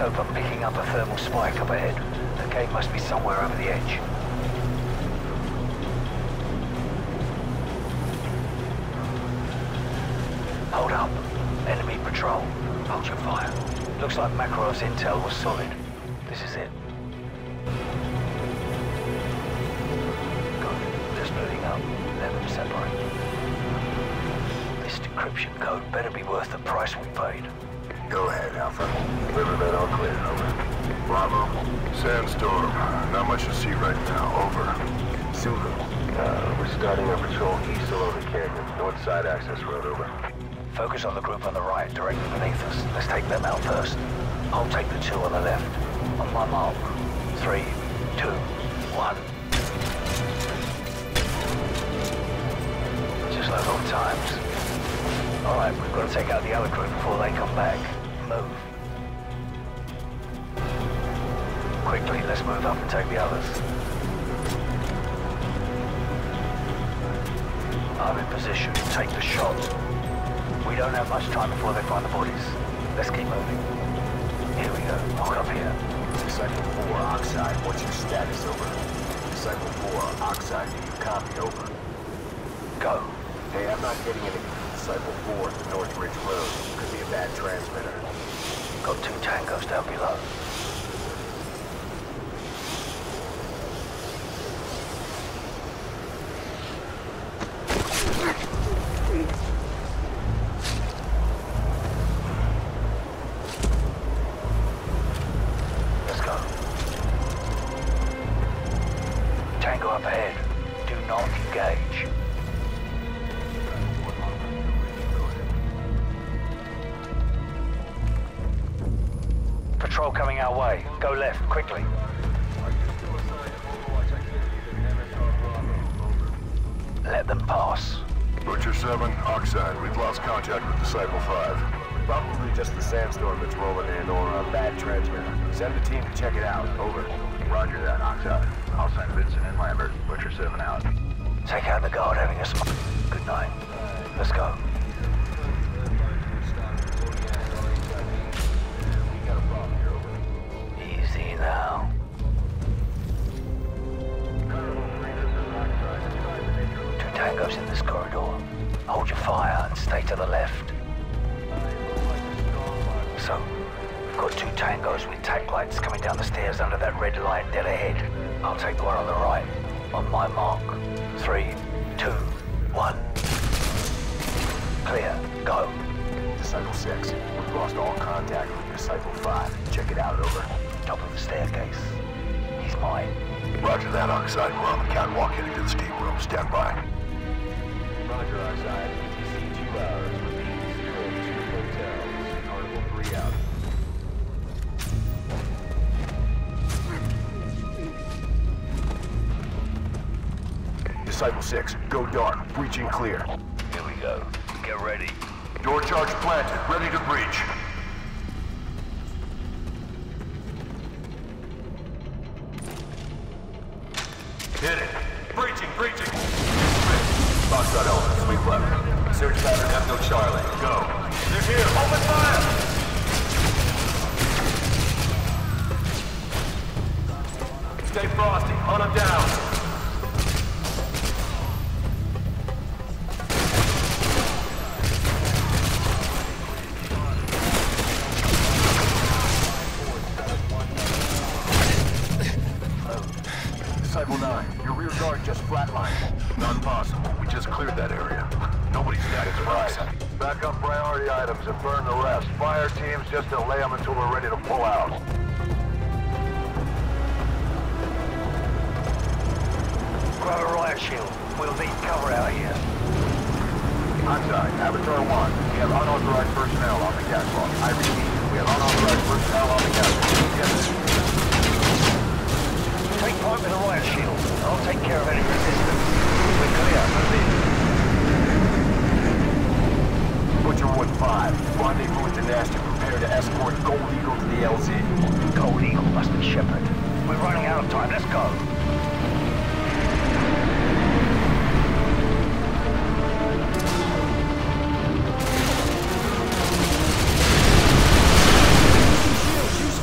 Soap, I'm picking up a thermal spike up ahead. The gate must be somewhere over the edge. Hold up. Enemy patrol. Hold your fire. Looks like Makarov's intel was solid. This is it. Good. They're splitting up. Let them separate. This decryption code better be worth the price we paid. Go ahead, Alpha. Deliver that all clear, over. Bravo. Sandstorm. Not much to see right now, over. Zulu. Uh, we're starting our patrol east along the canyon. North side access road, over. Focus on the group on the right, directly beneath us. Let's take them out first. I'll take the two on the left. On my mark. Three, two, one. Just like old times. Alright, we've got to take out the other group before they come back. Move. Quickly, let's move up and take the others. I'm in position. Take the shot. We don't have much time before they find the bodies. Let's keep moving. Here we go. Look up here. Cycle four, Oxide. What's your status? Over. Cycle four, Oxide. Do you copy? Over. Go. Hey, I'm not getting anything. Cycle four at the North Ridge Road. Could be a bad transmitter. Got two tangos down below. Let's go. Tango up ahead. Do not engage. Patrol coming our way. Go left, quickly. Let them pass. Butcher seven, Oxide. We've lost contact with Disciple five. Probably just the sandstorm that's rolling in or a bad transmitter. Send the team to check it out. Over. Roger that, Oxide. I'll send Vincent and Lambert. Butcher seven out. Take out the guard having a smoke. Good night. Let's go. Now. Two tangos in this corridor. Hold your fire and stay to the left. So, we've got two tangos with tack lights coming down the stairs under that red light dead ahead. I'll take the one on the right. On my mark. Three, two, one. Clear. Go. Disciple six. We've lost all contact with Disciple five. Check it out, over. Top of the staircase. He's mine. Roger that, Oxide. We're on the catwalk heading to the steam room. Stand by. Roger, Oxide. E T C two hours. Repeat zero two hotels. Article three out. Disciple six, go dark. Breaching clear. Here we go. Get ready. Door charge planted. Ready to breach. Hit it! Breaching! Breaching! Box on open, sweep left. Search pattern, have no Charlie. Go! They're here! Open fire! Stay frosty, hunt them down! Disciple nine, your rear guard just flatlined. Not possible. We just cleared that area. Nobody's got it right. Back up priority items and burn the rest. Fire teams just delay them until we're ready to pull out. Grab a riot shield. We'll need cover out here. Outside, Avatar one. We have unauthorized personnel on the gas log. I repeat, we have unauthorized personnel on the gas log. Yes. Take point with a riot shield. I'll take care of any resistance. We're clear, move in. Butcher one five, rendezvous with the Nash to prepare to escort Gold Eagle to the L Z. Gold Eagle must be Shepherd. We're running out of time, let's go. Shields, use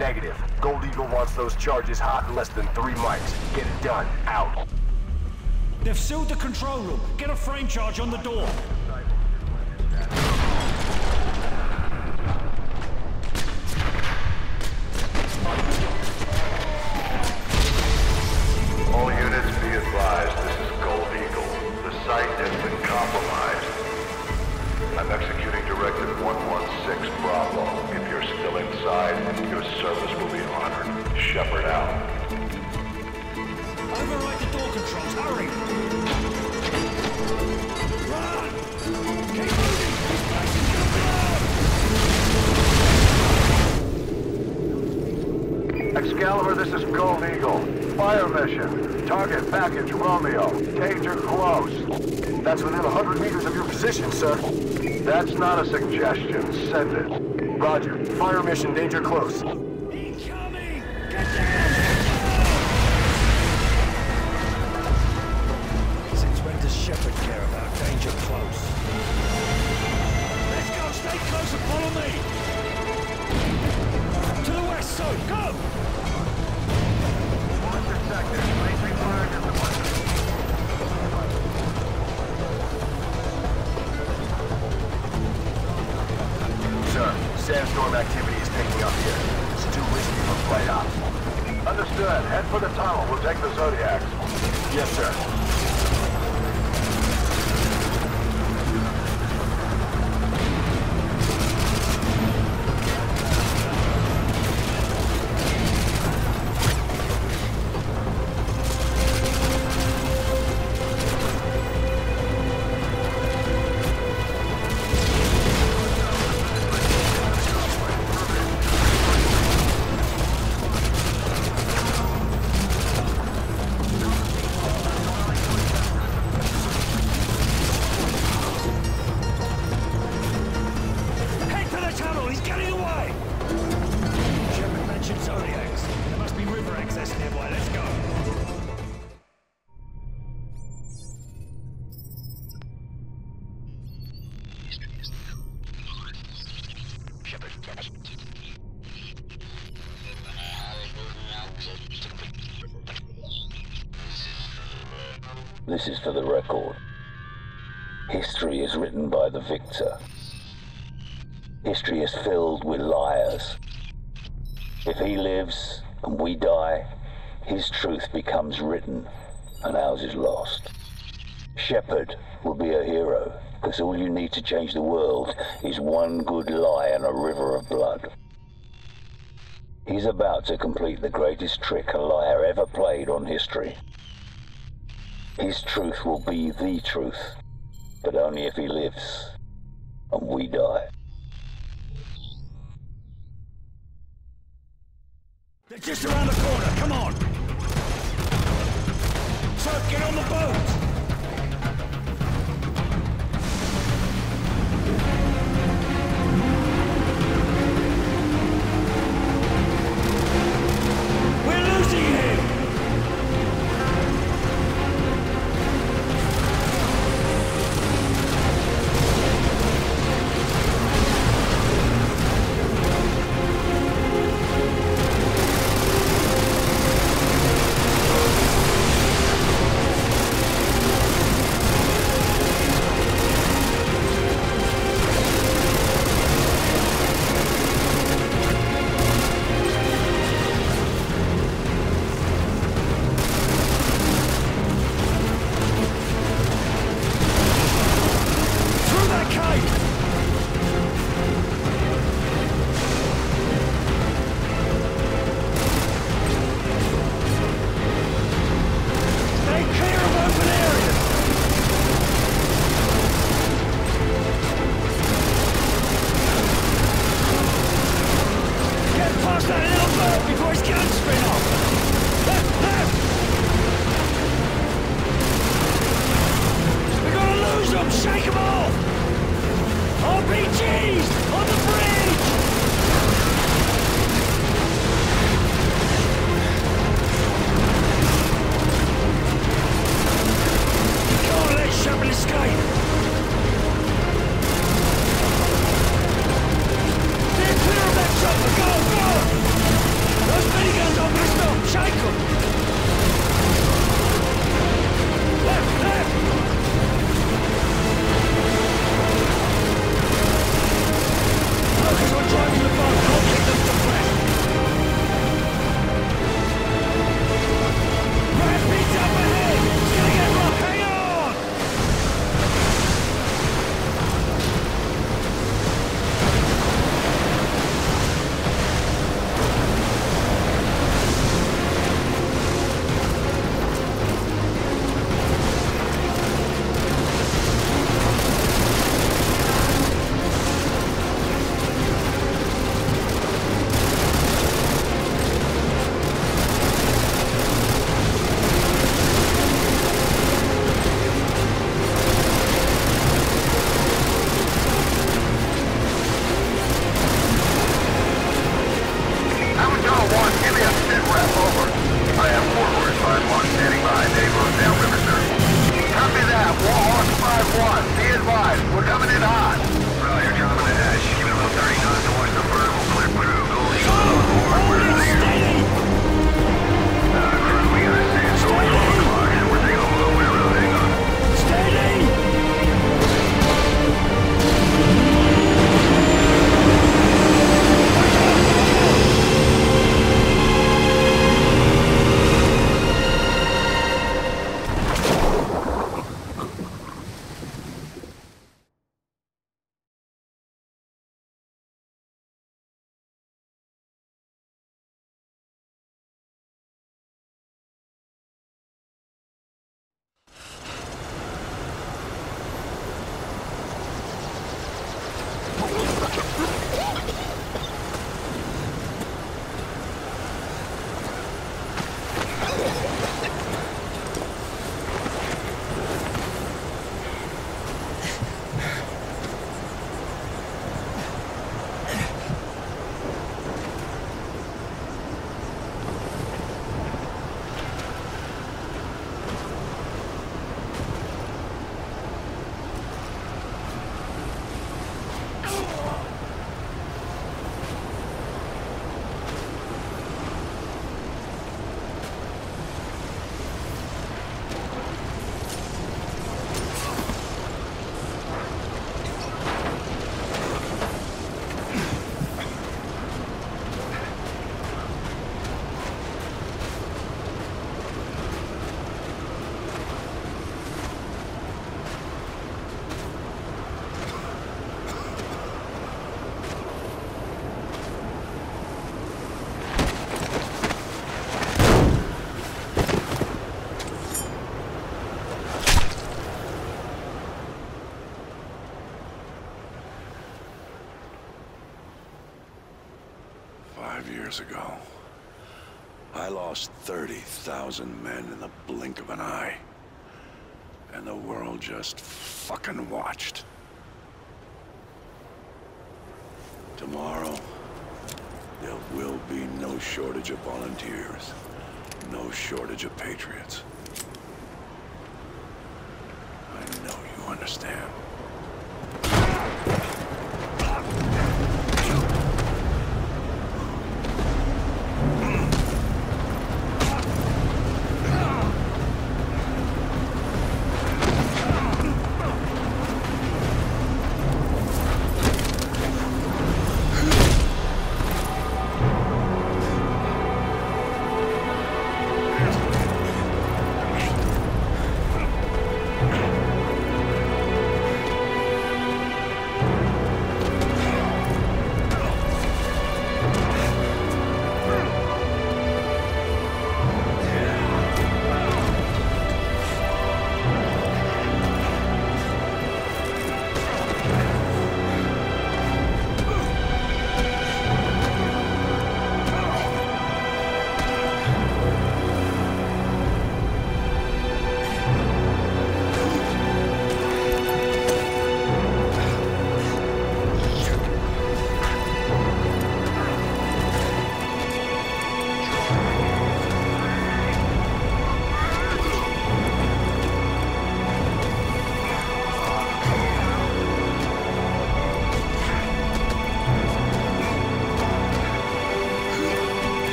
Negative. Gold Eagle wants those charges hot in less than three mics. Get it done. Out. They've sealed the control room. Get a frame charge on the door. All units be advised, this is Gold Eagle. The site has been compromised. I'm executing directive one one six Bravo. If you're still inside, your service will be honored. Shepherd out. Override the door controls. Hurry! Run! Keep moving! This place is your blood! Excalibur, this is Gold Eagle. Fire mission. Target package Romeo. Danger close. That's within one hundred meters of your position, sir. That's not a suggestion. Send it. Roger. Fire mission. Danger close. Incoming! Get down! It's Inspector Shepherd care about danger close. Let's go. Stay close and follow me. To the west, so go. Monster sector. Placing fire to the monster. Sandstorm activity is picking up here. It's too risky for flight ops. Understood. Head for the tunnel. We'll take the Zodiacs. Yes, sir. This is for the record. History is written by the victor. History is filled with liars. If he lives and we die, his truth becomes written and ours is lost. Shepherd will be a hero, because all you need to change the world is one good lie and a river of blood. He's about to complete the greatest trick a liar ever played on history. His truth will be the truth, but only if he lives and we die. They're just around the corner, come on! So get on the boat! Go, go! I am forward, five one, standing by, Dayboat downriver, sir. Copy that, Warhorse five one, be advised, we're coming in hot. Roger, chopping the dash, keep it about thirty knots to watch the bird, we'll clear through, go leave on the board, we're in there. Uh, crew, we gotta stay at twelve o'clock, and we're taking over the winter road, hang on. Standing! Ago, I lost thirty thousand men in the blink of an eye, and the world just fucking watched. Tomorrow, there will be no shortage of volunteers, no shortage of patriots. I know you understand.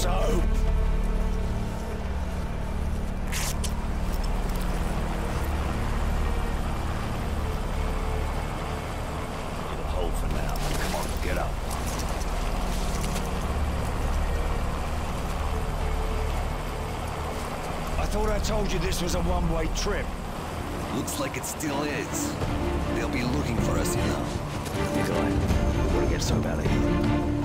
Soap! I told you this was a one-way trip. Looks like it still is. They'll be looking for us, you know. Nikolai, we gotta get Soap out of here.